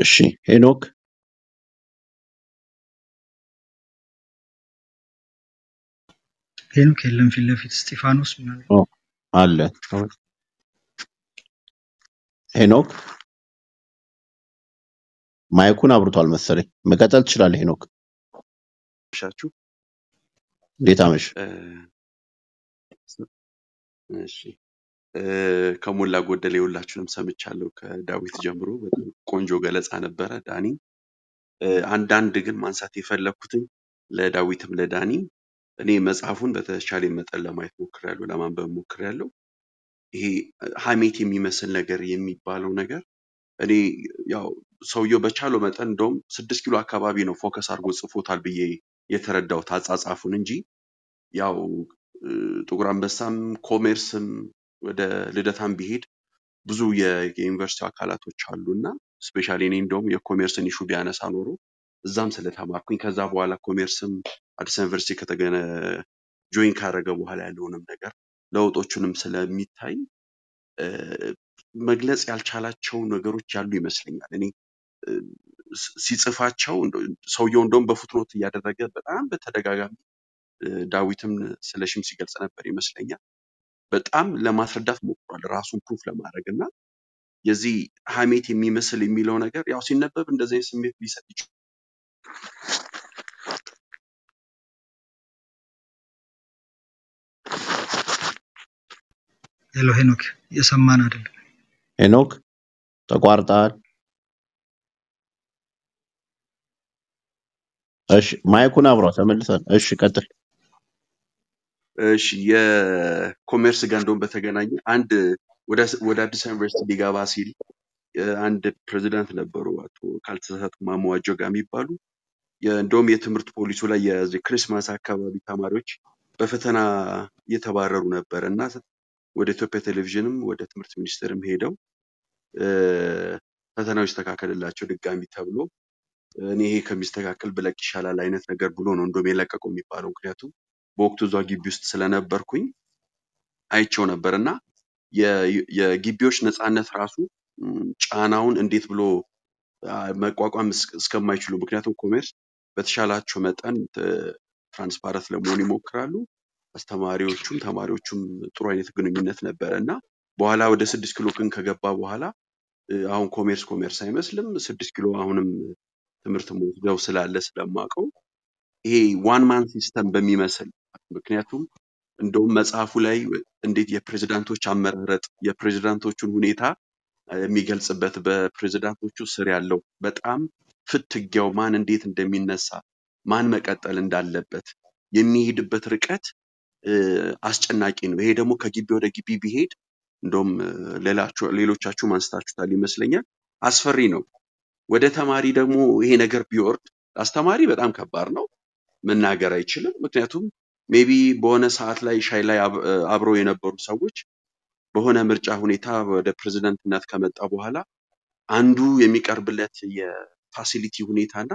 እሺ ሄኖክ ሄኖክ የለም ፊለፊት ስቲፋኖስ ማለት ነው አለ ሄኖክ ማይኩን አብርቷል መሰለኝ መቀጠል ትችላለህ ሄኖክ ሻቹ ዴታመሽ እሺ ከሞላ ጎደል ይውላችሁንም ሰምቻለሁ ከዳዊት ጀምሮ በጣም ቆንጆ ገለጻ ነበር ዳኒ አንድ አንድ ግን ማንሳት ይፈልኩት ለዳዊትም ለዳኒ እኔ መጽሐፉን በተቻለ መጠን ለማየት ሞክራለሁ ለማንበብ ሞክራለሁ ይሄ ሐሜት የሚመስል ነገር የሚባለው ነገር እኔ ያው ሰውየው በቻለው መጠን ዶም 6 ኪሎ አካባቢ ነው ፎከስ አድርጎ ጽፎታል ብዬ የተረዳው ታጻጻፉን እንጂ ያው ጥቁር አንበሳም ኮሜርስም ወደ ልደታም ቢሄድ ብዙ የዩኒቨርሲቲ አካላቶች አሉና ስፔሻሊ እኔ እንደውም የኮሜርስን ኢሹ ቢያነሳ ኖሮ እዛም ስለታማኩኝ ከዛ በኋላ ኮሜርስም አዲስ ዩኒቨርሲቲ ከተገነ ጆይን ካረገ በኋላ ያለውንም ነገር ለውጦቹንም ስለሚታይ መግለጽ ያልቻላቸው ነገሮች ያሉ ይመስልኛል እኔ ሲጽፋቸው ሰውየው እንደውም በፉትኖት ያደረገ በጣም በተደጋጋሚ ዳዊትም ስለሽም ሲገልጽ ነበር ይመስልኛል በጣም ለማስረዳት ሞክሯል ራሱን ፕሩፍ ለማድረግና የዚ ሐሜት የሚመስል የሚለው ነገር ያው ሲነበብ እንደዚህ ስሜት ሊሰጥ ይችላል ሄሎ ሄኖክ የሰማን አይደል ሄኖክ ተቋርጣል እሺ ማይኩን አብራ ተመልሰን እሺ ቀጥል እሺ የኮሜርስ ጋንዶን በተገናኘ አንድ ወደ አዲስ ዩኒቨርሲቲ ሊጋባ ሲል አንድ ፕሬዚዳንት ነበሩ አቶ ካልተሰጣት ማማዋጆ ጋር የሚባሉ የእንዶም የትምርት ፖሊሱ ላይ የዚ ክሪስማስ አካባቢ ተማሪዎች በፈተና የተባረሩ ነበርና ወደ ኢትዮጵያ ቴሌቪዥንም ወደ ትምርት ሚኒስቴርም ሄደው ፈተናው ይስተካከለላቸው ድጋሚ ተብሎ እኔ ይሄ ከሚስተካከል ብለክ ይሻላል አይነት ነገር ብሎ ነው እንደም የለቀቀው የሚባለው ምክንያቱም በወቅቱ ዛው ግቢ ውስጥ ስለነበርኩኝ አይቼው ነበርና የግቢዎች ነፃነት ራሱ ጫናውን እንዴት ብሎ መቋቋም እስከማይችሉ ምክንያቱም ኮሜርስ በተሻላቸው መጠን ትራንስፓረንት ለመሆን ይሞክራሉ አስተማሪዎቹም ተማሪዎቹም ጥሩ አይነት ግንኙነት ነበርና በኋላ ወደ 6 ኪሎ ግን ከገባ በኋላ አሁን ኮሜርስ አይመስልም 6 ኪሎ አሁንም ትምርት ሙዚያው ስላለ ስለማቀው ይሄ ዋን ማን ሲስተም በሚመስል ምክንያቱም እንደውም መጽሐፉ ላይ እንዴት የፕሬዝዳንቶች አመራረጥ የፕሬዝዳንቶቹን ሁኔታ የሚገልጽበት በፕሬዝዳንቶቹ ስር ያለው በጣም ፍትጊያው ማን እንዴት እንደሚነሳ ማን መቀጠል እንዳለበት የሚሄድበት ርቀት አስጨናቂ ነው ይሄ ደግሞ ከግቢ ወደ ግቢ ቢሄድ እንደውም ሌሎቻችሁ ማንስታችሁታል ይመስለኛል አስፈሪ ነው ወደ ተማሪ ደግሞ ይሄ ነገር ቢወርድ አስተማሪ በጣም ከባድ ነው መናገር አይችልም ምክንያቱም ሜቢ በሆነ ሰዓት ላይ ሻይ ላይ አብሮ የነበሩ ሰዎች በሆነ ምርጫ ሁኔታ ወደ ፕሬዝዳንትነት ከመጣ በኋላ አንዱ የሚቀርብለት የፋሲሊቲ ሁኔታና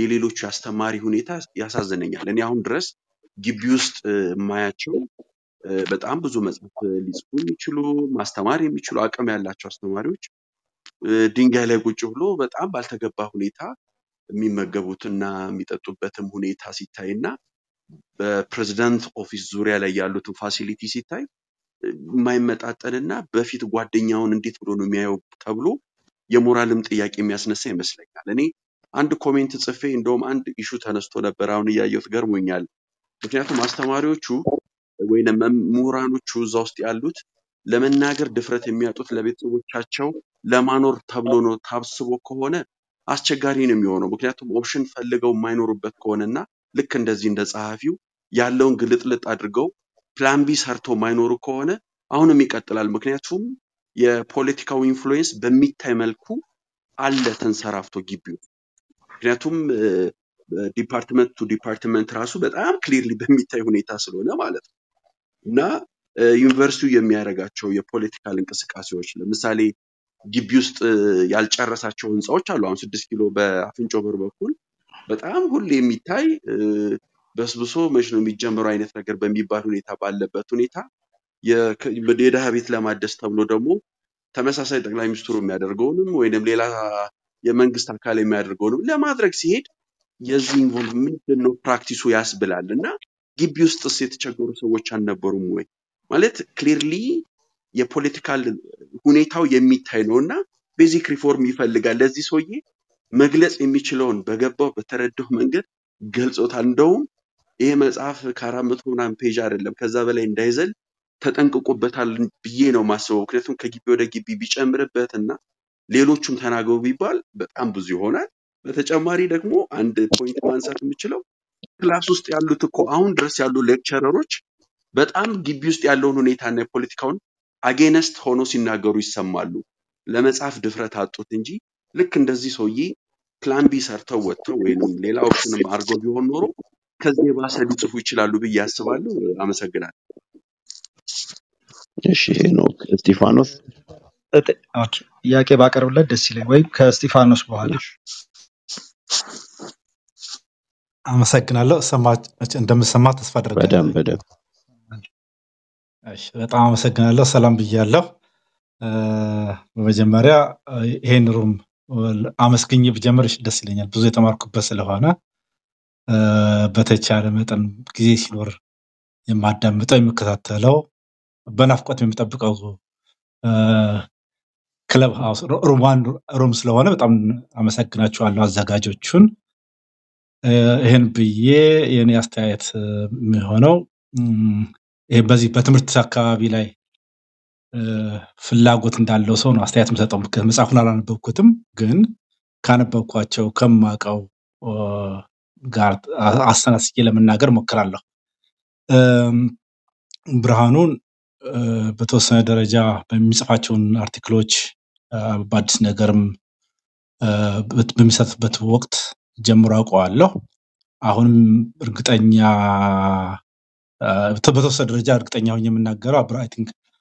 የሌሎች አስተማሪ ሁኔታ ያሳዘነኛል እኔ አሁን ድረስ ግቢ ውስጥ ማያቸው በጣም ብዙ መጽሐፍ ሊጽፉ ይችላሉ ማስተማር የሚችሉ አቅም ያላቸው አስተማሪዎች ድንጋይ ላይ ቁጭ ብሎ በጣም ባልተገባ ሁኔታ የሚመገቡትና የሚጠጡበትም ሁኔታ ሲታይና በፕሬዝዳንት ኦፊስ ዙሪያ ላይ ያሉት ፋሲሊቲ ሲታይ የማይመጣጠንና በፊት ጓደኛውን እንዴት ብሎ ነው የሚያየው ተብሎ የሞራልም ጥያቄ የሚያስነሳ ይመስለኛል እኔ አንድ ኮሜንት ጽፌ እንደውም አንድ ኢሹ ተነስቶ ነበር አሁን ያየሁት ገርሞኛል ምክንያቱም አስተማሪዎቹ ወይንም ምሁራኖቹ ዛውስት ያሉት ለመናገር ድፍረት የሚያጡት ለቤተሰቦቻቸው ለማኖር ተብሎ ነው ታብስቦ ከሆነ አስቸጋሪ ነው የሚሆነው ምክንያቱም ኦፕሽን ፈልገው ማይኖሩበት ከሆነና ልክ እንደዚህ እንደ ጻሐፊው ያለውን ግልጥልጥ አድርገው ፕላን ቢ ሰርቶ ማይኖሩ ከሆነ አሁንም ይቀጥላል ምክንያቱም የፖለቲካው ኢንፍሉዌንስ በሚታይ መልኩ አለ ተንሰራፍቶ ግቢው ምክንያቱም ዲፓርትመንት ቱ ዲፓርትመንት ራሱ በጣም ክሊርሊ በሚታይ ሁኔታ ስለሆነ ማለት ነውና ዩኒቨርሲቲው የሚያረጋቸው የፖለቲካል እንቅስቃሴዎች ለምሳሌ ግቢ ውስጥ ያልጨረሳቸው ህንጻዎች አሉ አሁን 6 ኪሎ በአፍንጮ በር በኩል በጣም ሁሌ የሚታይ በስብሶ መሽ ነው የሚጀምረው አይነት ነገር በሚባል ሁኔታ ባለበት ሁኔታ የደሃ ቤት ለማደስ ተብሎ ደግሞ ተመሳሳይ ጠቅላይ ሚኒስትሩ የሚያደርገውንም ወይንም ሌላ የመንግስት አካል የሚያደርገውንም ለማድረግ ሲሄድ የዚህ ኢንቮልቭመንት ነው ፕራክቲሱ ያስብላልና ግቢ ውስጥ የተቸገሩ ሰዎች አነበሩም ወይ ማለት ክሊርሊ የፖለቲካል ሁኔታው የሚታይ ነውና ቤዚክ ሪፎርም ይፈልጋል ለዚህ ሰውዬ مجلس إميشلون بجبوا بتردّه منجد جلسوا تندوم إيه مسافة كرامتهم عن بيجار اللهم كذا ولا إنديزل تتنكو قبّة بينه مسوا كرتهم كجيبوا رجيبي بيش أمر بيتنا ليلون شو تناجو بيبال بأمبوزيهونا بتجمعاري دكمو عند point مانسات إميشلون كلاسوس تعلو تكو أون درس يعلو lectureروش بتأم جيبيوس تعلونه نيتانة politician against هونو سيناجرو يسمالو لما تعرف دفرة هالتوتنجي لكن دزي سوي كلام بيسرته وتروينه ليلا أوكسنا معرض بيهون نورو كذي بس هدي تفوي تلالو بيجاس والو أمس أجنال. إيشي نو استيفانوس. أوكي يا كي باكر ولا دسيلي ويب كاستيفانوس بوهالش. أمس أجنال لا سمعت عندما سمعت صفر. بدأ. إيش طبعا أمس أجنال لا سلام بيجالله. بجمرة هين روم والأمسكيني بجمرة دسيلينيال بزوجي تمارك بس لهانا بتشارة مثلا كذي سلور يمادم متى مكتات لو بنافقت متابق أو كلب هاوس رومان رومس لهانا بتأمن أمسكنا شو الله زجاجو شون هين بيه يعني أستعيت مهانو بزي بتمرت سكا بيلاي في اللاجوت ندالو صون واستعيت مثلا طبعا مثلا خلنا لنا بوكتم جن كان بوكاتشو كم ما كاو قاعد عصنا سكيلة من ناقر مكرالله برهانون بتوصل درجة بمساعاتون أرتيكلوش بعدس ناقرم بمساعة بتوقت جمراق وعله أهون رقتانيا بتوصل درجة رقتانيا هني من ناقرة برايتينج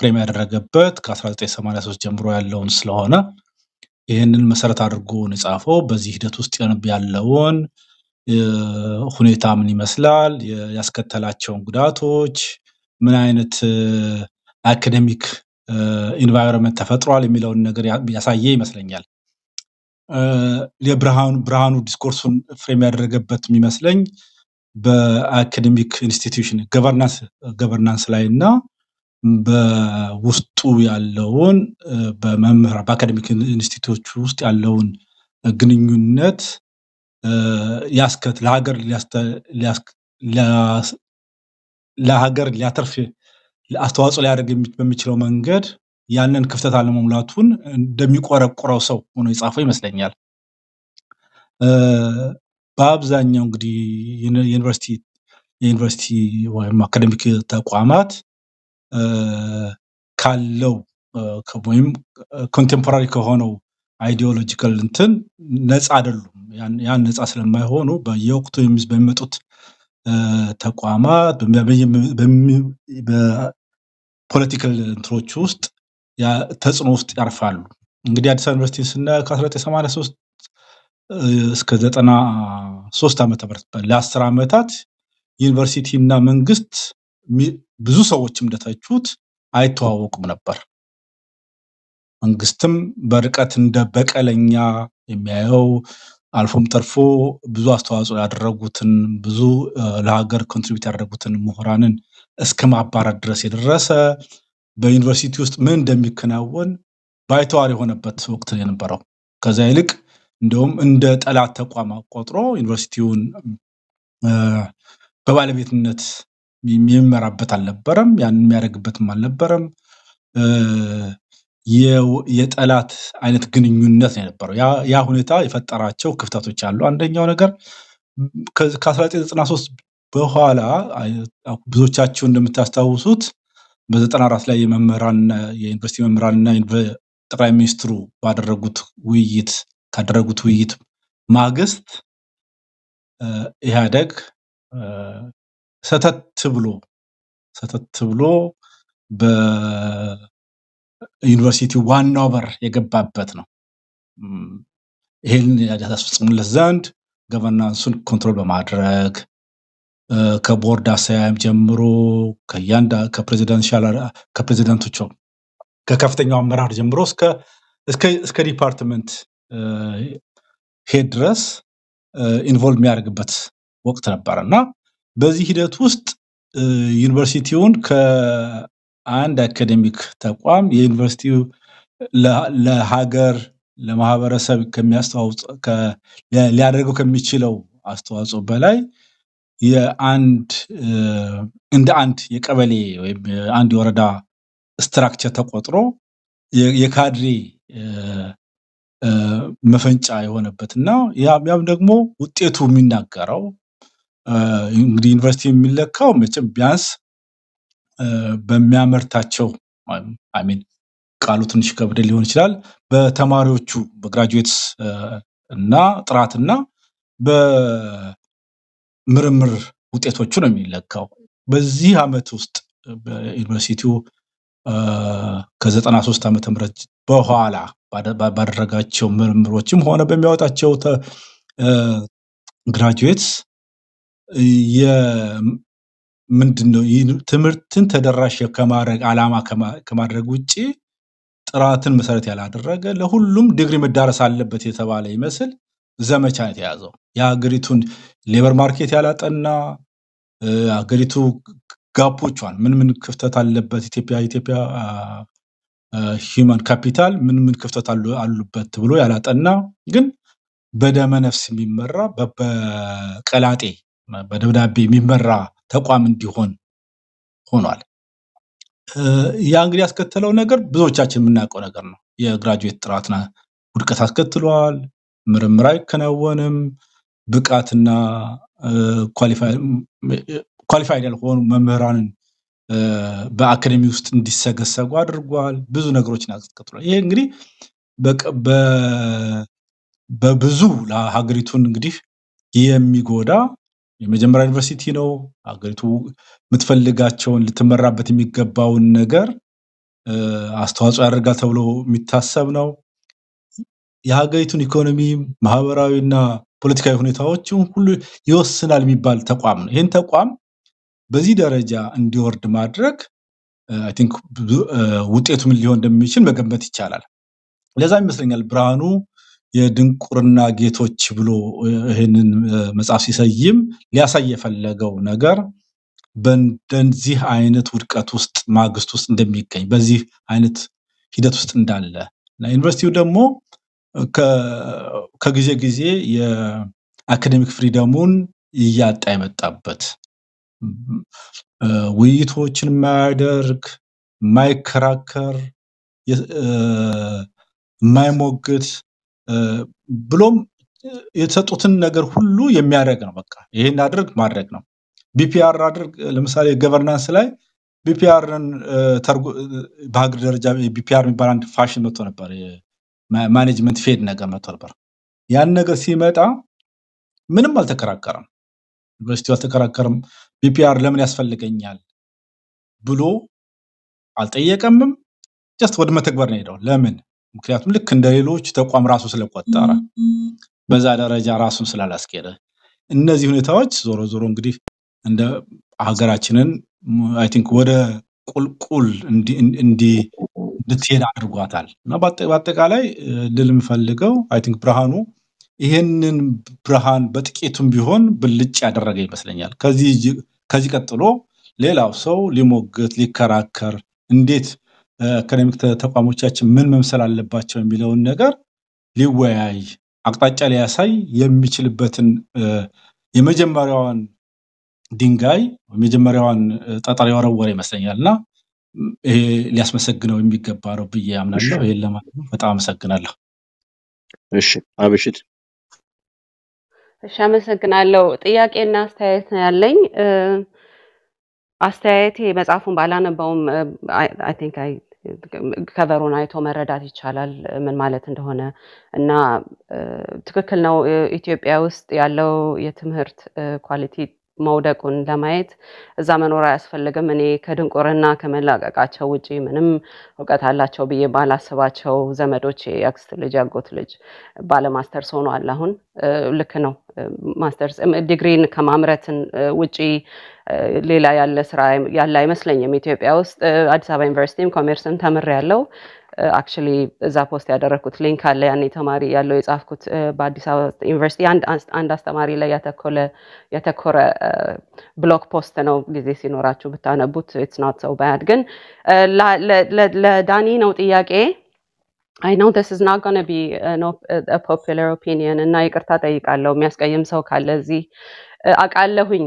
فريم على الرقبت كثرة السماء سوس جمبروي اللون سلهنا إن المسارات عرقون يصعفوا بزيادة توستيان بيعلون خنية تامني مثلاً يسكت ثلاثة قدراتوش من عينة academic environment تفتروا على ميلون نجري بيساعي مثلاً يال لبرهانو discourseون فريمير رقبت مي مثلاً ب academic institution governance لينا بوستو يعلون بمهر بأكاديميك إنستيتوت وست يعلون جنيونات ياسكت لهجر لهجر ليعترف الأستواصل يارجع بمثله منجر يعني كفتة على مملاتون دميق ورا كراسو ونيصافي مثلاً يال باب زين ينقدي university وأكاديميك تقوامات كالو كمهم contemporary كهونو ideological لنتن ناس عدلهم يعني ناس أصلاً ما هونو بيوقتوا يمس بمتوت تقوامات بم political introduced يا تسنوست يعرفانو عندي عدد university سنة كثرة سمارة سوست سكذت أنا سوست عم تبرت last رامتات university منا منجست ብዙ ሰዎች እንደታችሁት አይተዋወቁም ነበር አንግስተም በርቀት እንደበቀለኛ የሚያየው አልፎም ተርፎ ብዙ አስተዋጽኦ ያደረጉትን ብዙ ለሀገር ኮንትሪቢዩት ያደረጉትን ምሁራንን እስከማባረር ድረስ የደረሰ በዩኒቨርሲቲ ውስጥ ምን እንደሚከናወን ባይተዋር የሆነበት ወቅት የነበረው ከዛ ይልቅ እንደውም እንደ ጠላት ተቋም አቆጥሮ ዩኒቨርሲቲውን በባለቤትነት የሚመረበት አልነበረም ያን የሚያረግበትም አልነበረም የጠላት አይነት ግንኙነት ነበር ያ ሁኔታ የፈጠራቸው ክፍተቶች አሉ አንደኛው ነገር ከ1993 በኋላ ብዙዎቻችሁ እንደምታስታውሱት በ94 ላይ የመምህራን የዩኒቨርሲቲ መምህራንና ጠቅላይ ሚኒስትሩ ባደረጉት ውይይት ማግስት ኢህአዴግ ستتبلو በዩኒቨርሲቲ ዋናው በር የገባበት ነው ይሄን ያዳታስ ፍጹም ለዛንድ governance control بمادرك كبور داسيام جمرو كياندا كpresidential كpresident تشو ككفتني عمرار جمروس ك اسك department headress involved ميارقبت وقت نبارنا بزي هدات وست universityون ك عند academic تقوام university لهاجر لما هبرسه كمياست أو ك ليعرقو كميتشيلو أستواصو بلاي يا عند عند عند يقبلي وعند وردا structure تقوطرو يكادري مفنجا يهونبتنا يا دغمو وطيتو ميناغراو እንግዲህ ዩኒቨርሲቲ የሚለካው መቼም ቢያንስ በሚያመርታቸው አሜን ቃሉ ትንሽ ከብደ ሊሆን ይችላል በተማሪዎቹ በግራጁዌትስ እና ጥራትና በምርምር ውጤቶቹ ነው የሚለካው በዚህ አመት ውስጥ በዩኒቨርሲቲው ከ93 አመት ምረት በኋላ ባደረጋቸው ምርምሮችም ሆነ በሚያወጣቸው ግራጁዌትስ ምንድነው ትምርትን ተደራሽ ከማድረግ አላማ ከማድረግ ውጪ ጥራትን መሰረት ያላደረገ ለሁሉም ዲግሪ መዳረስ አለበት የተባለ ይመስል ዘመቻ የተያዘው ያገሪቱን ሌበር ማርኬት ያላጠና አገሪቱ ጋፖቿን ምን ክፍተት አለበት ኢትዮጵያ ሂዩማን ካፒታል ምን ክፍተት አሉበት ብሎ ያላጠና ግን በደመነፍስ የሚመራ በቀላጤ በደብዳቤ የሚመራ ተቋም እንዲሆን ሆኗል ያ እንግዲህ ያስከተለው ነገር ብዙዎቻችን የምናውቀው ነገር ነው የግራጁዌት ጥራትና ውድቀት አስከትሏል ምርምር አይከናወንም ብቃትና ኳሊፋይድ ያልሆኑ መምህራንን በአካዳሚ ውስጥ እንዲሰገሰጉ አድርጓል ብዙ ነገሮችን አስከትሏል ይሄ እንግዲህ በብዙ ለሀገሪቱን እንግዲህ የሚጎዳ የመጀመሪያ ዩኒቨርሲቲ ነው አገሪቱ ምትፈልጋቸውን ለተመራበት የሚገባውን ነገር አስተዋጽኦ ያደርጋል ተብሎ የሚታሰብ ነው የሀገሪቱን ኢኮኖሚ ማህበራዊና ፖለቲካዊ ሁኔታዎችን ሁሉ ይወስናል የሚባል ተቋም ነው ይሄን ተቋም በዚህ ደረጃ እንዲወርድ ማድረግ አይ ቲንክ ውጤቱ ምን ሊሆን እንደሚችል መገመት ይቻላል ለዛም ይመስለኛል ብርሃኑ የድንቁርና ጌቶች ብሎ ይሄንን መጻፍ ሲሰይም ሊያሳይ ፈለገው ነገር በእንደዚህ አይነት ውድቀት ውስጥ ማግስት ውስጥ እንደሚገኝ በዚህ አይነት ሂደት ውስጥ እንዳለ እና ዩኒቨርሲቲው ደግሞ ከጊዜ ጊዜ የአካዳሚክ ፍሪደሙን እያጣ የመጣበት ውይይቶችን ማያደርግ ማይከራከር ማይሞግት ብሎም የተሰጡትን ነገር ሁሉ የሚያደርግ ነው በቃ ይሄን አድርግ ማድረግ ነው ቢፒአር አድርግ ለምሳሌ ገቨርናንስ ላይ ቢፒአርን በሀገር ደረጃ ቢፒአር የሚባል አንድ ፋሽን መጥቶ ነበር ማኔጅመንት ፌድ ነገር መጥቶ ነበር ያን ነገር ሲመጣ ምንም አልተከራከረም ዩኒቨርሲቲው አልተከራከረም ቢፒአር ለምን ያስፈልገኛል ብሎ አልጠየቀም just ወደ መተግበር ነው ሄደው ለምን ምክንያቱም ልክ እንደሌሎች ተቋም ራሱ ስለቆጣራ በዛ ደረጃ ራሱን ስላላስቀረ እነዚህ ሁኔታዎች ዞሮ ዞሮ እንግዲህ እንደ ሀገራችንን አይ ቲንክ ወደ ቁልቁል እንድትሄድ አድርጓታል እና በአጠቃላይ ልልም ፈልገው አይ ቲንክ ብርሃኑ ይሄንን ብርሃን በጥቂቱም ቢሆን ብልጭ ያደረገ ይመስለኛል ከዚህ ቀጥሎ ሌላው ሰው ሊሞግት ሊከራከር እንዴት አካዳሚክ ተቋሞቻችን ምን መምሰል አለባቸው የሚለው ነገር ሊወያይ አቅጣጫ ሊያሳይ የሚችልበትን የመጀመሪያውን ድንጋይ የመጀመሪያውን ጣጣሪ ወረወር ይመስለኛልና ይሄ ሊያስመሰግነው የሚገባ ነው ብዬ አምናለሁ ይሄን ለማለት በጣም አመሰግናለሁ እሺ አብሽት እሺ አመሰግናለሁ ጥያቄና አስተያየት ያለኝ አስተያየት መጻፉን ባላነባውም I think I ከበሩን አይቶ መረዳት ይቻላል ምን ማለት እንደሆነ እና ትክክል ነው ኢትዮጵያ ውስጥ ያለው የትምህርት ኳሊቲ መውደቁን ለማየት ዘመኑ ያስፈልገም እኔ ከድንቁርና ከመላቀቃቸው ውጪ ምንም ወቀት አላቸው ብዬ ባላሰባቸው ዘመዶቼ አክስት ልጅ አጎት ልጅ ባለ ማስተርስ ሆኗል አሁን ልክ ነው ማስተርስ ዲግሪን ከማምረትን ውጪ ሌላ ያለ ስራ ያለ አይመስለኝም ኢትዮጵያ ውስጥ አዲስ አበባ ዩኒቨርሲቲም ኮሜርስን ተመረ ያለው Actually, that post I directed link. I learned that Mary, I learned that could by this university and that Mary learned that could blog post. No, this is no right. But I know it's not so bad. Again, Danny, note again. I know this is not going to be a popular opinion. And I got that I got low. Me as I am so crazy. I got low in.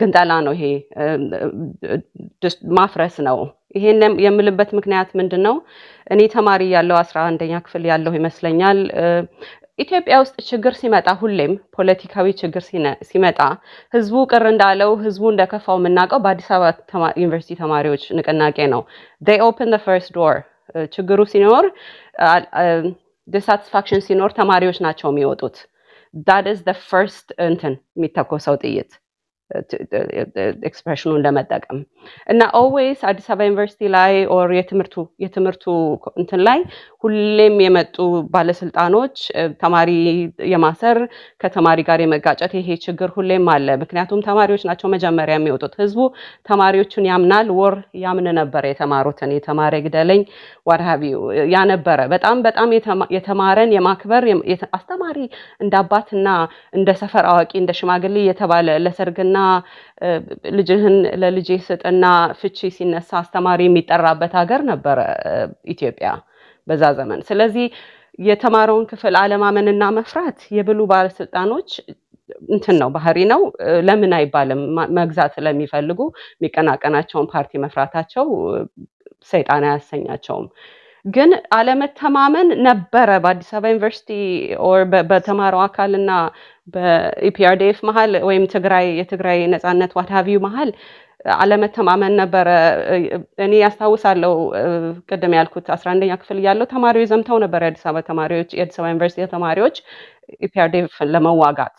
ግንጣላ ነው ይሄ just ማፍረስ ነው ይሄንም የምልበት ምክንያት ምንድነው እኔ ተማሪ ያለው 11ኛ ክፍል ያለው ይመስለኛል ኢትዮጵያ ውስጥ ችግር ሲመጣ ሁሌም ፖለቲካዊ ችግር ሲመጣ ህዝቡ ቅር እንዳለው ህዝቡ እንደከፋው መናቀው በአዲስ አበባ ዩኒቨርሲቲ ተማሪዎች ንቀናቄ ነው they open the first door ችግሩ ሲኖር dissatisfaction ሲኖር ተማሪዎች ናቸው የሚወጡት that is the first እንትን የሚተኮሰው ጥይት expression on ለመጠቀም እና always አዲስ አበባ ዩኒቨርሲቲ ላይ or የትምርቱ እንትን ላይ ሁሌም የመጡ ባለስልጣኖች ተማሪ የማሰር ከተማሪ ጋር የመጋጨት ይሄ ችግር ሁሌም አለ ምክንያቱም ተማሪዎች ናቸው መጀመሪያ የሚወጡት ህዝቡ ተማሪዎችን ያምናል ወር ያምን ነበር የተማሩትን የተማረ ግደለኝ what have you ያ ነበር በጣም የተማረን የማክበር አስተማሪ እንደ አባትና እንደ ሰፈር አዋቂ እንደ ሽማግሌ የተባለ ለሰርግና ልጅህን ለልጅ ይሰጥና ፍቺ ሲነሳ አስተማሪ የሚጠራበት ሀገር ነበር ኢትዮጵያ በዛ ዘመን ስለዚህ የተማረውን ክፍል ዓለማመንና መፍራት የብሉ ባለስልጣኖች እንትን ነው ባህሪ ነው ለምን አይባለም መግዛት ለሚፈልጉ ሚቀናቀናቸው ፓርቲ መፍራታቸው ሰይጣን ያሰኛቸው ግን ዓለመተማመን ነበር በአዲስ አበባ ዩኒቨርሲቲ or በተማረው አካልና በኢፒአርዲኤፍ መሃል ወይም የትግራይ ነፃነት what have you መሃል ዓለመተማመን ነበር እኔ ያስታውሳለሁ ቀደም ያልኩት 11ኛ ክፍል ያለው ተማሪው ዘምተው ነበር አዲስ አበባ ተማሪዎች የአዲስ አበባ ዩኒቨርሲቲ ተማሪዎች ኢፒአርዲኤፍ ለመዋጋት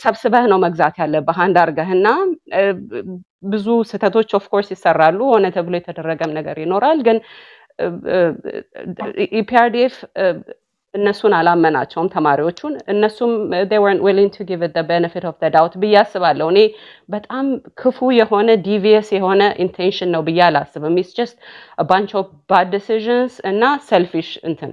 ሰብስበህ ነው መግዛት ያለብህ አንድ አርጋህና ብዙ ስተቶች ኦፍ ኮርስ ይሰራሉ ሆነ ተብሎ የተደረገም ነገር ይኖራል ግን ኢፒአርዲኤፍ እነሱን አላመናቸውም ተማሪዎቹን እነሱም they weren't willing to give it the benefit of the doubt ብያስባለሁ እኔ በጣም ክፉ የሆነ ዲቪየስ የሆነ ኢንቴንሽን ነው ብያላስብም it's just a bunch of bad decisions እና selfish እንትን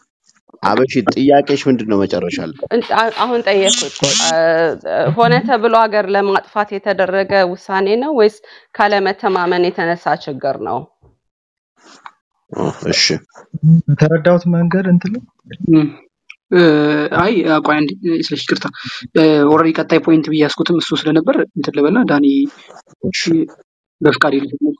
አበሽ ጥያቄሽ ምንድነው መጨረሻል አሁን ጠየኩት ሆነ ተብሎ ሀገር ለማጥፋት የተደረገ ውሳኔ ነው ወይስ ካለመተማመን የተነሳ ችግር ነው እሺ ተረዳውት መንገር እንትል አይ አቋይ ስለሽ ክርታ ኦሬዲ ቀጣይ ፖይንት ብያስኩትም እሱ ስለነበር እንትል ለበላ ዳኒ እሺ በፍቃሪ ልትነቁ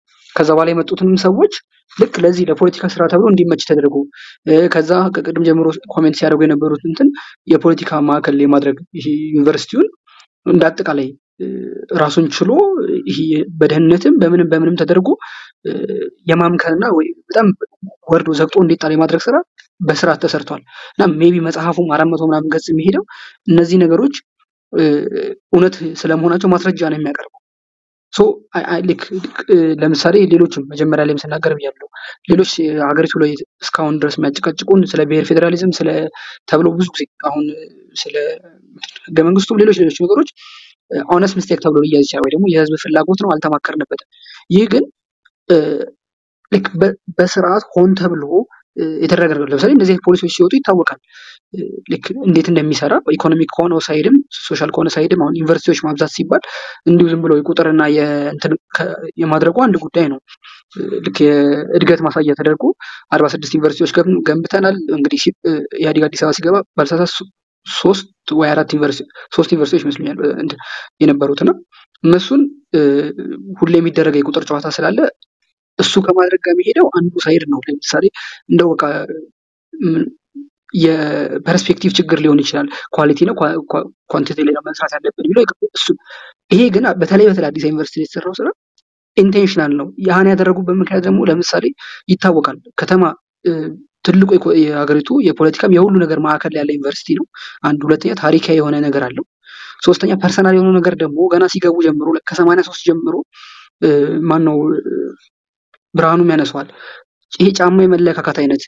ከዛ በኋላ የመጡትንም ሰዎች ልክ ለዚህ ለፖለቲካ ስራ ተብሎ እንዲመች ተደረጉ ከዛ ከቀደም ጀምሮ ኮሜንት ሲያደርጉ የነበሩት እንትን የፖለቲካ ማዕከል ለማድረግ ዩኒቨርሲቲውን እንዳጠቃላይ ራሱን ችሎ ይሄ በደህነትም በምንም ተደረጉ የማምከልና ወይ በጣም ወርዶ ዘቅጦ እንዲጣለ የማድረግ ስራ በስራ ተሰርቷል እና ሜቢ መጽሐፉም 400 ምናምን ገጽ የሚሄደው እነዚህ ነገሮች እውነት ስለመሆናቸው ማስረጃ ነው የሚያቀርቡ so like ለምሳሌ ሌሎችም መጀመሪያ ላይም ስናገር ብያለሁ ሌሎች ሀገሪቱ ላይ ስካውን ድረስ ማጭቀጭቁን ስለ ብሄር ፌደራሊዝም ስለ ተብሎ ብዙ ጊዜ አሁን ስለ ገመንግስቱም ሌሎች ነገሮች honest mistake ተብሎ ይያዝ ይችላል ወይ ደግሞ የህዝብ ፍላጎት ነው አልተማከርንበትም ይሄ ግን like በስርዓት ሆን ተብሎ የተደረገው ለምሳሌ እንደዚህ ፖሊሲዎች ሲወጡ ይታወቃል ልክ እንዴት እንደሚሰራ ኢኮኖሚክ ኮኖ ሳይድም ሶሻል ኮኖ ሳይድም አሁን ዩኒቨርሲቲዎች ማብዛት ሲባል እንዲሁ ዝም ብሎ ይቁጥርና የእንትን የማድረጉ አንድ ጉዳይ ነው ልክ እድገት ማሳያ ተደርጎ 46 ዩኒቨርሲቲዎች ገንብተናል እንግዲህ ያዲጋ አዲስ አበባ ሲገባ ባልሳሳስ 3 ወይ 4 ዩኒቨርሲቲ 3 ዩኒቨርሲቲዎች መስለኛል የነበሩት ነው እነሱን ሁሌ የሚደረገ የቁጥር ጨዋታ ስላለ እሱ ከማድረግ ጋር የሚሄደው አንዱ ሳይድ ነው ለምሳሌ እንደው በቃ የፐርስፔክቲቭ ችግር ሊሆን ይችላል ኳሊቲ ነው ኳንቲቲ ላይ ነው መስራት ያለብን ብሎ እሱ ይሄ ግን በተለይ አዲስ ዩኒቨርሲቲ የተሰራው ስራ ኢንቴንሽናል ነው ያህን ያደረጉበት ምክንያት ደግሞ ለምሳሌ ይታወቃል ከተማ ትልቁ የሀገሪቱ የፖለቲካም የሁሉ ነገር ማዕከል ያለ ዩኒቨርሲቲ ነው አንድ ሁለተኛ ታሪካዊ የሆነ ነገር አለው ሶስተኛ ፐርሰናል የሆነ ነገር ደግሞ ገና ሲገቡ ጀምሮ ከ83 ጀምሮ ማን ነው ብርሃኑ ያነሷል ይሄ ጫማ የመለካካት አይነት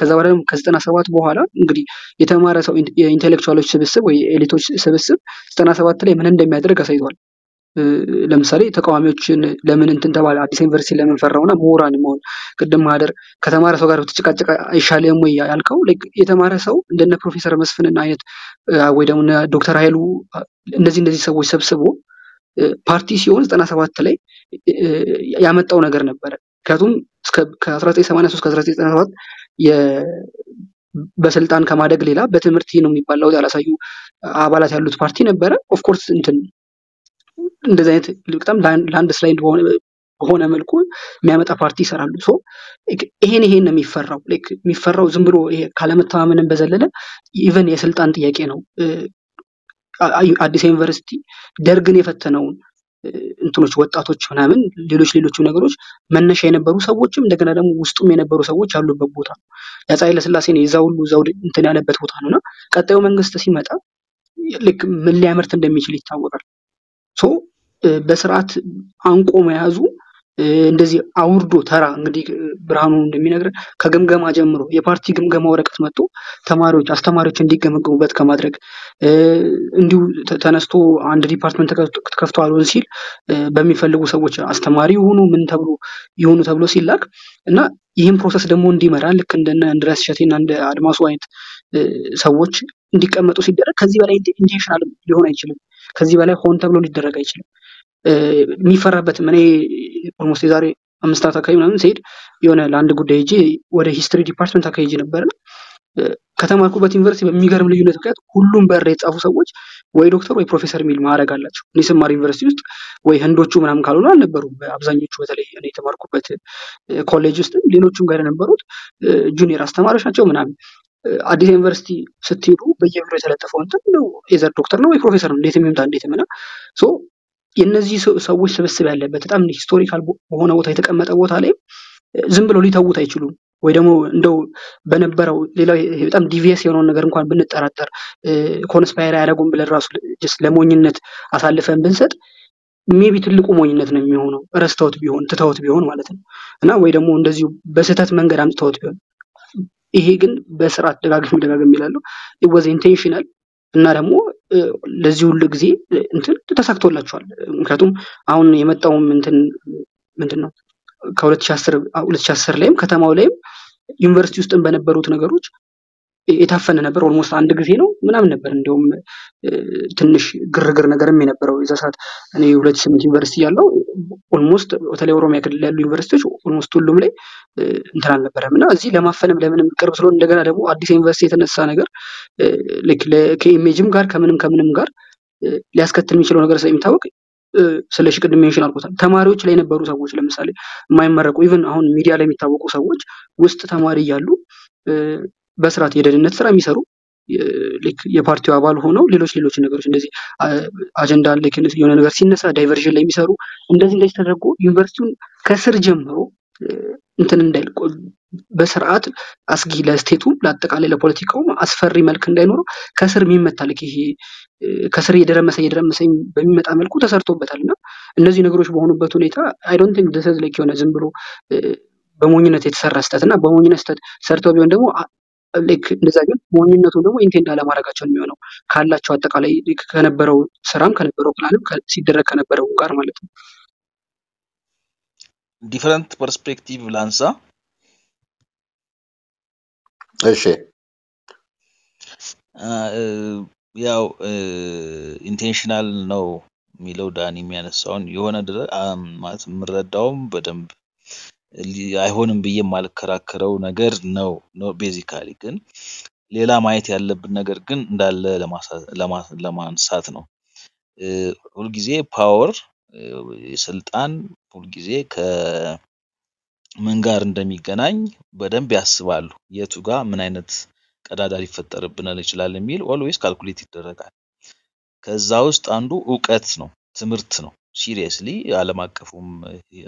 ከዛ በኋላ ከ97 በኋላ እንግዲህ የተማረ ሰው ኢንተሌክቹዋሎች ስብስብ ወይ ኤሊቶች ስብስብ 97 ላይ ምን እንደሚያደርግ አሳይቷል ለምሳሌ ተቃዋሚዎችን ለምን እንትን ተባለ አዲስ ዩኒቨርሲቲ ለምን ፈራውና ሞራን መሆን ቀደም ማደር ከተማረ ሰው ጋር ተጨቃጨቃ አይሻለም ወይ ያልከው ላይክ የተማረ ሰው እንደነ ፕሮፌሰር መስፍንና አይነት ወይ ደግሞ ዶክተር ኃይሉ እንደዚህ ሰዎች ሰብስቦ ፓርቲ ሲሆን 97 ላይ ያመጣው ነገር ነበር ከቱም ከ1983 እስከ 1997 በስልጣን ከማደግ ሌላ በትምርት ነው የሚባለው ያላሳዩ አባላት ያሉት ፓርቲ ነበር ኦፍ ኮርስ እንትን እንደዚህ አይነት በጣም ላንድ ስላይድ ሆነ መልኩ የሚያመጣ ፓርቲ ይሰራሉ ሶ ይሄን ነው የሚፈራው ላይክ የሚፈራው ዝም ብሎ ይሄ ካለመታመንን በዘለለ ኢቨን የስልጣን ጥያቄ ነው አዲስ ዩኒቨርሲቲ ደርግን የፈተነው እንትኖች ወጣቶች ምናምን ሌሎች ነገሮች መነሻ የነበሩ ሰዎችም እንደገና ደግሞ ውስጡም የነበሩ ሰዎች አሉበት ቦታ ያጻይለ ስላሴ ነው ይዛው ሁሉ ዛው እንትን ያለበት ቦታ ነውና ቀጣዩ መንግስት ሲመጣ ልክ ምን ሊያመርት እንደሚችል ይታወቃል ሶ በስርዓት አንቆ መያዙ እንደዚህ አውርዶ ተራ እንግዲህ ብርሃኑ እንደሚነግር ከግምገማ ጀምሮ የፓርቲ ግምገማ ወረቀት መጥቶ ተማሪዎች አስተማሪዎች እንዲገመገሙበት ከማድረግ እንዲሁ ተነስቶ አንድ ዲፓርትመንት ተከፍቷል ወን ሲል በሚፈልጉ ሰዎች አስተማሪ ሆኑ ምን ተብሎ ይሆኑ ተብሎ ሲላክ እና ይሄን ፕሮሰስ ደግሞ እንዲመራ ልክ እንደነ አንድራስ ሸቴና እንደ አድማሱ አይነት ሰዎች እንዲቀመጡ ሲደረግ ከዚህ በላይ ኢንቴንሽናል ሊሆን አይችልም ከዚህ በላይ ሆን ተብሎ ሊደረግ አይችልም የሚፈራበት ማኔ ኦልሞስት ዛሬ 5 አታ ከይ ምናምን ሲሄድ የሆነ ላንድ ጉዳይ እጂ ወደ ሂስትሪ ዲፓርትመንት አካይጂ ነበርና ከተማርኩበት ዩኒቨርሲቲ በሚገርም ልዩነት ምክንያት ሁሉም በሬ የጻፉ ሰዎች ወይ ዶክተር ወይ ፕሮፌሰር ሚል ማዕረግ አላቸው ኒስማር ዩኒቨርሲቲ ውስጥ ወይ ህንዶቹ ምናምን ካልሆኑ አልነበሩም በአብዛኞቹ በተለይ እኔ ተማርኩበት ኮሌጅ ውስጥ ሌሎችም ጋር ነበሩት ጁኒየር አስተማሪዎች ናቸው ምናምን አዲስ ዩኒቨርሲቲ ስትሄዱ በየብሮ የተለጠፈው እንትን ነው ኤዘር ዶክተር ነው ወይ ፕሮፌሰር ነው ለተምም ታ እንዴት ምና ሶ የነዚህ ሰዎች ሰብስብ ያለበት በጣም ሂስቶሪካል ሆነ ቦታ የተቀመጠ ቦታ ላይ ዝም ብሎ ሊታወት አይችሉም ወይ ደግሞ እንደው በነበረው ሌላ በጣም ዲቪኤስ የሆነ ነገር እንኳን ብንጠራጠር ኮንስፓየር ያደረጉን ብለ ራሱ just ለሞኝነት አሳልፈን ብንሰጥ ሜቢ ትልቁ ሞኝነት ነው የሚሆነው ረስተውት ቢሆን ተታውት ቢሆን ማለት ነው እና ወይ ደግሞ እንደዚህ በስተት መንገድ አምጥተውት ቢሆን ይሄ ግን በስራት ደጋግም ይላሉ it was intentional እና ደግሞ ለዚህ ሁሉ ጊዜ እንትን ተሳክቶላችኋል ምክንያቱም አሁን የመጣው ምንድነው ከ2010 ላይም ከተማው ላይም ዩኒቨርሲቲ ውስጥም በነበሩት ነገሮች يتحفن نبر والموسط عندك زينو منام نبر عندهم تنش قرقر نقرم من نبر وإذا ساعات أنا يولد سمت يبرسي يالله والموسط وتالي وروميك اللي يبرستيش والموسط اللهم لي انتران نبر منا زي لما فنم لمن مكرب سلون لغانا دمو عديس ينفرسي تنسا نقر لك كي ميجم غار كمنم غار لأسكت الميشلون نقر سيمتاوك سلاشي قد منشن عرقوتان تماروش لين برو ساووش لمسالي ما يمرقو إذن هون ميديا لين يتاوكو ساووش وست تماري يالو بسرات يدرنت سرا ميسرو لك يبارتيو عبال هونو ليلوش نقروش اندازي اجندال لك يونا نقر سينسا دايفرجن لين ميسرو اندازي اندازي ترقو يونيفرسيون كسر جمهرو እንትን እንዳይል በስርዓት አስጊ ለስቴቱም ለአጠቃላይ ለፖለቲካው አስፈሪ መልክ እንዳይኖር ከስር የሚመታልክ ይሄ ከስር የደረመሰ በሚመጣ መልኩ ተሰርቶበታልና እነዚህ ነገሮች በሆኑበት ሁኔታ I don't think this is like የሆነ ዝም ብሎ በሞኝነት የተሰራ ስታትና በሞኝነት ሰርተው ቢሆን ደግሞ like እንደዛ ግን ሞኝነቱ ደግሞ ኢንቴንዳ ለማረጋቸው የሚሆነው ካላቸው አጠቃላይ ከነበረው ስራም ከነበረው ፕላንም ሲደረግ ከነበረው ጋር ማለት ነው different perspective lanza እሺ ያው intentional ነው ሚለው ዳኒ የሚያነሳውን የሆነ ማለት ምረዳው በደንብ አይሆንም ብዬ ማልከራከረው ነገር ነው basically ግን ሌላ ማየት ያለብን ነገር ግን እንዳለ ለማንሳት ነው ሁሉ ጊዜ power የስልጣን ሁሉ ጊዜ ከምን ጋር እንደሚገናኝ በደንብ ያስባሉ የቱ ጋር ምን አይነት ቀዳዳ ሊፈጠርብናል ይችላል የሚል always calculate ይደረጋል ከዛ ውስጥ አንዱ ዕውቀት ነው ትምርት ነው seriously ዓለም አቀፉም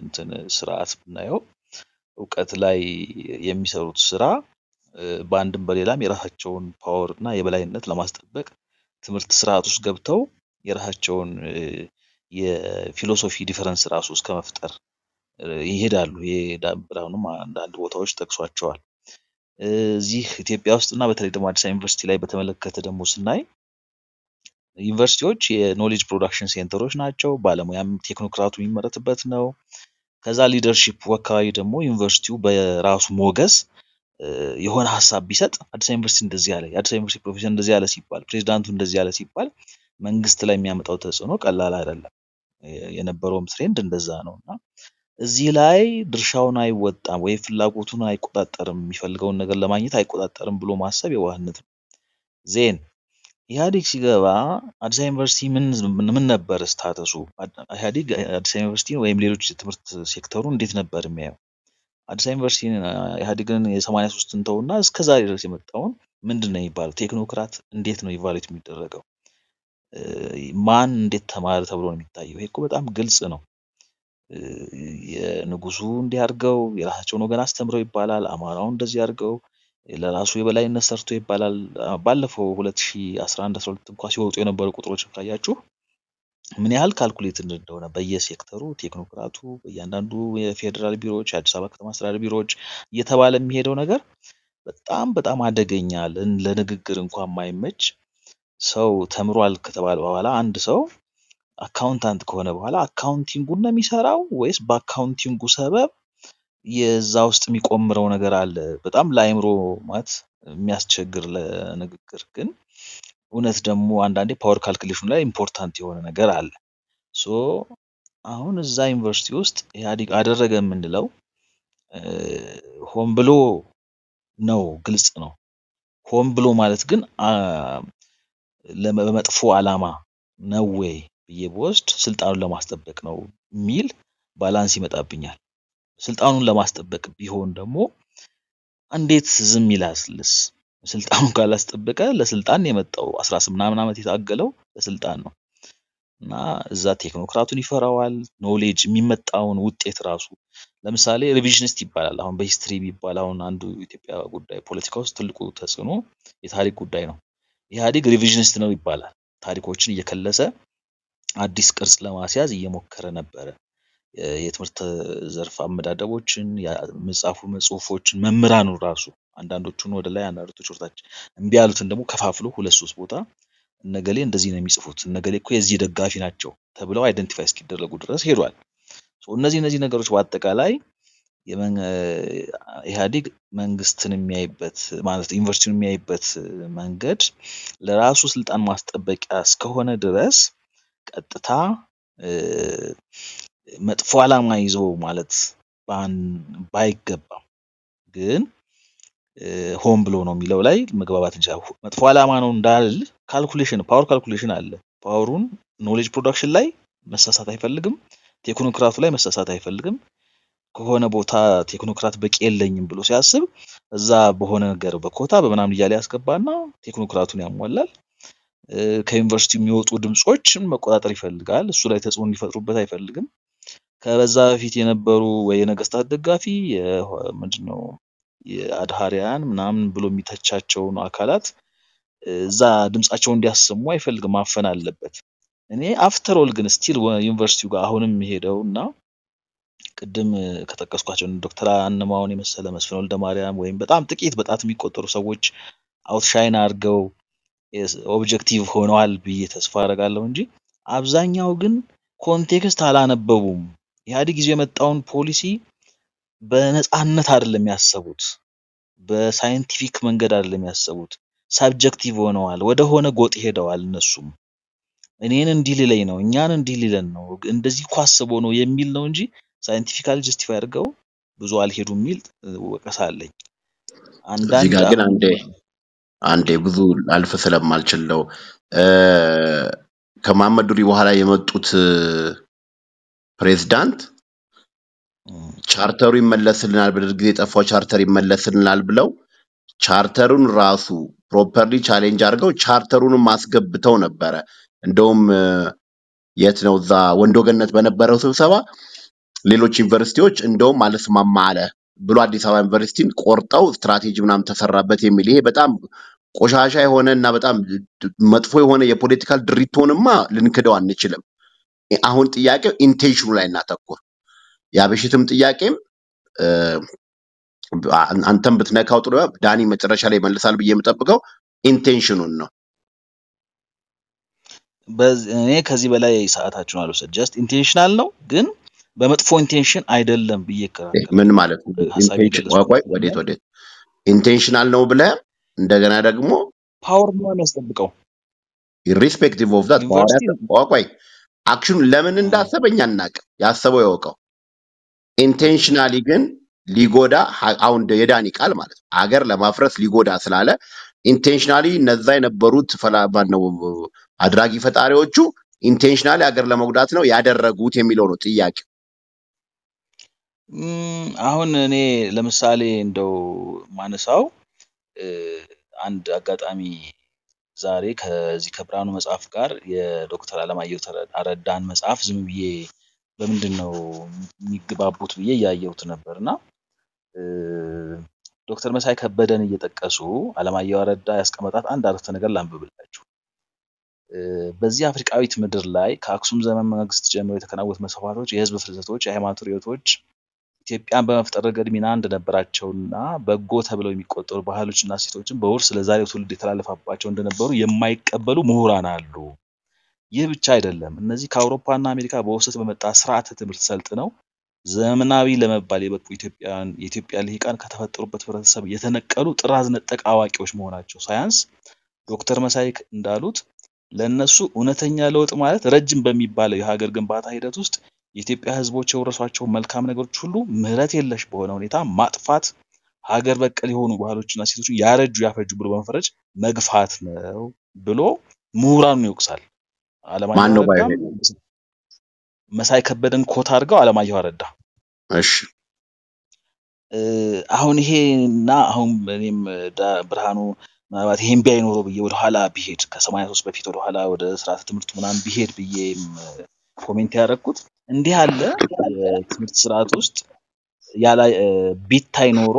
እንትን ስርዓት ብናየው ዕውቀት ላይ የሚሰሩት ስራ ባንድም በሌላም የራሳቸውን ፓወር እና የበላይነት ለማስጠበቅ ትምርት ስርዓት ውስጥ ገብተው የራሳቸውን የፊሎሶፊ ዲፈረንስ ራስ ውስጥ ከመፍጠር ይሄዳሉ የዳብራውንም አንድ ቦታዎች ተክሷቸዋል እዚህ ኢትዮጵያ ውስጥና በተለይ ደግሞ አዲስ አበባ ዩኒቨርሲቲ ላይ በተመለከተ ደግሞ ስናይ ዩኒቨርሲቲዎች የኖሌጅ ፕሮዳክሽን ሴንተሮች ናቸው ባለሙያም ቴክኖክራቱ የሚመረጥበት ነው ከዛ ሊደርሺፕ ወካይ ደግሞ ዩኒቨርሲቲው በራሱ ሞገስ የሆነ ሐሳብ ቢሰጥ አዲስ አበባ ዩኒቨርሲቲ እንደዚህ ያለ አዲስ አበባ ዩኒቨርሲቲ ፕሮፌሰር እንደዚህ ያለ ሲባል ፕሬዝዳንቱ እንደዚህ ያለ ሲባል መንግስት ላይ የሚያመጣው ተጽዕኖ ቀላል አይደለም የነበረውም ትሬንድ እንደዛ ነውና እዚህ ላይ ድርሻውን አይወጣም ወይ ፍላጎቱን አይቆጣጣርም የሚፈልገው ነገር ለማግኘት አይቆጣጣርም ብሎ ማሰብ የዋህነት ነው ዜን ኢህአዲግ ሲገባ አዲስ አበባ ዩኒቨርሲቲ ምን ነበር ስታተሱ ኢህአዲግ አዲስ አበባ ዩኒቨርሲቲ ወይም ሌሎች ትምህርት ሴክተሩ እንዴት ነበር የሚያዩ አዲስ አበባ ዩኒቨርሲቲ ኢህአዲግን የ83 እንተውና እስከዛሬ ድረስ የመጣውን ምንድነው ይባላል ቴክኖክራት እንዴት ነው ኢቫሉዌት የሚደረገው ማን እንዴት ተማር ተብሎ ነው የሚታየው ይሄኮ በጣም ግልጽ ነው የንጉሱ እንዲያርገው የራሳቸውን ወገን አስተምረው ይባላል አማራው እንደዚህ ያርገው ለራሱ የበላይነት ሰርቶ ይባላል ባለፈው 2011 12 እንኳን ሲወጡ የነበሩ ቁጥሮች ካያችሁ ምን ያህል ካልኩሌት እንደሆነ በየሴክተሩ ቴክኖክራቱ በእያንዳንዱ የፌደራል ቢሮዎች አዲስ አበባ ከተማ አስተዳደር ቢሮዎች እየተባለ የሚሄደው ነገር በጣም አደገኛ ለንግግር እንኳን ማይመች ሰው ተምሯል ከተባለ በኋላ አንድ ሰው አካውንታንት ከሆነ በኋላ አካውንቲንጉን ነው የሚሰራው ወይስ በአካውንቲንጉ ሰበብ የዛ ውስጥ የሚቆምረው ነገር አለ በጣም ላይምሮ ማለት የሚያስቸግር ለንግግር ግን እውነት ደግሞ አንዳንዴ ፓወር ካልኩሌሽን ላይ ኢምፖርታንት የሆነ ነገር አለ ሶ አሁን እዛ ዩኒቨርሲቲ ውስጥ ኢህአዲግ አደረገ ምን ነው ሆን ብሎ ነው ግልጽ ነው ሆን ብሎ ማለት ግን ለመጥፎ አላማ ነው ወይ በየቦስት ስልጣኑን ለማስተበቅ ነው ሚል ባላንስ ይመጣብኛል ስልጣኑን ለማስተበቅ ቢሆን ደግሞ እንዴት ዝም ይላልስ ስልጣኑን ካላስተበቀ ለስልጣን የመጣው 18 ዓመት የታገለው ለስልጣን ነውና እዛ ቴክኖክራቱን ይፈራዋል ኖሌጅ የሚመጣውን ውጤት ራሱ ለምሳሌ ሪቪዥኒስት ይባላል አሁን በሂስትሪ ቢባላው አንዱ ኢትዮጵያ ጉዳይ ፖለቲካ ውስጥ ትልቁ ተጽዕኖ የታሪክ ጉዳይ ነው ኢህአዲግ ሪቪዥኒስት ነው ይባላል ታሪኮችን እየከለሰ አዲስ ቅርጽ ለማስያዝ እየሞከረ ነበር የትምህርት ዘርፍ አመዳደቦችን መጻፉ መጽፎችን መምራኑ ራሱ አንዳንዶቹን ወደ ላይ አንዳንዶቹ ወርታች እንዲያሉትን ደግሞ ከፋፍሉ 2-3 ቦታ ነገሌ እንደዚህ ነው የሚጽፉት ነገሌ እኮ የዚህ ደጋፊ ናቸው ተብለው አይደንቲፋይ እስኪደረጉ ድረስ ሄዷል ሶ እነዚህ ነገሮች በአጠቃላይ የመን ኢሃዲግ መንግስትን የሚያይበት ማለት ዩኒቨርሲቲውን የሚያይበት መንገድ ለራሱ ስልጣን ማስጠበቂያ እስከሆነ ድረስ ቀጥታ መጥፎ ዓላማ ይዞ ማለት ባይገባም ግን ሆም ብሎ ነው የሚለው ላይ መግባባት እንቻው መጥፎ ዓላማ ነው እንዳል ካልኩሌሽን ፓወር ካልኩሌሽን አለ ፓወሩን ኖሌጅ ፕሮዳክሽን ላይ መሳሳት አይፈልግም ቴክኖክራቱ ላይ መሳሳት አይፈልግም ከሆነ ቦታ ቴክኖክራት በቂ የለኝም ብሎ ሲያስብ እዛ በሆነ ነገር በኮታ በመናም ይያለ ያስቀባና ቴክኖክራቱን ያሟላል ከዩኒቨርሲቲ የሚወጡ ድምጾችን መቆጣጠር ይፈልጋል እሱ ላይ ተጽዕኖ እንዲፈጥሩበት አይፈልግም ከበዛ በፊት የነበሩ የነገስታት ደጋፊ ምንድነው የአድሃሪያን ምናምን ብሎ የሚተቻቸው አካላት እዛ ድምጻቸው እንዲያስሙ አይፈልግም ማፈን አለበት እኔ አፍተር ኦል ግን ስቲል ዩኒቨርሲቲው ጋር አሁንም ይሄደውና ቀደም ከተቀስኳቸው ዶክተር አንማውን የመሰለ መስፍን ወልደ ማርያም ወይም በጣም ጥቂት በጣት የሚቆጠሩ ሰዎች አውትሻይን አርገው ኦብጀክቲቭ ሆነዋል በየተስፋ አረጋለሁ እንጂ አብዛኛው ግን ኮንቴክስት አላነበቡም ያዲ ጊዜ የመጣውን ፖሊሲ በነጻነት አይደለም ያሰቡት በሳይንቲፊክ መንገድ አይደለም ያሰቡት ሰብጀክቲቭ ሆነዋል ወደ ሆነ ጎጥ ሄደዋል እነሱም እኔን እንዲልለይ ነው እኛን እንዲልለን ነው እንደዚህ ኳስቦ ነው የሚል ነው እንጂ ሳይንቲፊካሊ ጀስቲፋይ አድርገው ብዙ አልሄዱም ሚል ወቀሳለኝ አንዳንድ ግን አንዴ ብዙ አልፈ ሰላም አልችልው ከማመዱሪ በኋላ የመጡት ፕሬዝዳንት ቻርተሩ ይመለስልናል ብድር ግዜ ጠፋው ቻርተር ይመለስልናል ብለው ቻርተሩን ራሱ ፕሮፐርሊ ቻሌንጅ አድርገው ቻርተሩን ማስገብተው ነበር እንደውም የት ነው ዛ ወንዶገነት በነበረው ስብሰባ ሌሎች ዩኒቨርሲቲዎች እንደውም አልስማማ አለ ብሎ አዲስ አበባ ዩኒቨርሲቲን ቆርጠው ስትራቴጂ ምናም ተሰራበት የሚል ይሄ በጣም ቆሻሻ የሆነና በጣም መጥፎ የሆነ የፖለቲካል ድሪቶንማ ልንከደው አንችልም አሁን ጥያቄው ኢንቴንሽኑ ላይ እናተኩር ያብሽትም ጥያቄም አንተም በትነካው ጥሩ ዳኒ መጨረሻ ላይ መልሳል በየመጠብቀው ኢንቴንሽኑን ነው በእኔ ከዚህ በላይ ሰዓታችሁን አልወሰ just intentional ነው ግን በመጥፎ ኢንቴንሽን አይደለም በየከራከረ ምን ማለት ነው ኢንቴንሽን ቆይ ወዴት ኢንቴንሽናል ነው ብለ እንደገና ደግሞ ፓወር ነው የሚያስጠብቀው irrespective of that ቆይ አክሽኑ ለምን እንዳሰበኛ እናቀ ያሰበው ያወቀው intentionally ግን ሊጎዳ አሁን የዳኒ ቃል ማለት አገር ለማፍረስ ሊጎዳ ስላለ intentionally ነዛ የነበሩት ፈላባን ነው አድራጊ ፈጣሪዎቹ intentionally አገር ለመጉዳት ነው ያደረጉት የሚለው ነው ጥያቄ አሁን እኔ ለምሳሌ እንደው ማነሳው አንድ አጋጣሚ ዛሬ ከዚህ ከብርሃኑ መጽሐፍ ጋር የዶክተር አለማየሁ አረዳን መጽሐፍ ዝምብዬ በእንድነው የሚገባቡት ብዬ ያያዩት ነበርና ዶክተር መሳይ ከበደን እየተጠቀሱ አለማየሁ አረዳ ያስቀመጣት አንድ አረፍተ ነገር ላንብብላችሁ በዚህ አፍሪካዊት ምድር ላይ ከአክሱም ዘመን መንግስት ጀምሮ የተከናወት መስፋፋቶች የህዝብ ፍልሰቶች የሃይማኖት ሪዮቶች ኢትዮጵያን በመፍጠር ረገድ ሚና እንደነበራቸውና በጎ ተብለው የሚቆጠሩ ባህሎችና እሴቶችን በውርስ ለዛሬው ትውልድ የተላለፈባቸው እንደነበሩ የማይቀበሉ ምሁራን አሉ። ይህ ብቻ አይደለም እነዚህ ከአውሮፓና አሜሪካ በውስጥ በመጣ ስርዓተ ትምህርት ሰልጥነው ዘመናዊ ለመባል የበቁ ኢትዮጵያውያን የኢትዮጵያ ልሂቃን ከተፈጠሩበት ህብረተሰብ የተነቀሉ ጥራዝ ነጠቅ አዋቂዎች መሆናቸው ሳይንስ ዶክተር መሳይ እንዳሉት ለነሱ እነተኛ ለውጥ ማለት ረጅም በሚባለው የሀገር ግንባታ ሂደት ውስጥ የኢትዮጵያ ህዝቦች ወራሷቸው መልካም ነገሮች ሁሉ ምህረት የለሽ በሆነ ሁኔታ ማጥፋት ሀገር በቀል የሆኑ ባህሎችና እሴቶችን ያረጁ ያፈጁ ብሎ በመፈረጅ መግፋት ነው ብሎ ምሁራን ይወቅሳል። አለማን ነው ባይ መሳይ ከበደን ኮት አድርገው አለማየሁ አረዳ እሺ አሁን ይሄና አሁን እኔም ብርሃኑ ማለት ይሄን ባይኖር ብዬ ወደ ኋላ ቢሄድ ከ83 በፊት ወደ ኋላ ወደ ስርዓተ ትምህርት ምናም ቢሄድ ብዬ ኮሜንት ያረኩት እንዲህ አለ ትምህርት ስርዓት ውስጥ ያላ ቢታይ ኖሮ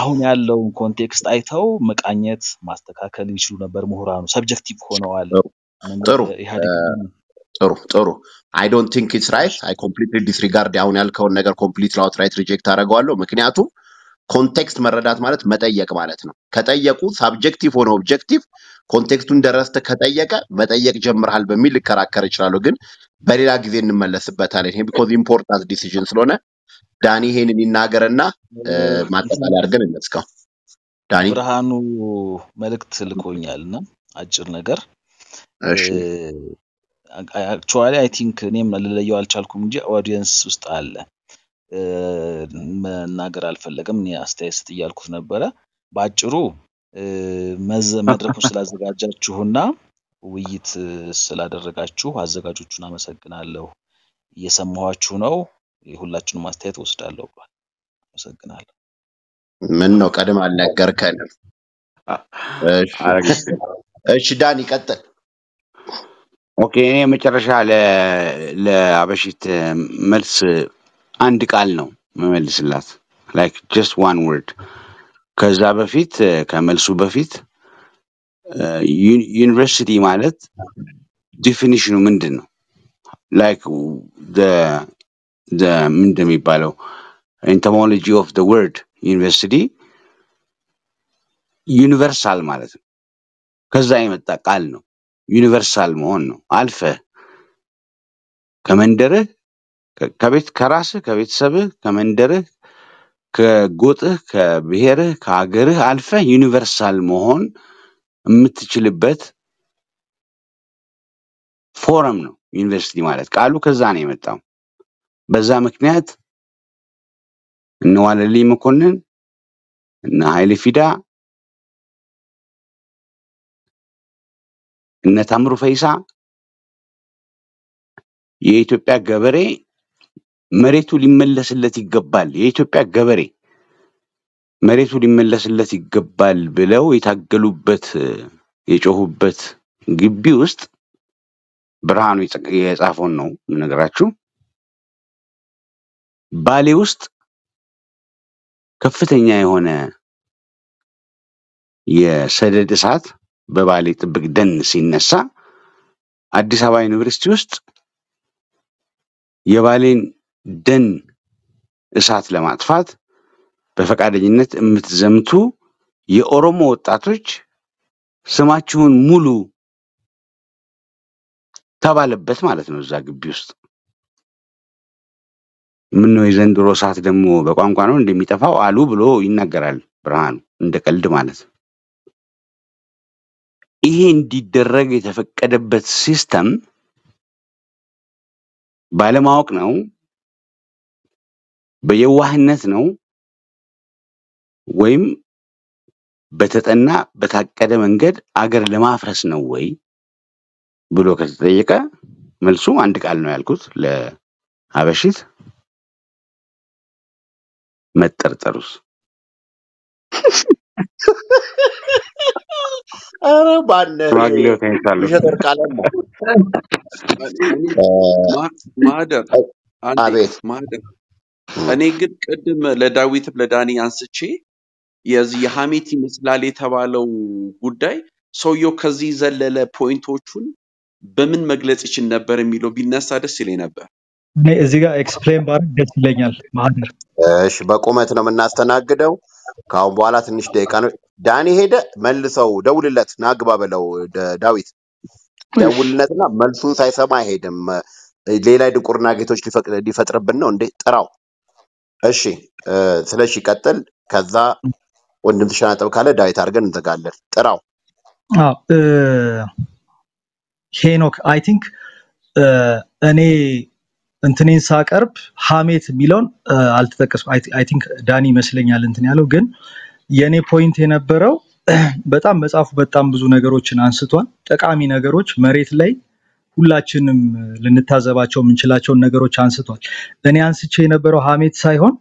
አሁን ያለው ኮንቴክስት አይተው መቃኘት ማስተካከል ይችላሉ ነበር ምሁራኑ ሰብጀክቲቭ ሆነዋል ጥሩ I don't think it's right I completely disregard አሁን ያልከው ነገር completely outright reject አደርጋለሁ ምክንያቱም ኮንቴክስት መረዳት ማለት መጠየቅ ማለት ነው ከጠየቁ ሰብጀክቲቭ ሆነ ኦብጀክቲቭ ኮንቴክስቱን درسተ ከጠየቀ መጠየቅ ጀምራል በሚል ይከራከር ይችላል ግን በሌላ ጊዜ እንመለስበታለን ይሄ because important decision ስለሆነ داني هني الناقرنا ما تسأل أرجن الناس كا داني برهانو ملك تلقوني علنا أجر نجار actually I think نيم اللي يوال شالكم جاء audience استعلا الناقر على فلقة مني أستأست يالكم نبرة باجرو مز مدرك مسلا زجاجات جهنا ويت سلا درجات جو هزجاجات جونا مسكنا له يسموها جوناو يهلا جون ماستيت وستالو مسكنا له منو كده مع الناقر كلام إيش داني كتر أوكي مترش على لعبشيت ملص عندك علنو مملس اللات like just one word كذا بفيت كملسو بفيت university مالت definition من دنو like the من دمي بالو etymology of the word university universal مالت كذا يمتى قالنو universal مهنو ألفه كمندره كبيت كراسه كبيت سبه كمندره كقطه كبهره كعجره ألفه universal مهن متجلبت فورمنو university مالت قالوا كزاني متى بزامك نات إنه على اللي مكنن إنه هاي اللي فدا إن تمر فيسا يتوبيا جبري مريتو لملس التي قبال يتوبيا جبري مريتو لملس التي قبال بلاو يتقلبت يجهبت جبيوست برهانو يتعافونه من قراتشو باليوست كفتني يا هنا يا سدد ساعات ببالي تبقى دنسي النساء عديس هوا يونيفرسيتي وسط يبالين دن اسات لما اطفات بفقاد جنت امتزمتو يأورمو وطاتوج سماچون مولو تبالبت مالتنو الزاقب بيوسط منو يزن درو سات دمو بقوام قانون اللي ميتفاو قالو بلو ينقرال برهانو اندك الد مالتن إيهن دي درجة تفكّد بسيستم بالماوك ناو بيوهنت ناو ويم بتتأنّى بتفكّد منجد أجر لما أفرس نووي بلوك الزيكا ملسوم عندك على المالكوت لعبشيت ما ترترس أربعة. راجلو كين سالو. مش هذا الكلام. ماذا؟ ماذا؟ أنا قد قدم لداويت بلداني أنسجى. يزي حميتي مثلالي ثوالو قداي. سويو كزيزة للا point وشون. بمن مجلس إيش النبر ميلو بالناس هذا سلي نبر. نه زيكا explain بارك دسلينيال ماذا؟ شبكو مثلا من الناس تناقدوا. كأو بالات نشتى كانوا. داني هيدا ملسو دولة ناقبة بلو داويت دولة ملسو سايسا ما هيدا ليلا دكور ناقيتوش دي فترة بنون دي تراو اشي ثلاثي كتل كذا وندمتشانا تبكالا دايت ارغن تقال تراو هينوك I think اني انتنين ساك ارب حاميت ميلون التذكس I think داني مسلين يال انتنيالو جن یعنی پوینت نبرو، باتام بس آف باتام بزو نگروچن آنستوان، تکامی نگروچ مریت لی، کلاشنم لنتازه باچو منشلاشون نگروچ آنستوان. دنی آنست چه نبرو حامد سایهون،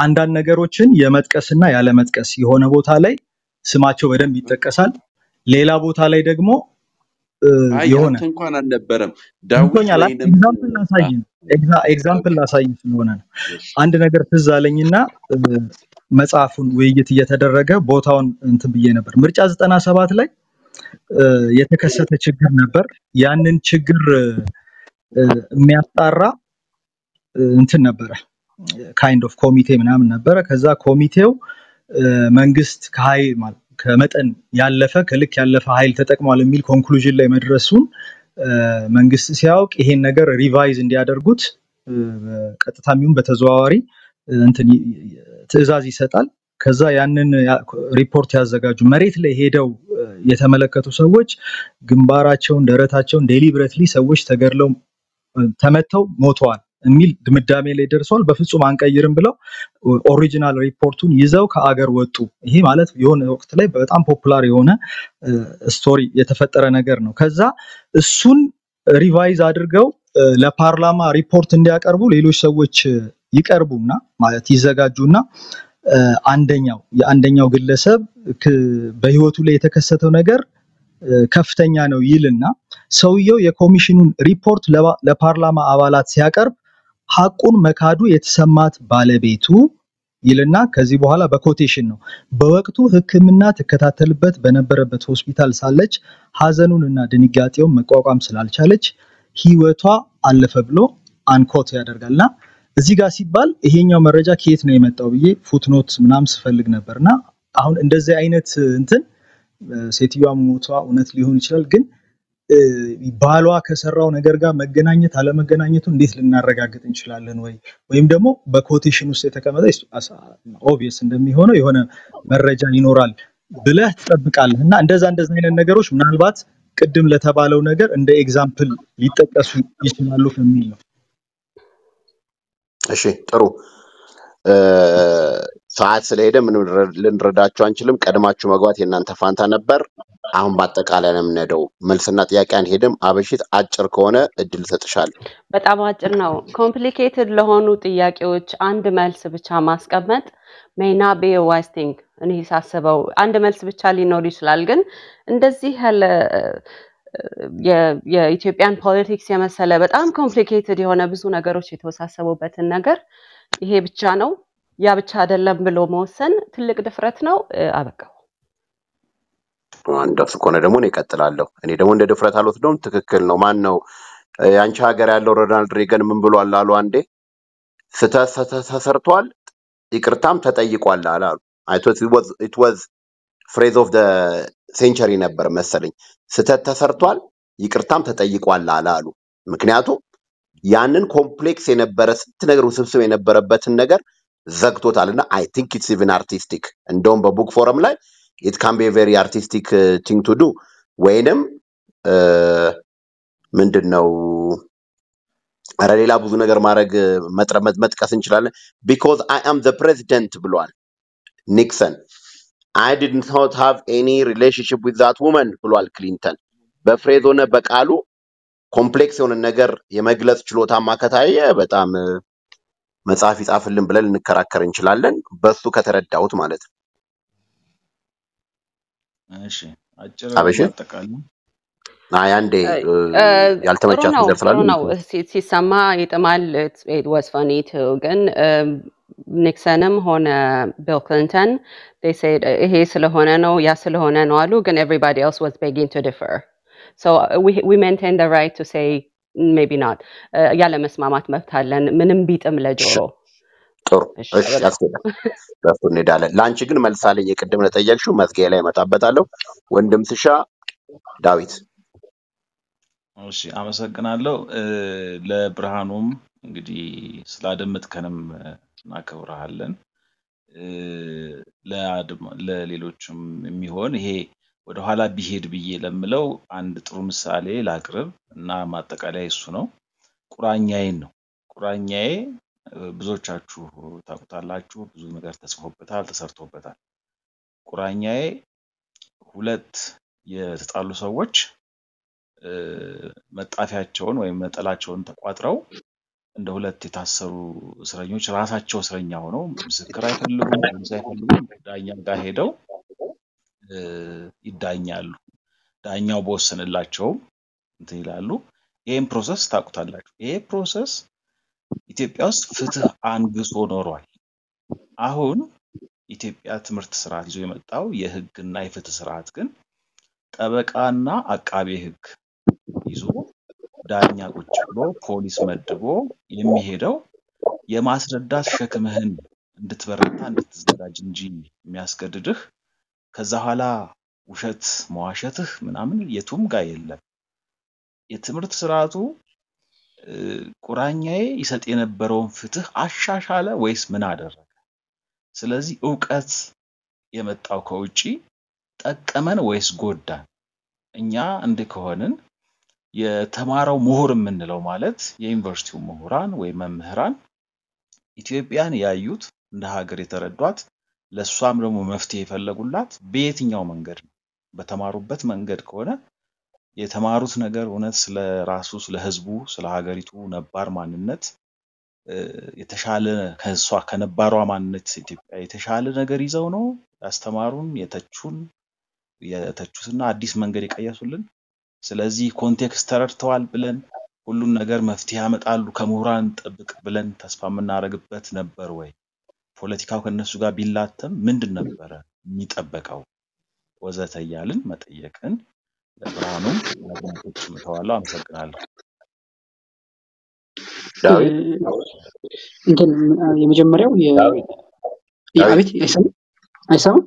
اندان نگروچن یه متکس نه یه متکسی هونه بود حالی، سماچو برم بیتکسان، لیلا بود حالی دگمو یهونه. این کانال نبرم. داوودی نم. اگزامپل نساین. اگزامپل نساین فلوانه. اند نگرت زالینی نه. مسافون ویجیتی یه تدرجه باتون انتبیه نبر. مرچ از تناسبات لای یه تکسته چگر نبر. یعنی چگر می‌آتاره انت نبره. kind of کمیته منام نبره که زا کمیته و منگست که های مال که متن یالفه کلیک یالفه هایل تک معلم میل کنکلوژی لای مدرسون منگست سیاوک این نگر ریوایز اندیادرگوت ቀጥታሚውን በተዘዋዋሪ እንትን ትዕዛዝ ይሰጣል ከዛ ያንን ሪፖርት ያዘጋጁ መሬት ላይ ሄደው የተመለከቱ ሰዎች ግንባራቸውን ደረታቸውን ዴሊብሬትሊ ሰዎች ተገርለው ተመተው ሞቷል የሚል ድምዳሜ ላይ ደርሷል በፍጹም አንቀይርም ብለው ኦሪጂናል ሪፖርቱን ይዘው ከአገር ወጡ ይሄ ማለት የሆነ ወቅት ላይ በጣም ፖፑላር የሆነ ስቶሪ የተፈጠረ ነገር ነው ከዛ እሱን ሪቫይዝ አድርገው ለፓርላማ ሪፖርት እንዲያቀርቡ ሌሎች ሰዎች ይቀርቡና ማለት ይዘጋጁና አንደኛው የአንደኛው ግለሰብ በህይወቱ ላይ የተከሰተው ነገር ከፍተኛ ነው ይልና ሰውየው የኮሚሽኑን ሪፖርት ለፓርላማ አባላት ሲያቀርብ ሐቁን መካዱ የተሰማት ባለቤቱ ይልና ከዚህ በኋላ በኮቴሽን ነው በወቅቱ ህክምና ተከታተልበት በነበረበት ሆስፒታል ሳለች ሐዘኑንና ድንጋጤውን መቋቋም ስላልቻለች ህይወቷ አለፈ ብሎ አንኮት ያደርጋልና እዚህ ጋር ሲባል ይሄኛው መረጃ ከየት ነው የመጣው ብዬ ፉትኖት ምናምን ስፈልግ ነበርና አሁን እንደዚህ አይነት እንትን ሴትዮዋ ሞቷ እውነት ሊሆን ይችላል ግን ባሏ ከሰራው ነገር ጋር መገናኘት አለ መገናኘቱ እንዴት ልናረጋግጥ እንችላለን ወይ ወይም ደግሞ በኮቴሽን ውስጥ የተቀመጠ ኦብቪየስ እንደሚሆነው የሆነ መረጃ ይኖራል ብለህ ተጠብቃለህና እንደዛ አይነት ነገሮች ምናልባት ቅድም ለተባለው ነገር እንደ ኤግዛምፕል ሊጠቀሱ ይችላሉ ከሚል ነው እሺ ጥሩ ሰዓት ስለሄደ ምን ልንረዳችሁ አንችልም ቀድማችሁ መግባት የናንተ ፋንታ ነበር አሁን በአጠቃላይ ነው እንደው መልስና ጥያቄን ሄደም አብሽት አጭር ከሆነ እድል ተጥሻል በጣም አጭር ነው ኮምፕሊኬትድ ለሆኑ ጥያቄዎች አንድ መልስ ብቻ ማስቀመጥ ሜና ቢ ዋስቲንግ እኔ ሳስበው አንድ መልስ ብቻ ሊኖር ይችላል ግን እንደዚህ ያለ የኢትዮጵያን ፖለቲክስ የመሰለ በጣም ኮምፕሊኬትድ የሆነ ብዙ ነገሮች የተወሳሰቡበትን ነገር ይሄ ብቻ ነው ያ ብቻ አይደለም ብሎ መወሰን ትልቅ ድፍረት ነው አበቃው አንደፍ ቆነ ደሞ ነው ይከተላልው እኔ ደሞ እንደ ድፍረት አልወስደውም ትክክል ነው ማን ነው ያንቺ ሀገር ያለው ሮናልድ ሪገን ምን ብሏል አሉ አንዴ ተሰርቷል ይቅርታም ተጠይቋል አላሉ I thought it was phrase of the century ነበር መሰለኝ ተሰርቷል ይቅርታም ተጠይቋል አላሉ ምክንያቱም ያንን ኮምፕሌክስ የነበረ ነገር ውስብስብ የነበረበትን ነገር ዘግቶታልና I think it's even artistic እንደውም በbook forum ላይ it can be a very artistic thing to do ወይንም ምንድነው አራሌላ ብዙ ነገር ማረግ መጥቀስ እንችላለን because I am the president ብሏል Nixon I did not have any relationship with that woman ብሏል Clinton በፍሬዞነ በቃሉ ኮምፕሌክስ የሆነ ነገር የመግለጽ ችሎታ ማከታየ በጣም መጻፍ ይጻፍልን ብለን ንከራከር እንችላለን በሱ ከተረዳውት ማለት ነው እሺ አጭር አጠቃሉ ናይ አንዴ ያልተመቻቹ ይደርሳሉ ነው ሲሰማ ይጥማል it was funny too ግን ኒክሰንም ሆነ ቢል ክሊንተን they said ይሄ ስለሆነ ነው ያ ስለሆነ ነው አሉ ግን everybody else was begging to differ so we maintain the right to say maybe not ያለ መስማማት መብት አለን ምንም ቢጥም ለጆሮ ጥሩ እሺ ያስፈልጋል ራስን እንደዳለ ላንቺ ግን መልሳለኝ የቀደም ለጠየቅሽው መስገያ ላይ መጣበታለሁ ወንድም ትሻ ዳዊት እሺ አመሰግናለሁ ለብርሃኑም እንግዲህ ስላደምጥከንም እናከብራለን ለሌሎችም የሚሆን ይሄ ወደ ኋላ ቢሄድ ብዬ ለምለው አንድ ጥሩ ምሳሌ ላቅርብ እና ማጠቃለያ እሱ ነው ቁራኛዬን ነው ቁራኛዬ ብዙዎቻችሁ ታቁታላችሁ ብዙ ነገር ተጽፎበታል ተሰርቶበታል ቁራኛዬ ሁለት የተጣሉ ሰዎች መጣፊያቸውን ወይ መጣላቸውን ተቋጥረው እንደ ሁለት የታሰሩ እስረኞች ራሳቸው እስረኛ ሆነው ምስክር አይፈልጉ ዳኛ ጋር ሄደው ይዳኛሉ ዳኛው በወሰነላቸው እንትን ይላሉ ይሄን ፕሮሰስ ታቁታላችሁ ይሄ ፕሮሰስ ኢትዮጵያ ውስጥ ፍትህ አንግሶ ኖሯል አሁን ኢትዮጵያ ትምርት ስርዓት ይዞ የመጣው የህግና የፍትህ ስርዓት ግን ጠበቃና አቃቤ ህግ ይዞ ዳኛ ቁጭ ብሎ ፖሊስ መድቦ የሚሄደው የማስረዳት ሸክምህን እንድትበረታ እንድትዘጋጅ እንጂ የሚያስገድድህ ከዛ ኋላ ውሸት መዋሸትህ ምናምን የቱም ጋር የለም የትምርት ስርዓቱ قرانياي يسات ينبرون فتح عشاشاله ويس من ادرك سلازي اوقات يمطاو كوجي تقمن ويس غودا اኛ اند كهونن يتمارو مهور منلو ማለት የዩኒቨርሲቲው ምሁራን ወይ መምህራን ኢትዮጵያን ያዩት እንደ ሀገር የተረዷት ለሷም ደግሞ መፍትሄ ፈለጉላት በየትኛው መንገድ በተማሩበት መንገድ ከሆነ የተማሩት ነገር ሆነት ስለ ራሱ ስለ ህዝቡ ስለ ሀገሪቱ ነባር ማንነት የተሻለ ከሷ ከነባሯ ማንነት ኢትዮጵያ የተሻለ ነገር ይዘው ነው ያስተማሩን የተቹትና አዲስ መንገድ ይቀያሱልን ስለዚህ ኮንቴክስት ተረድተዋል ብለን ሁሉን ነገር መፍትሄ ያመጣሉ ከመውራን ጠብቅ ብለን ተስፋ መናረግበት ነበር ወይ ፖለቲካው ከነሱ ጋር ቢላተም ምንድን ነበር የሚጠበቀው ወዘተ ያልን መጠየቅን ለብርሃኑ ለቦንቶች መተዋላ አመሰግናለሁ ዳዊት እንትን የመጀመሪያው ዳዊት አይሰማም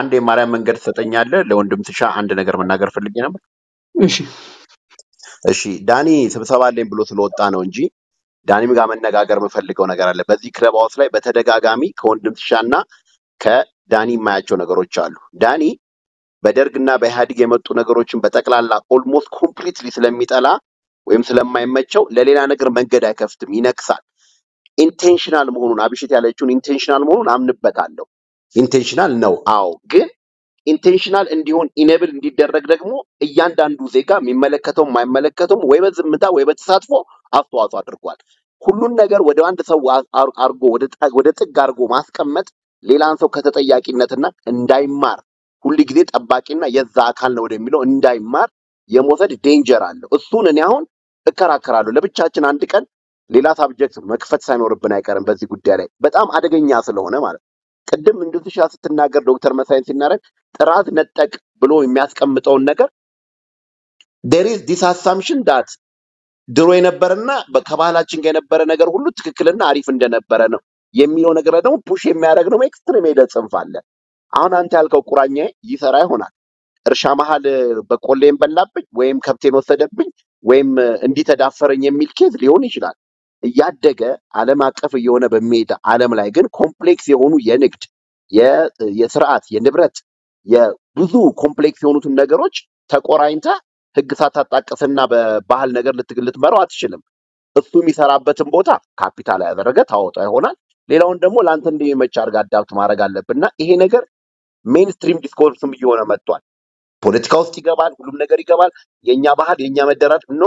አንዴ ማርያም መንገድ ሰጠኛለ ለወንድም ትሻ አንድ ነገር መናገር ፈልጌ ነበር እሺ እሺ ዳኒ ተብሰባለኝ ብሎ ስለወጣ ነው እንጂ ዳኒም ጋር መነጋገር መፈልገው ነገር አለ በዚህ ክለብ ሃውስ ላይ በተደጋጋሚ ከወንድም ትሻና ከዳኒ ማያቸው ነገሮች አሉ ዳኒ በደርግና በኢሃዲግ የመጡ ነገሮችን በጠቅላላ ኦልሞስት ኮምፕሊትሊ ስለሚጠላ ወይም ስለማይመቸው ለሌላ ነገር መንገድ አይከፍትም ይነክሳል ኢንቴንሽናል መሆኑን አብሽት ያለችውን ኢንቴንሽናል መሆኑን አምንበታለሁ ኢንቴንሽናል ነው አው ግን ኢንቴንሽናል እንዲሆን ኢነብል እንዲደረግ ደግሞ እያንዳንዱ ዜጋ የሚመለከተው ማይመለከተው ወይ በዝምታ ወይ በተሳትፎ አስተዋጽኦ አድርጓል ሁሉን ነገር ወደ አንድ ሰው አርጎ ወደ ጥግ አርጎ ማስቀመጥ ሌላን ሰው ከተጠያቂነትና እንዳይማር ሁሉ ግዜ ጠባቂና የዛ አካል ነው ወደሚለው እንዳይማር የሞተድ ዴንጀር አለ እሱን እኔ አሁን እከራከራለሁ ለብቻችን አንድ ቀን ሌላ ሳብጀክት መክፈት ሳይኖርብን አይቀርም በዚህ ጉዳይ ላይ በጣም አደገኛ ስለሆነ ማለት ቀደም እንድትሻ ስትናገር ዶክተር መሳይን ሲናረክ ጥራት ነጠቅ ብሎ የሚያስቀምጠው ነገር there is this assumption that ድሮ የነበረና በከባላችን ጋር የነበረ ነገር ሁሉ ትክክልና አሪፍ እንደነበረ ነው የሚለው ነገር ደግሞ ፑሽ የሚያደርግ ነው ኤክስትሪም ሄደ ጽንፋለ አሁን አንተ ያልከው ቁራኛ ይሰራ ይሆናል እርሻ መሃል በቆሌን በላብኝ ወይም ከብቴን ወሰደብኝ ወይም እንዲተዳፈረኝ የሚል ኬዝ ሊሆን ይችላል ያደገ ዓለም አቀፍ የሆነ በሚሄድ ዓለም ላይ ግን ኮምፕሌክስ የሆኑ የንግድ የስርዓት የንብረት የብዙ ኮምፕሌክስ የሆኑ ነገሮች ተቆራኝታ ህግሳት አጣቀሰና በባህል ነገር ለትግልት መራው አትችልም እሱ የሚሰራበትን ቦታ ካፒታል ያደረገ ታውጣ ይሆናል ሌላውን ደግሞ ላንተ እንደሚመች አርጋ አዳፕት ማድረግ አለብንና ይሄ ነገር ሜንስትሪም ዲስኮርስም እየሆነ መጥቷል ፖለቲካው ውስጥ ይገባል ሁሉም ነገር ይገባል የኛ ባህል የኛ መደራት ኖ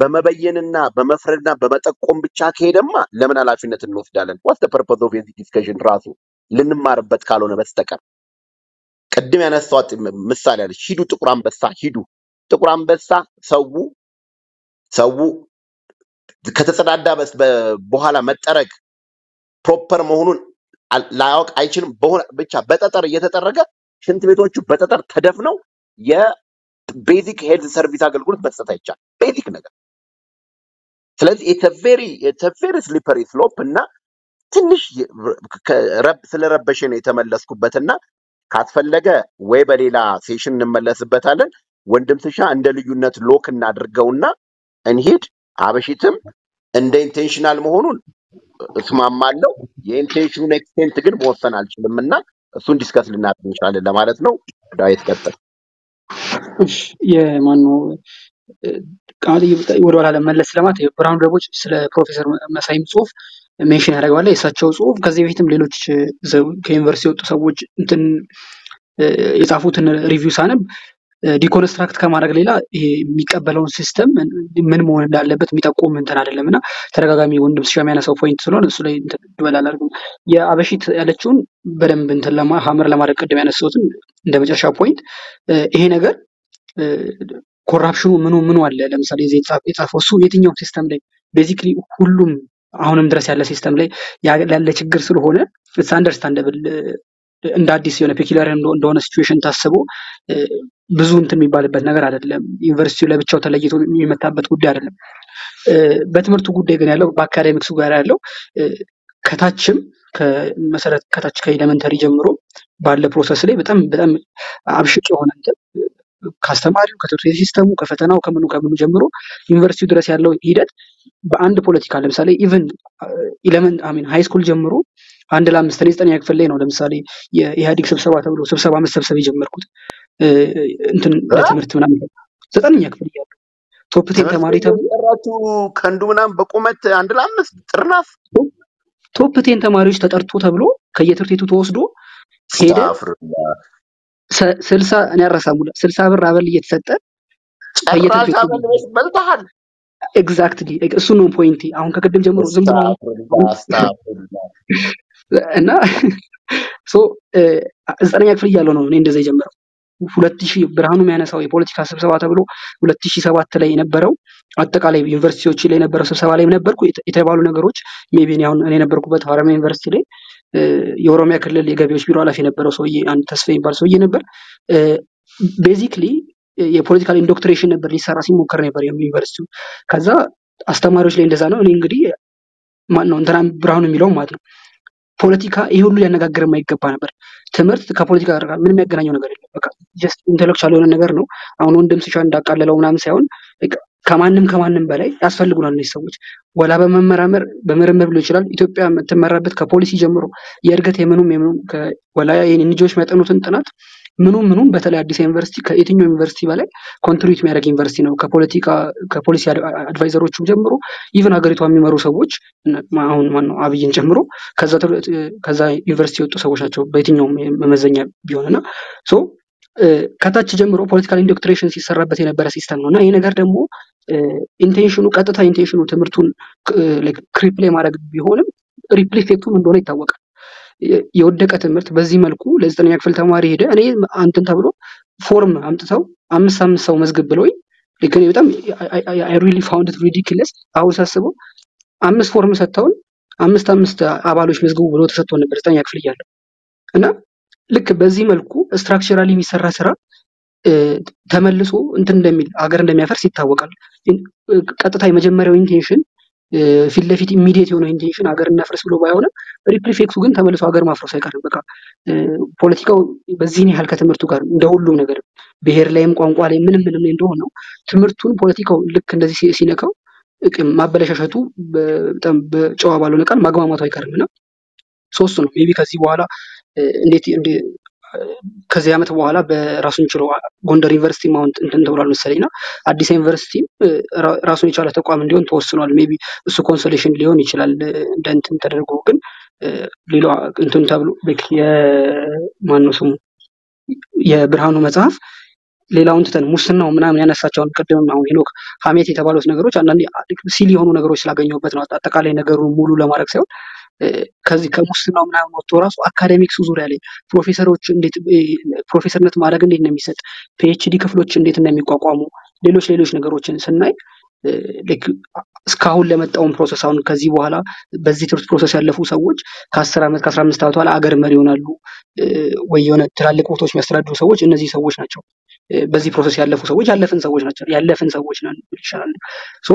በመበየንና በመፍረድና በመጠቆም ብቻ ከሄደማ ለምን አላፊነት እንወስዳለን what's the purpose of this discussion ራሱ ልንማርበት ካልሆነ በስተቀር ቀድም ያነሳሁት ምሳሌ አለ ሂዱ ጥቁር አንበሳ ሰው ከተጸዳዳ በኋላ መጠረግ ፕሮፐር መሆኑን ላያውቅ አይችልም ብቻ በጠጠር እየተጠረገ ሽንት ቤቶቹ በጠጠር ተደፍነው የቤዚክ ሄልዝ ሰርቪስ አገልግሎት መስጠት አይቻል ቤዚክ ነገር ስለዚህ it's a very slippery slope እና ትንሽ ስለረበሽ ነው የተመለስኩበትና ካስፈለገ ወይ በሌላ ሴሽን እንመለስበታለን ወንድም ትሻ እንደ ልዩነት ሎክ እናድርገውና እንሂድ አበሽትም እንደ ኢንቴንሽናል መሆኑን እስማማለሁ የኢንቴንሽኑን ኤክስቴንት ግን መወሰን አልችልምና እሱን ዲስከስ ልናደርግ እንችላለን ለማለት ነው ዳዊት ቀጥል እሺ የማኑ ቃል ይወራላ ለመለስ ለማት ብርሃኑ ደቦጭ ስለ ፕሮፌሰር መሳይም ጽሁፍ ሜንሽን ያደርጋል እሳቸው ጽሁፍ ከዚህ በፊትም ሌሎች ከዩኒቨርሲቲ ወጡ ሰዎች እንትን የጻፉትን ሪቪው ሳነብ ዲኮንስትራክት ከማድረግ ሌላ የሚቀበለውን ሲስተም ምን መሆን እንዳለበት የሚጠቆም እንትን አይደለምና ተረጋጋሚ ወንድም ሲሻም ያነሳው ፖይንት ስለሆነ እሱ ላይ እንትን ትበላላልኩ የአበሽት ያለችውን በደም እንትን ለማሐመር ለማድረግ ቀደም ያነሳውትን እንደመጨረሻ ፖይንት ይሄ ነገር ኮራፕሽኑ ምኑ አለ ለምሳሌ የዚህ ጻፈው እሱ የትኛው ሲስተም ላይ basically ሁሉም አሁንም ድረስ ያለ ሲስተም ላይ ያለ ችግር ስለሆነ it's understandable እንደ አዲስ የሆነ peculiar እንደሆነ situation ታስቦ ብዙ እንትን የሚባልበት ነገር አይደለም ዩኒቨርሲቲው ለብቻው ተለይቶ የሚመጣበት ጉዳይ አይደለም በትምህርቱ ጉዳይ ግን ያለው በአካዳሚክስ ጋር ያለው ከታችም ከመሰረት ከታች ከኤለመንተሪ ጀምሮ ባለ ፕሮሰስ ላይ በጣም በጣም አብሽቅ የሆነ እንትን ካስተማሪው ከተርፌ ሲስተሙ ከፈተናው ከመኑ ጀምሮ ዩኒቨርሲቲው ድረስ ያለው ሂደት በአንድ ፖለቲካ ለምሳሌ ኢቭን ኤለመንት አይ ሚን ሃይ ስኩል ጀምሮ አንድ ለ5 9 ያክፍል ላይ ነው ለምሳሌ የኢሃዲክ ስብሰባ ተብሎ ስብሰባ መሰብሰብ ይጀምርኩት እንትን ለትምህርት ምናምን 9 ያክፍል ይያሉ ቶፕ 10 ተማሪ ተጠራቱ ከንዱ ምናምን በቁመት አንድ ለ5 ጥርናፍ ቶፕ 10 ተማሪዎች ተጠርቶ ተብሎ ከየትርቴቱ ተወስዶ ሄደ 60 እኔ አራሳሙላ 60 ብር አበል እየተሰጠ ከየትርቴቱ በልታሃል exactly እሱ ነው ፖይንቲ አሁን ከቀደም ጀምሮ ዝም ብሎ እና ሶ 9ኛ ክፍል ያለው ነው እኔ እንደዛ ይጀምራው 2000 ብርሃኑ ያነሳው የፖለቲካ ስብሰባ ተብሎ 2007 ላይ የነበረው አጠቃላይ ዩኒቨርሲቲዎች ላይ የነበረው ስብሰባ ላይ ነበርኩ የተባሉ ነገሮች ሜቢ አሁን እኔ ነበርኩበት ሐረማ ዩኒቨርሲቲ ላይ የኦሮሚያ ክልል የገቢዎች ቢሮ ኃላፊ ነበርው ሰውዬ አንድ ተስፋዬ ባል ሰውዬ ነበር basically የፖለቲካል ኢንዶክትሪኔሽን ነበር ሊሰራ ሲሞከር ነበር ዩኒቨርሲቲው ከዛ አስተማሪዎች ላይ እንደዛ ነው እኔ እንግዲህ ማን ነው እንትና ብርሃኑ የሚለው ማለት ነው ፖለቲካ ይሄ ሁሉ ያነጋገር የማይገባ ነበር ትምህርት ከፖለቲካ ጋር ምንም ያገናኘው ነገር የለም በቃ just intellectual የሆነ ነገር ነው አሁን ወንድም ስሻ እንዳቃለለው ምናምን ሳይሆን ከማንም በላይ ያስፈልጉናል ነው ሰዎች ወላ በመመራመር በመረመብ ሊሆን ይችላል ኢትዮጵያ የምትመራበት ከፖሊሲ ጀምሮ የእርገት የምኑም ወላ የንጆች መጠኑትን ጥናት ምኑም በተለይ አዲስ ዩኒቨርሲቲ ከኤቲኒዮ ዩኒቨርሲቲ በላይ ኮንትሪቢዩት የሚያደርግ ዩኒቨርሲቲ ነው ከፖለቲካ ከፖሊሲ አድቫይዘሮቹም ጀምሮ ኢቭን ሀገሪቷ የሚመሩ ሰዎች አሁን ማን ነው አብይን ጀምሮ ከዛ ዩኒቨርሲቲ ወጡ ሰዎች ናቸው በኤቲኒዮ መመዘኛ ቢሆንና ሶ ከታች ጀምሮ ፖለቲካል ኢንዶክትሪኔሽን ሲሰራበት የነበረ ሲስተም ነውና ይሄ ነገር ደግሞ ኢንቴንሽኑ ቀጥታ ኢንቴንሽኑ ትምርቱን ላይክ ክሪፕሊ ማድረግ ቢሆንም ሪፕሊፌክቱም እንደሆነ ይታወቃል የወደቀ ትምርት በዚህ መልኩ ለ9ኛ ክፍል ተማሪ ሄደ እኔ አንተን ተብሎ ፎርም አምጥተው 5 ሰው መስግብ ብለውኝ ለከኔ በጣም I really found it ridiculous አሁን ሳስበው 5 ፎርም ሰጣውን 5 አባሎች መስግቡ ብለው ተሰጥቶ ነበር 9ኛ ክፍል ያለው እና ልክ በዚህ መልኩ ስትራክቸራሊ የሚሰራ ስራ ተመልሶ እንትን እንደሚል ሀገር እንደሚያፈርስ ይታወቃል ቀጥታ የመጀመሪያው ኢንቴንሽን ፊልፊት ኢሚዲየት የሆነ ኢንቴንሽን ሀገር እናፈርስ ብሎ ባይሆነ ሪፕሪፌክሱ ግን ተመልሶ ሀገር ማፍረስ አይቀርም በቃ ፖለቲካው በዚህ ነው ያልከ ትምርቱ ጋር እንደሁሉም ነገር ብሄር ላይም ቋንቋ ላይ ምንም እንደሆነ ትምርቱን ፖለቲካው ልክ እንደዚህ ሲነካው ማበለሻሸቱ በጣም በጨዋ ባልሆነ ቃል ማግማማቱ አይቀርምና ሶስቱ ነው ሜቢ ከዚህ በኋላ እንዴት ከዚህ አመት በኋላ በራሱን ችሎ ጎንደር ዩኒቨርሲቲ ማውንት እንትን ተብሏል መሰለኝና አዲስ ዩኒቨርሲቲ ራሱን የቻለ ተቋም እንዲሆን ተወስኗል ሜቢ እሱ ኮንሶሌሽን ሊሆን ይችላል እንደ እንትን ተደርጎ ግን ሌላ እንትን ተብሎ በክ የማንሱም የብርሃኑ መጽሐፍ ሌላውን ተን ሙስናው ምናምን ያነሳቻውን ቀደም ነው ሄኖክ ሐሜት የተባሉት ነገሮች አንዳንዴ ሲል የሆኑ ነገሮች ስላገኘውበት ነው አጠቃላይ ነገሩ ሙሉ ለማድረግ ሳይሆን ከዚህ ከሙስናው ምናምን ወጥቶ ራሱ አካዳሚክስ ዙሪያ ላይ ፕሮፌሰሮች እንዴት ፕሮፌሰርነት ማድረግ እንዴት ነው የሚሰጥ PhD ክፍሎች እንዴት እንደሚቋቋሙ ሌሎች ነገሮችን ስናይ ለክ ስካውን ለመጣውን ፕሮሰስ አሁን ከዚህ በኋላ በዚህ ትርት ፕሮሰስ ያለፉ ሰዎች ከ10 አመት ከ15 አመት በኋላ አገር መሪ ይሆናሉ ወይ የሆነ ትላልቅ ቦታዎች የሚያስተዳድሩ ሰዎች እነዚህ ሰዎች ናቸው በዚህ ፕሮሰስ ያለፉ ሰዎች ያለፈን ሰዎች ናቸው ይችላል ሶ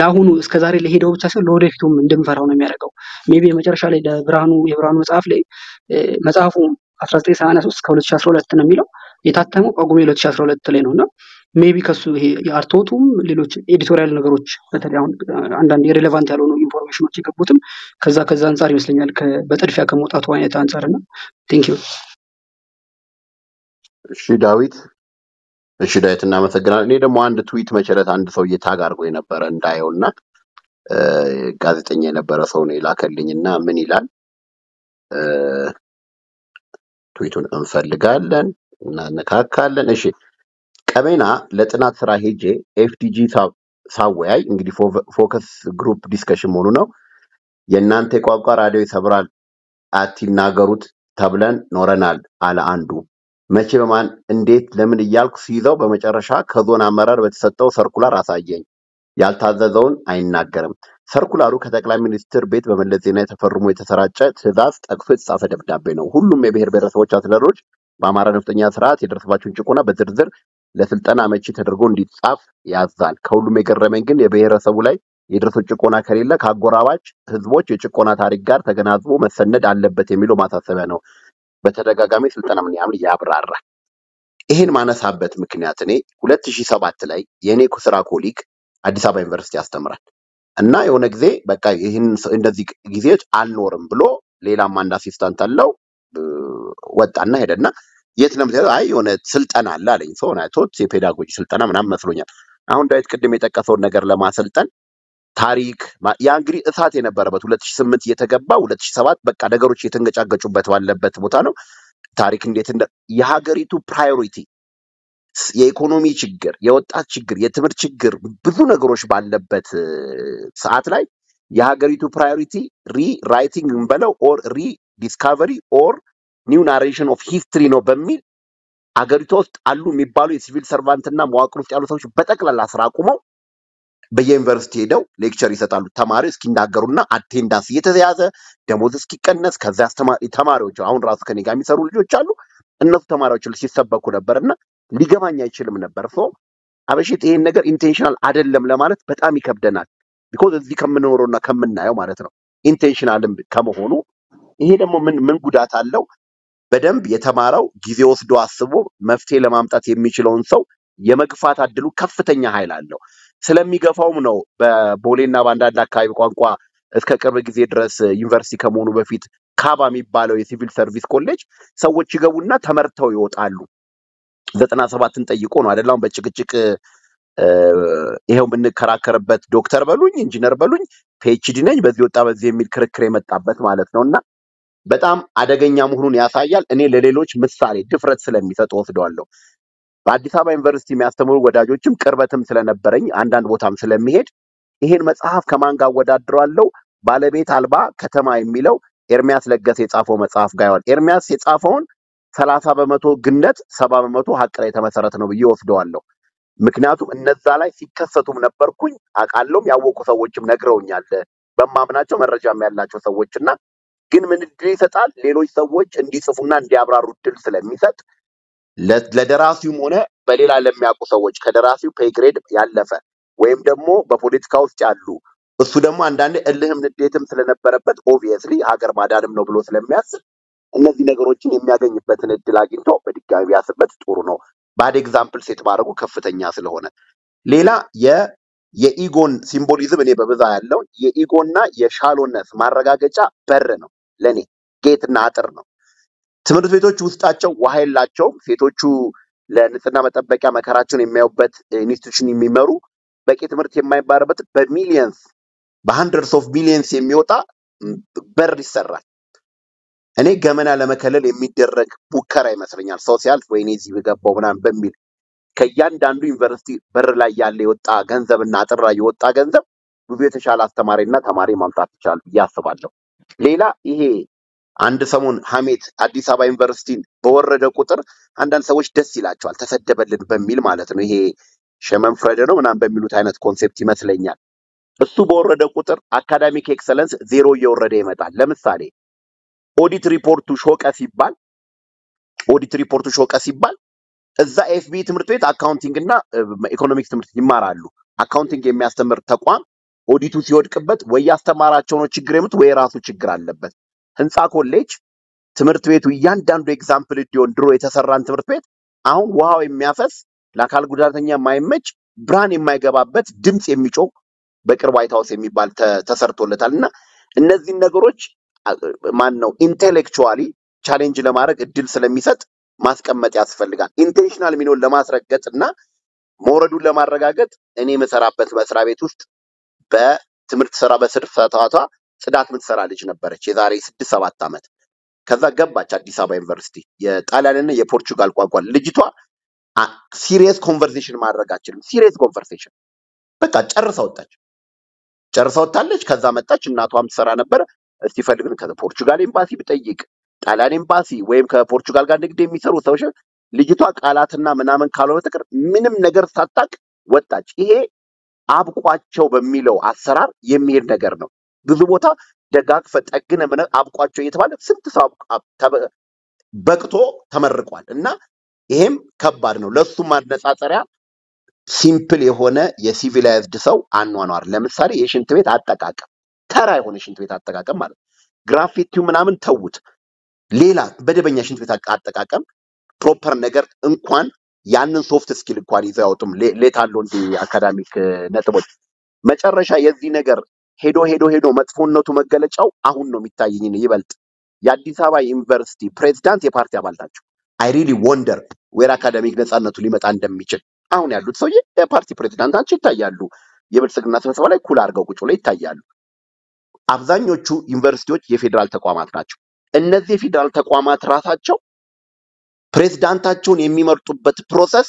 ላሁኑ እስከዛሬ ለሄደው ብቻ ሳይሆን ለወደፊቱም እንደምፈራው ነው የሚያደርገው ሜቢ መጨረሻ ላይ የብርሃኑ መጽሐፍ ላይ መጽሐፉ 1993 እስከ 2012 ነው የሚለው የታተመው ጳጉሜ 2012 ላይ ነውና ሜቢ ከሱ ይሄ የአርቶቱም ሌሎች ኤዲቶሪያል ነገሮች በተለይ አሁን አንዳንድ ሪሌቫንት ያልሆኑ ኢንፎርሜሽኖች ይገቡትም ከዛ አንፃር ይመስለኛል በጥድፊያ ከመውጣቱ አይነት አንፃርና ቴንክ ዩ እሺ ዳዊት እና መሰግናለሁ እኔ ደግሞ አንድ ትዊት መቸረት አንድ ሰው የታጋርጎ የነበረ እንዳየውና ጋዜጠኛ የነበረ ሰው ነው ላከልኝና ምን ይላል ትዊቱን እንፈልጋለን እና ነካካለን እሺ ቀበና ለጥናት ስራ ሄጄ FTG ሳውያይ እንግዲህ ፎከስ ግሩፕ ዲስከሽን ሆኖ ነው የናንተ ቋንቋ ራዲዮ ይሰብራል አትናገሩት ተብለን ኖረናል አለ አንዱ መቼ በማን እንዴት ለምን ይያልኩ ሲይዘው በመጨረሻ ከዞን አመራር በተሰጠው ሰርኩላር አሳየኝ ያልታዘዘውን አይናገርም ሰርኩላሩ ከጠቅላይ ሚኒስትር ቤት በመለዜና የተፈረሙ የተሰራጨ ትዕዛዝ ጠቅሶ የተጻፈ ደብዳቤ ነው ሁሉም የብሔር ብሔረሰቦች አስተዳደሮች በአማራ ነፍጠኛ ስርዓት የደረሰባቸውን ጭቆና በዝርዝር ለስልጣና መጪ ተደርጎ እንዲጻፍ ያዛል ከሁሉም የገረመኝ ግን የብሔረሰቡ ላይ የደረሰው ጭቆና ከሌለ ካጎራባች ህዝቦች የጭቆና ታሪክ ጋር ተገናዝቦ መሰነድ አለበት የሚለው ማሳሰቢያ ነው በተደጋጋሚ ስልጣና ምን ያምል ያብራራ ይሄን ማነሳበት ምክንያት እኔ 2007 ላይ የኔ ኩስራ ኮሊግ አዲስ አበባ ዩኒቨርሲቲ አስተምራል እና የሆነ ጊዜ በቃ ይሄን እንደዚህ ጊዜዎች አልኖርም ብሎ ሌላም አንድ አሲስታንት አለው ወጣና ሄደና የት ነው ማለት አይ የሆነ ስልጣና አለ አለኝ ሰው ነው ቶት የፔዳጎጂ ስልጣና ምናምን መስሎኛል አሁን ዳዊት ቅድም የጠቀሰው ነገር ለማሰልጣን ታሪክ ያንግሪ እሳት የነበረበት 2008 የተገባ 2007 በቃ ነገሮች የተንገጫገጩበት ባለበት ቦታ ነው ታሪክ እንዴት የሀገሪቱ ፕራዮሪቲ የኢኮኖሚ ችግር የወጣት ችግር የትምህርት ችግር ብዙ ነገሮች ባለበት ሰዓት ላይ የሀገሪቱ ፕራዮሪቲ ሪራይቲንግ እንበለው or rediscovery or new narration of history ነው በሚል አገሪቱ ውስጥ አሉ የሚባሉ የሲቪል ሰርቫንትና መዋቅሮች ያሉ ሰዎች በጠቅላላ ስራ አቁመው በዩኒቨርሲቲ ሄደው ሌክቸር ይሰጣሉ ተማሪ እስኪናገሩና አቴንዳንስ እየተያዘ ደሞዝ እስኪቀነስ ከዛ ተማሪዎች አሁን ራስ ከኔ ጋር የሚሰሩ ልጆች አሉ እነሱ ተማሪዎች ሲሰበኩ ነበርና ሊገማኛ አይችልም ነበር ሶ አበሽት ይሄን ነገር ኢንቴንሽናል አይደለም ለማለት በጣም ይከብደናል because እዚህ ከምንወሮና ከምናየው ማለት ነው ኢንቴንሽናልም ከመሆኑ ይሄ ደግሞ ምን ጉዳት አለው በደንብ የተማረው ጊዜ ወስዶ አስቦ መፍቴ ለማምጣት የሚችለውን ሰው የመግፋት አድሉ ከፍተኛ ኃይል አለው ስለሚገፋውም ነው በቦሌና ባንዳዳ አካባቢ ቋንቋ እስከ ቅርብ ጊዜ ድረስ ዩኒቨርሲቲ ከመሆኑ በፊት ካባ የሚባለው የሲቪል ሰርቪስ ኮሌጅ ሰዎች ይገቡና ተመርተው ይወጣሉ 97ን ጠይቆ ነው አይደለም በጭቅጭቅ ይሄው ምን ከራከረበት ዶክተር በሉኝ ኢንጂነር በሉኝ ፒኤችዲ ነኝ በዚህ ወጣ በዚህ የሚል ክርክር የመጣበት ማለት ነውና በጣም አደገኛ መሆኑን ያሳያል እኔ ለሌሎች ምሳሌ ድፍረት ስለሚሰጥ ወስደዋለሁ በአዲስ አበባ ዩኒቨርሲቲ የሚያስተምሩ ወዳጆችም ቅርበትም ስለነበረኝ አንዳንድ ቦታም ስለሚሄድ ይሄን መጽሐፍ ከማንጋ ወዳድራለሁ ባለቤት አልባ ከተማ የሚለው ኤርሚያስ ለገሰ የጻፈው መጽሐፍ ጋር ያለው ኤርሚያስ የጻፈውን 30% ግነት 70% ሀቅ ላይ ተመሰረተ ነው ብዬ ወስደዋለሁ ምክንያቱም እነዛ ላይ ሲከሰቱም ነበርኩኝ አቃሎም ያወቁ ሰዎችም ነግረውኛል በማምናቸው መረጃም ያላቸው ሰዎችና ግን ምን ድል ይሰጣል ሌሎች ሰዎች እንዲጽፉና እንዲያብራሩ ድል ስለሚሰጥ ለደራሲው ሆነ በሌላ ለሚያውቁ ሰዎች ከደራሲው ፔይ ግሬድ ያለፈ ወይም ደግሞ በፖለቲካው ውስጥ ያሉ እሱ ደግሞ አንዳንድ እልህም ንዴትም ስለነበረበት obviously ሀገር ማዳንም ነው ብሎ ስለሚያስብ እነዚህ ነገሮችን የሚያገኝበትን እድል አግኝቶ በድጋሚ ያስበት ጥሩ ነው ባድ ኤግዛምፕል ሴት ማድረጉ ከፍተኛ ስለሆነ ሌላ የኢጎን ሲምቦሊዝም እኔ በበዛ ያለው የኢጎና የሻሎነስ ማረጋገጫ በር ነው ለኔ ጌትና አጥር ነው ትምህርት ቤቶች ውስጣቸው ዋህላቸው ሴቶቹ ለንጽህና መጠበቂያ መከራቸውን የሚያዩበት ኢንስቲትዩሽን የሚመሩ በቂ ትምህርት የማይባረበት በሚሊየንስ በ100s of billions የሚወጣ በር ይሰራል እኔ ገመና ለመከለል የሚደረግ ቡከራ ይመስለኛል ሶሻል ወይኔዚ ይገባው ብናን በሚል ከያንዳንዱ ዩኒቨርሲቲ በር ላይ ያለ የወጣ ገንዘብና አጥራ የወጣ ገንዘብ ብዙ የተሻለ አስተማሪና ተማሪ ማምጣት ይችላል ያስባለሁ ሌላ ይሄ አንድ ሰሞን ሐሜት አዲስ አበባ ዩኒቨርሲቲ በወረደ ቁጥር አንዳንድ ሰዎች ደስ ይላቸዋል ተሰደበልን በሚል ማለት ነው ይሄ ሸመን ፍሬደ ነው ምናን በሚሉት አይነት ኮንሴፕት ይመስለኛል እሱ በወረደ ቁጥር አካዳሚክ ኤክሰለንስ 0 እየወረደ ይመጣል ለምሳሌ ኦዲት ሪፖርቱ ሾቀ ሲባል እዛ ኤፍቢ ትምህርት ቤት አካውንቲንግ እና ኢኮኖሚክስ ትምህርት ይማራሉ አካውንቲንግ የሚያስተምር ተቋም ኦዲቱ ሲወድቅበት ወይ ያስተማራቸው ነው ችግር የምት ወይ ራሱ ችግር አለበት ህንጻ ኮሌጅ ትምህርት ቤቱ ያንዳንዱ ኤግዛምፕል ዲዮን ድሮ የተሰራን ትምህርት ቤት አሁን ዋው የሚያፈስ ለአካል ጉዳተኛ የማይመች ብራን የማይገባበት ድምጽ የሚጮው በቅርብ አይታውስ የሚባል ተሰርቶለታልና እነዚህ ነገሮች ማን ነው ኢንተሌክቹአሊ ቻሌንጅ ለማድረግ እድል ስለሚሰጥ ማስቀመጥ ያስፈልጋል ኢንቴንሽናል ሚኖር ለማስረገጥና ሞረዱን ለማረጋጋት እኔ መሰራበት መስራ ቤት ውስጥ በትምህርት ስራ በስርፈታቷ ጽዳት ምትሰራ ልጅ ነበረች የዛሬ 6-7 አመት ከዛ ገባች አዲስ አበባ ዩኒቨርሲቲ የጣሊያንና የፖርቹጋል ቋንቋን ልጅቷ ሲሪየስ ኮንቨርሴሽን ማድረጋችልም ሲሪየስ ኮንቨርሴሽን በቃ ጨርሰውታለች ከዛ መጣች እናቷም ትሰራ ነበር እስቲ ፈልግን ከፖርቹጋል ኤምባሲ ብጠይቅ ጣሊያን ኤምባሲ ወይም ከፖርቹጋል ጋር ንግድ የሚሰሩ ሰዎች ልጅቷ ቃላትና ምናምን ካልሆነ ተቀር ምንም ነገር ሳታቅ ወጣች ይሄ አብቋቸው በሚለው አሰራር የሚሄድ ነገር ነው ብዙ ቦታ ደጋግፈት አግነ ምን አብቋቸው እየተባለ ስንት ሰው በቅቶ ተመርቋል እና ይሄም ከባድ ነው ለሱ ማነጻጸሪያ ሲምፕል የሆነ የሲቪላይዝድ ሰው አንዋኗር ለምሳሌ የሽንት ቤት አጠቃቀም ተራ የሆነ ሽንት ቤት አጠቃቀም ማለት ግራፊቲው ምናምን ተውት ሌላ በደበኛ ሽንት ቤት አጠቃቀም ፕሮፐር ነገር እንኳን ያንን ሶፍት ስኪል እንኳን ይዛውጥም ሌታሎ እንደ አካዳሚክ ነጥቦች መጨረሻ የዚህ ነገር ሄዶ መጥፎነቱ መገለጫው አሁን ነው የሚታየኝ ይበልጥ የአዲስ አበባ ዩኒቨርሲቲ ፕሬዝዳንት የፓርቲ አባል ናቸው I really wonder where academic ነጻነቱ ሊመጣ እንደሚችል አሁን ያሉት ሰውዬ የፓርቲ ፕሬዝዳንት አንቺ ይታያሉ የብልጽግና ስብሰባ ላይ ኩል አርገው ቁጭ ብለው ይታያሉ አብዛኞቹ ዩኒቨርሲቲዎች የፌደራል ተቋማት ናቸው እነዚህ የፌደራል ተቋማት ራሳቸው ፕሬዝዳንታቸውን የሚመርጡበት ፕሮሰስ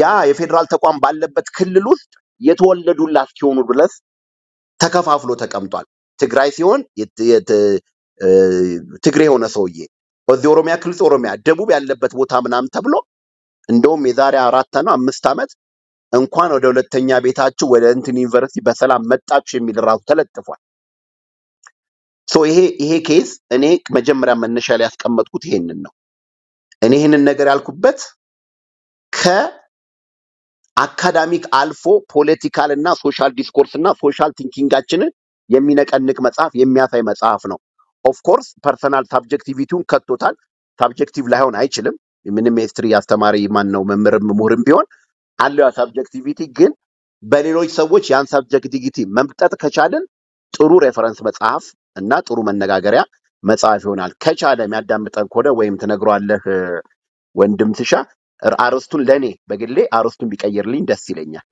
ያ የፌደራል ተቋም ባለበት ክልል ውስጥ የተወለዱላት ሲሆኑ ድረስ ተከፋፍሎ ተቀምጧል ትግራይ ሲሆን ትግራይ ሆነ ሰውዬ ወዲ ኦሮሚያ ክልል ኦሮሚያ ደቡብ ያለበት ቦታ ምናም ተብሎ እንደውም የዛሬ 4 እና 5 አመት እንኳን ወደ ሁለተኛ ቤታችሁ ወደ እንትን ዩኒቨርሲቲ በሰላም መጣችሁ የሚል ራሱ ተለጥፏል ሶ ይሄ ኬስ እኔ መጀመሪያ መነሻ ላይ ያስቀመጥኩት ይሄንን ነው እኔ ይሄንን ነገር ያልኩበት ከአካዳሚክ አልፎ ፖለቲካል እና ሶሻል ዲስኮርስ እና ሶሻል ቲንኪንጋችንን የሚነቀንቅ መጽሐፍ የሚያሳይ መጽሐፍ ነው ኦፍ ኮርስ ፐርሰናል ሳብጀክቲቪቲውን ከቶታል ሳብጀክቲቭ ላይሆን አይችልም ምንም ሂስትሪ ያስተማሪ ማን ነው መምህርም ምሁርም ቢሆን አለው ሳብጀክቲቪቲ ግን በሌሎች ሰዎች ያን ሳብጀክቲቪቲ መምጣት ከቻለን ጥሩ ሬፈረንስ መጽሐፍ እና ጥሩ መነጋገሪያ መጽሐፍ ይሆናል ከቻለም ያዳምጠን ኮደ ወይም ተነግሯለህ ወንድም ትሻ አርስቱን ለኔ በግሌ አርስቱን ቢቀየርልኝ ደስ ይለኛል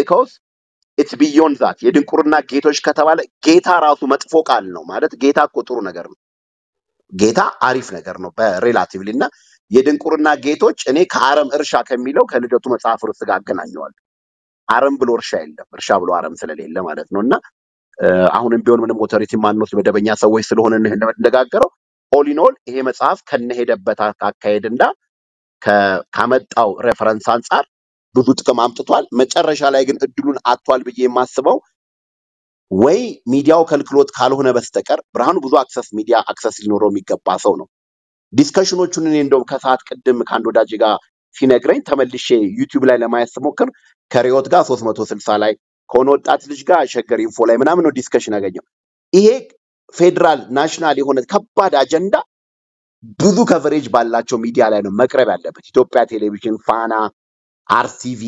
because it's beyond that የድንቁርና ጌቶች ከተባለ ጌታ ራሱ መጥፎ ቃል ነው ማለት ጌታ እኮ ጥሩ ነገር ነው ጌታ አሪፍ ነገር ነው በሬላቲቭሊና የድንቁርና ጌቶች እኔ ከአረም እርሻ ከሚለው ከልደቱ መጽሐፍ ርስ ጋር አገናኘዋለሁ አረም ብሎ እርሻ የለም እርሻ ብሎ አረም ስለሌለ ማለት ነውና አሁንም ቢሆን ምንም ኦቶሪቲ ማንኖስ መደበኛ ሰዎች ስለሆነ እንደነጋገረው ኦል ኢን ኦል ይሄ መጽሐፍ ከነሄደበት አካሄድና ካመጣው ሬፈረንስ አንፃር ብዙ ጥቅም አምጥቷል መጨረሻ ላይ ግን እድሉን አጥቷል ብዬ ማስበው ወይ ሚዲያው ከልክሎት ካልሆነ በስተቀር ብርሃኑ ብዙ አክሰስ ሚዲያ አክሰስ ሊኖረው የሚገባ ሰው ነው ዲስከሽኖቹን እኔ እንደው ከሰዓት ቀደም ካንዶ ዳጂ ጋር ሲነግረኝ ተመልሼ YouTube ላይ ለማያስሞከር ከሪዮት ጋር 360 ላይ ከሆነ ወጣት ልጅ ጋር አሸገር ኢንፎ ላይ ምናምን ነው ዲስከሽን አገኘው ይሄ ፌደራል ናሽናል የሆነ ከባድ አጀንዳ ብዙ ከቨሬጅ ባላቸው ሚዲያ ላይ ነው መቅረብ ያለበት ኢትዮጵያ ቴሌቪዥን ፋና አርቲቪ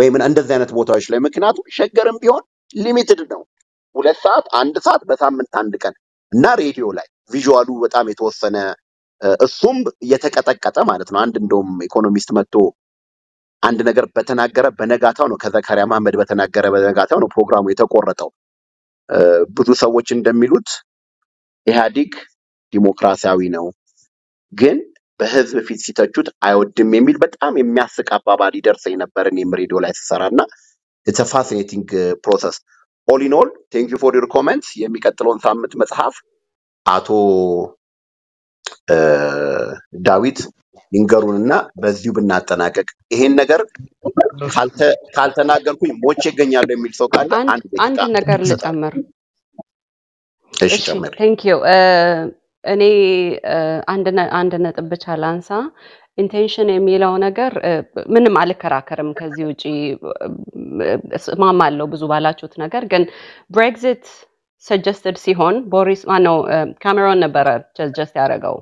ወይ ምን እንደዚህ አይነት ቦታዎች ላይ ምክንያቱም ሸገርም ቢሆን ሊሚትድ ነው 2 ሰዓት 1 ሰዓት በሳምንት አንድ ቀን እና ሬዲዮ ላይ ቪዥዋሉ በጣም የተወሰነ እሱም የተቀጠቀጠ ማለት ነው አንድ እንደውም ኢኮኖሚስት መጥቶ አንድ ነገር በተናገረ በነጋታው ነው ከዘካሪያ መሐመድ በተናገረ በነጋታው ነው ፕሮግራሙ የተቆረጠው ብዙ ሰዎች እንደሚሉት ኢህአዲግ ዲሞክራሲያዊ ነው ግን በህዝብ ፍት ሲተቹት አይወድም የሚል በጣም የሚያስቅ አባባል ይደርሰኝ ነበር እኔም ሬዲዮ ላይ ተሰራና it's a fascinating process all in all thank you for your comments የሚቀጥለውን ሳምንት መጽሐፍ አቶ ዳዊት ይንገሩንና በዚሁ ብናጠናቀቅ ይሄን ነገር ካልተናገርኩኝ ሞቼ ገኛለሁ የሚል ሰው ካለ አንድ ነገር ልጨምር እሺ ጨምር thank you እኔ አንድ ነጥብ ብቻ ላንሳ intention የሚለው ነገር ምንም አልከራከርም ከዚህ ውጪ ስማማለሁ ብዙ ባላችሁት ነገር ግን Brexit suggested ሲሆን ቦሪስ ማነው ካሜሮን ነበረ just ያረጋው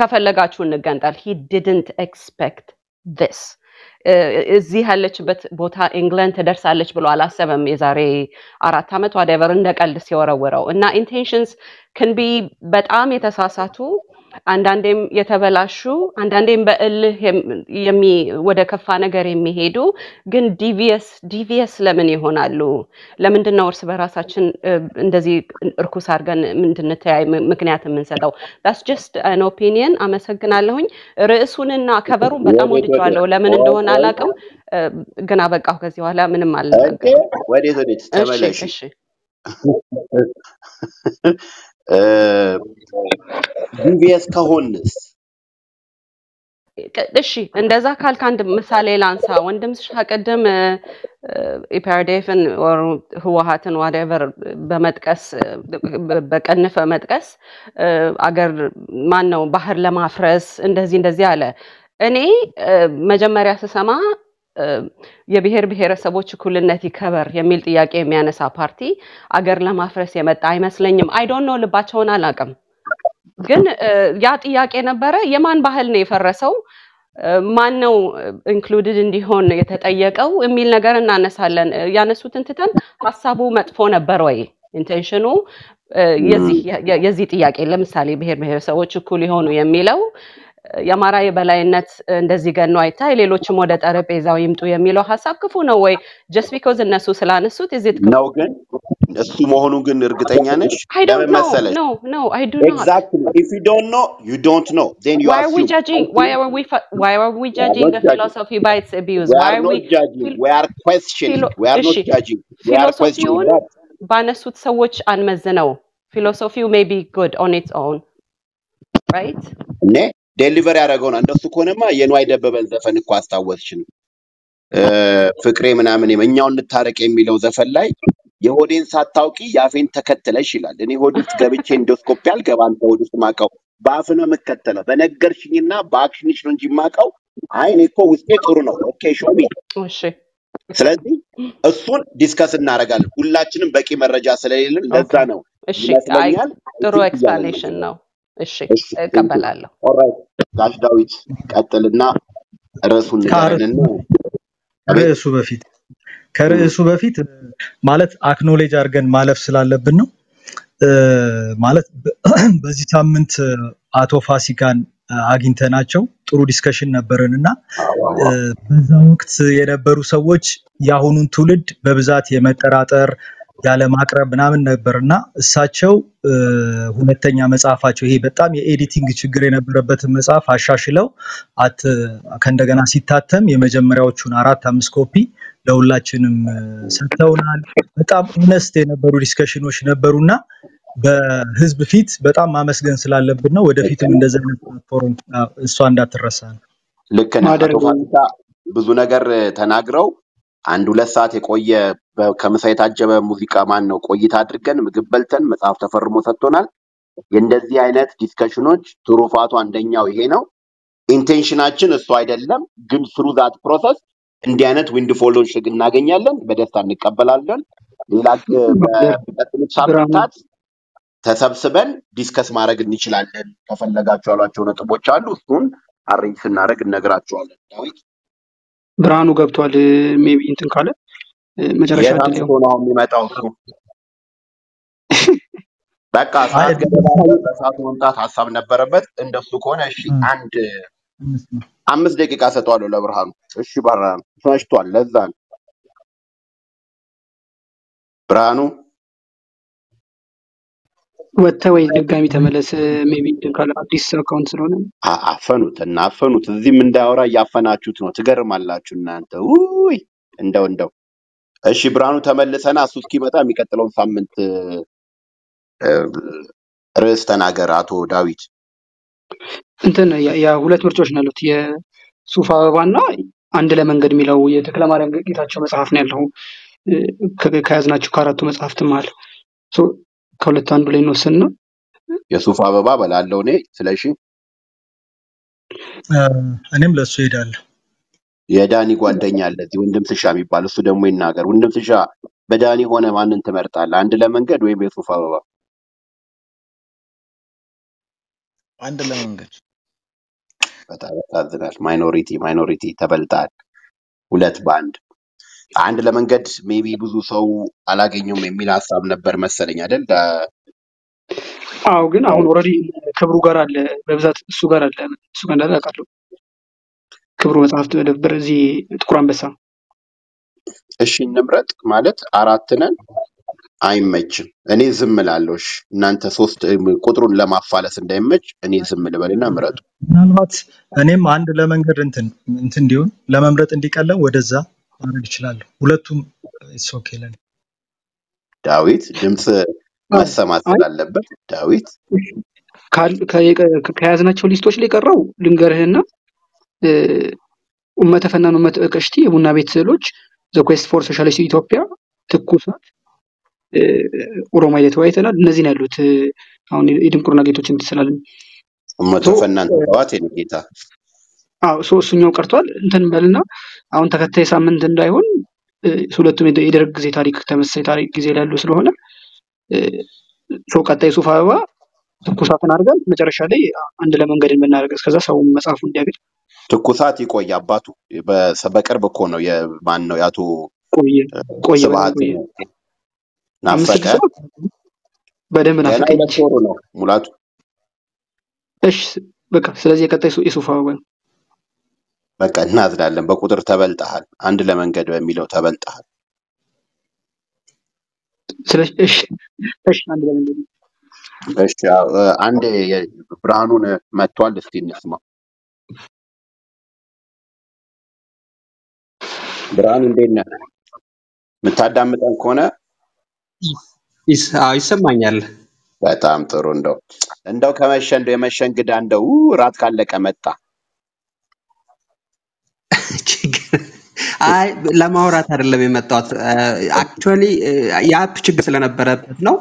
ከፈለጋችሁ ንገንጣል he didn't expect this እዚህ ያለችበት ቦታ ኢንግላንድ ተደርሳለች ብሎ አላሰበም የዛሬ 4 አመት ወደver እንደቀልድ ሲወረወረው እና intentions can be በጣም የተሳሳቱ አንዳንዴም የተበላሹ አንዳንዴም በእልህ ወደ ከፋ ነገር የሚሄዱ ግን ዲቪኤስ ለምን ይሆናሉ ለምንድነው እርስ በራሳችን እንደዚህ እርኩስ አድርገን ምንድነው ምክንያት የምንሰጠው that's just an opinion አመሰግናለሁኝ ርዕሱንና ከበሩን በጣም ወድጃለሁ ለምን እንደሆነ አላቀም ገና በቃው ከዚህ በኋላ ምንም አልተገኘ ወዴት ተበላሽ እሺ ዲቪኤስ ከሆነስ أشي عند ذاك هل كان مثالي لانسا وندمش هقدم إبرديفن أو هو هاتن whatever بمدكس بكنفة مدكس أجر ما إنه بحر لما فرس عند زي على أني مجمرة سما يبهر بهر سبوتش كل النتي كبر يميل تياك إمي أنا سأبارتي أجر لما فرس يمد أي مسلنيم I don't know لباتشونا لقم ግን ያ ጥያቄ ነበረ የማን ባህል ነው የፈረሰው ማን ነው ኢንክሉድድ እንዲሆን የተጠየቀው የሚል ነገር እናነሳለን ያነሱት እንትተን ሐሳቡ መጥፎ ነበር ወይ ኢንቴንሽኑ የዚህ ጥያቄ ለምሳሌ ብሄር ሰዎች እኩል ይሆኑ የሚለው የማራ የበላይነት እንደዚህ ገን ነው አይታ ሌሎችም ወደ ጠረጴዛው ይምጡ የሚለው ሐሳብ ክፉ ነው ወይ just because እነሱ ስላነሱት is it ነው ግን እሱ መሆኑን ግን እርግጠኛ ነሽ ለምን መሰለሽ no I do not exactly if you don't know you don't know then you are why are we judging the philosophy by its abuse why are we judging we are not judging ባነሱት ሰዎች አንመዝነው philosophy may be good on its own right ne deliver ያረጋውን እንደሱ ኮነማ የንዋይ ደበበን ዘፈን እኮ አስተዋወትሽን ፍቅሬ ምናምን እኛው እንታረቅ የሚለው ዘፈን ላይ የሆዴን ሳታውቂ ያፌን ተከተለሽ ይላል እኔ ሆድስ ገብቼ ኢንዶስኮፒያል ገባን ሆድስ ማቀው ባፍነ መከተለ በነገርሽኝና ባክሽንሽ ነው እንጂ ማቀው አይ እኔ እኮ ውስጤ ጥሩ ነው ኦኬ ሾሚ እሺ ስለዚህ እሱን ዲስከስ እናረጋለን ሁላችንም በቂ መረጃ ስለሌለን ለዛ ነው እሺ አይ ጥሩ ኤክስፕላኔሽን ነው እሺ ተቀበላለሁ ኦልራይት ጋሽ ዳዊት ቀጥልና ራሱን ለነነ ራሱ በፊት ከራሱ በፊት ማለት አክኖሌጅ አርገን ማለፍ ስላለብን ነው ማለት በዚህ ሳምንት አቶ ፋሲካን አግኝተናቸው ጥሩ ዲስከሽን ነበርንና በዛ ወቅት የነበሩ ሰዎች ያሁኑን ትውልድ በብዛት የመጠራጠር ያለ ማቅረብ ምናምን ነበርና እሳቸው ሁለተኛ መጻፋቸው ይሄ በጣም የኤዲቲንግ ችግር የነበረበት መጻፍ አሻሽለው ከእንደገና ሲታተም የመጀመሪያዎቹን 4-5 ኮፒ ለሁላችንም ሰጥተውናል በጣም honest የነበሩ ዲስከሽኖች ነበሩና በህዝብ ፊት በጣም ማመስገን ስላለብን ነው ወደፊትም እንደዚህ ፕላትፎርም እሷ እንዳትረሳን ልክ ነው ብዙ ነገር ተናግረው አንድ ሁለት ሰዓት የቆየ ከመሳይት አጀበ ሙዚቃ ማን ነው ቆይታ አድርገን ምግበልተን መጽሐፍ ተፈርሞ ሰጥቶናል እንደዚህ አይነት ዲስከሽኖች ትሩፋቱ አንደኛው ይሄ ነው ኢንቴንሽናችን እሱ አይደለም ግን through that process እንዲህ አይነት ዊንድፎሎች እናገኛለን በደስታ እንቀበላለን ሌላክ በጥልቅ ሳምንታት ተሰብስበን ዲስከስ ማድረግ እንችላለን ተፈለጋችሁ አሏቸው ነጥቦች አሉ እሱን አሪንክ እናረግ እንነግራችኋለን ዳዊት ብርሃኑ ገብቷል ሜቢ እንትን ካለ መጨረሻ ላይ ሆነው የሚመጣው እሱ በቃ ሰዓት መምጣት ሐሳብ ነበረበት እንደሱ ከሆነ እሺ አንድ 5 ደቂቃ ሰጣው ለብርሃኑ እሺ ብርሃኑ ፈሽቷል ለዛን ብርሃኑ ወጣው ይደጋሚ ተመለሰ ሜቢ እንትን ካለ አዲስ አካውንት ስለሆነ አፈኑት እዚህም እንዳወራ ያፈናችሁት ነው ትገርማላችሁ እናንተ ኡይ እንደው እሺ ብርሃኑ ተመለሰና እሱ እስኪመጣ የሚቀጥለውን ሳምንት ራስ ተናገር አቶ ዳዊት እንትን ያ ሁለት ምርጫዎች ናሉት የሱፋ አባባና አንድ ለመንገድ ሚለው የተክለማርያም ጌታቸው መጽሐፍ ነው ያለው ከያዝናችሁ ካራቱ መጽሐፍትም አለ ሶ ከሁለት አንዱ ላይ ነውስና የሱፋ አባባ ባላለው ነው ስለሺ እኔም ለሱ ሄዳለሁ የዳኒ ጓደኛ አለ እዚህ ወንድም ትሻ የሚባል እሱ ደሞ ይናገር ወንድም ትሻ በዳኒ ሆነ ማንን ተመርጣለ አንድ ለመንገድ ወይ በሱፋ አባባ አንድ ለመንገድ በታዘናል ማይኖሪቲ ተበልጣል ሁለት ባንድ አንድ ለመንገድ ሜቢ ብዙ ሰው አላገኘውም የሚል ሐሳብ ነበር መሰለኝ አይደል አው ግን አሁን ኦሬዲ ክብሩ ጋር አለ በብዛት እሱ ጋር አለ እሱ ጋር እንዳላቀለው ክብሩ መጽሐፍት ወደብር እዚ ጥቁር አንበሳ እሺ እንምረጥ ማለት አራት ነን አይመችም እኔ ዝም እላለሁ እሺ እናንተ ሶስት ቁጥሩን ለማፋለስ እንዳይመች እኔ ዝም ልበልና ምረጡ ምናልባት እኔም አንድ ለመንገድ እንትን ዲውን ለመምረጥ እንዲቀለም ወደዛ ማድረግ ይችላል ሁለቱም ኢትስ ኦኬ ለኔ ዳዊት ድምጽ መሰማት አለበት ዳዊት ካል ከያዝናቸው ሊስቶች ላይ ቀረው ልንገርህና أمة فنان أمة أكشتي أبو نابيت سلوج The Quest for Socialist Ethiopia تكوسات ورمايلة وايت لا نزينا لوت هون يدم كورنا جيتو تشنت سلالم أمة فنان واتي نكيتا سو سنجو كرتوال تن بالنا أون تكتة سامن تن دايون سولتو ميدو إدرك جزء تاريخ تمس تاريخ جزء لا لوس لهونا سو كتة سوفاوا تكوسات نارجل مجرشة دي عندنا من غير من نارجس كذا سو مسافون ديابيل تكوساتي كوي ياباتو بسبكر بكونو يبانو ياتو كوي سبعاتي نافكر بدل من نافكر مولاتو إيش بكا سلازي كتة سو إسوفاوا بكا نازل علم بقدر تبل تحل عندنا من غير ميلو تبل تحل سلاش إيش عندنا من غير إيش عندي برهانون ما توالد في النسمة برهانون دينا متعدم متأنكونا يسمعني بتأم تروندو عندو كمان شندو يمان شنقد عندو رات كله كمتة لما هو رات هرلا بمتات actually يا بتشجع سلنا برا نو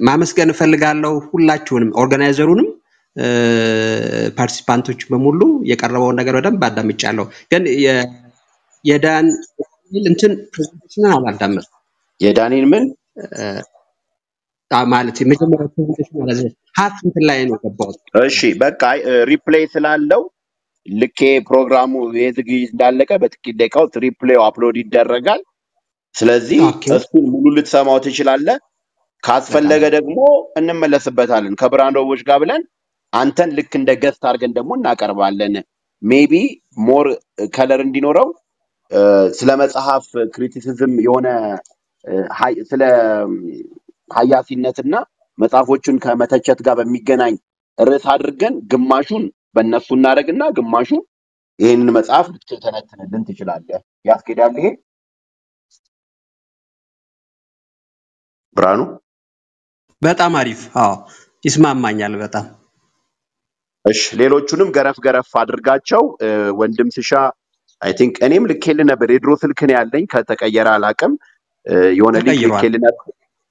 ما مسكنا فلقالو كلاتشونم organizerونم participantوش بمولو يكرروا نجارودم بعدا ميتشالو كن يدان يلنتن presentation على دمر يدان يمن تعمالتي مثل ما presentation على زين half مثل لا ينوك بعض أشي بكاي replay سلالو لكي برنامج ويزجيز دالك بتكيد دكاوت replay وupload يدرجال سلزي أسكون مولود ساموتي شلالة خاص فلقة دقمو أنما لا سبتالن خبران روش قابلن أنتن لكن دقس تارجن دمون ناكربان لنا maybe more خلرن دينو رو سلامة صحاف criticism يونا حي سلا حياتي نتنا متعرفوشون كمتشات قابل ميجناين الرئيس هارجن جماشون بالنسون نارجنا جماشون إن متعرف بتشتنتنا دنتي شلالة ياس كده ليه برانو بتأم عارف اسمه مانيال بتأم إيش ليلو تشونم غرف فادرقاتشاو وندم سيشا I think أنيم لكلنا بريد روثل كنيالين كاتك أجرا علاكم يونا لكلنا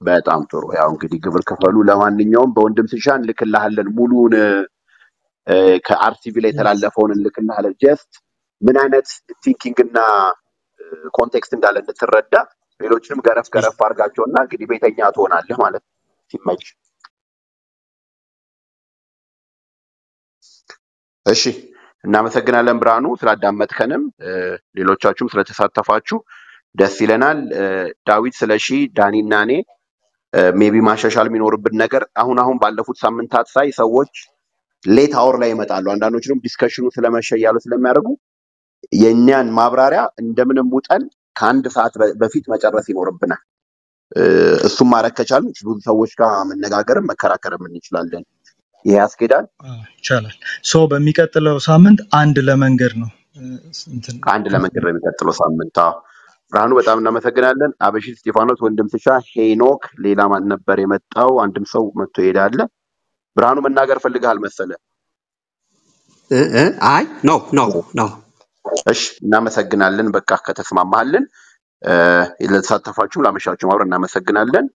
بتأم ترو يا أمك دي قبل كفالو لوان اليوم بوندم سيشان لكلنا هالمولون كأرسي في ليتر على فون لكلنا هالجست من عند تيكينجنا context من دالنا تردد ليلو تشونم غرف فادرقاتشونا كدي بيتين ياتونا اللي ماله تمشي أشي نامسكنا لمبرانو سلا دامت خنم ليلو تشاچو سلا تسات تفاچو دسيلنا داويد سلاشي داني ناني ميبي ماشاشال مينور بننكر أهون باللفوت سامنتات ساي سوچ ليت هاور لاي متالو عندانوچنم ديسكشنو سلا ماشيالو سلا ميارغو የኛን ማብራሪያ እንደምንሙጠን ካንድ ሰዓት በፊት መጨረስ ይኖርብና እሱ ማረከቻል ብዙ ሰዎች ጋር መነጋገር መከራከርም እንችላለን يا سكيدان. شلون؟ سو بميكاتلو سامنت عند لمنجرنو. عند لمنجرنو ميكاتلو سامنت. رانو بتأمنا مثلاً قلنا أبشر ستيفانو توندم سشا هينوك ليلا ما نبري متأو عندم سو متويدادله. برانو من ناقر فلقي هالمسألة. أي؟ نو. إيش؟ نامسك قلنا لنا بكاكة تسمع مهلن. إذا صارت فاجو لا مشاكل ما ورنا نامسك قلنا لنا.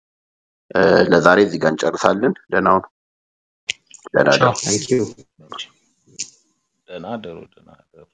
لزاري زيجان شرسالن لناون. Thank you.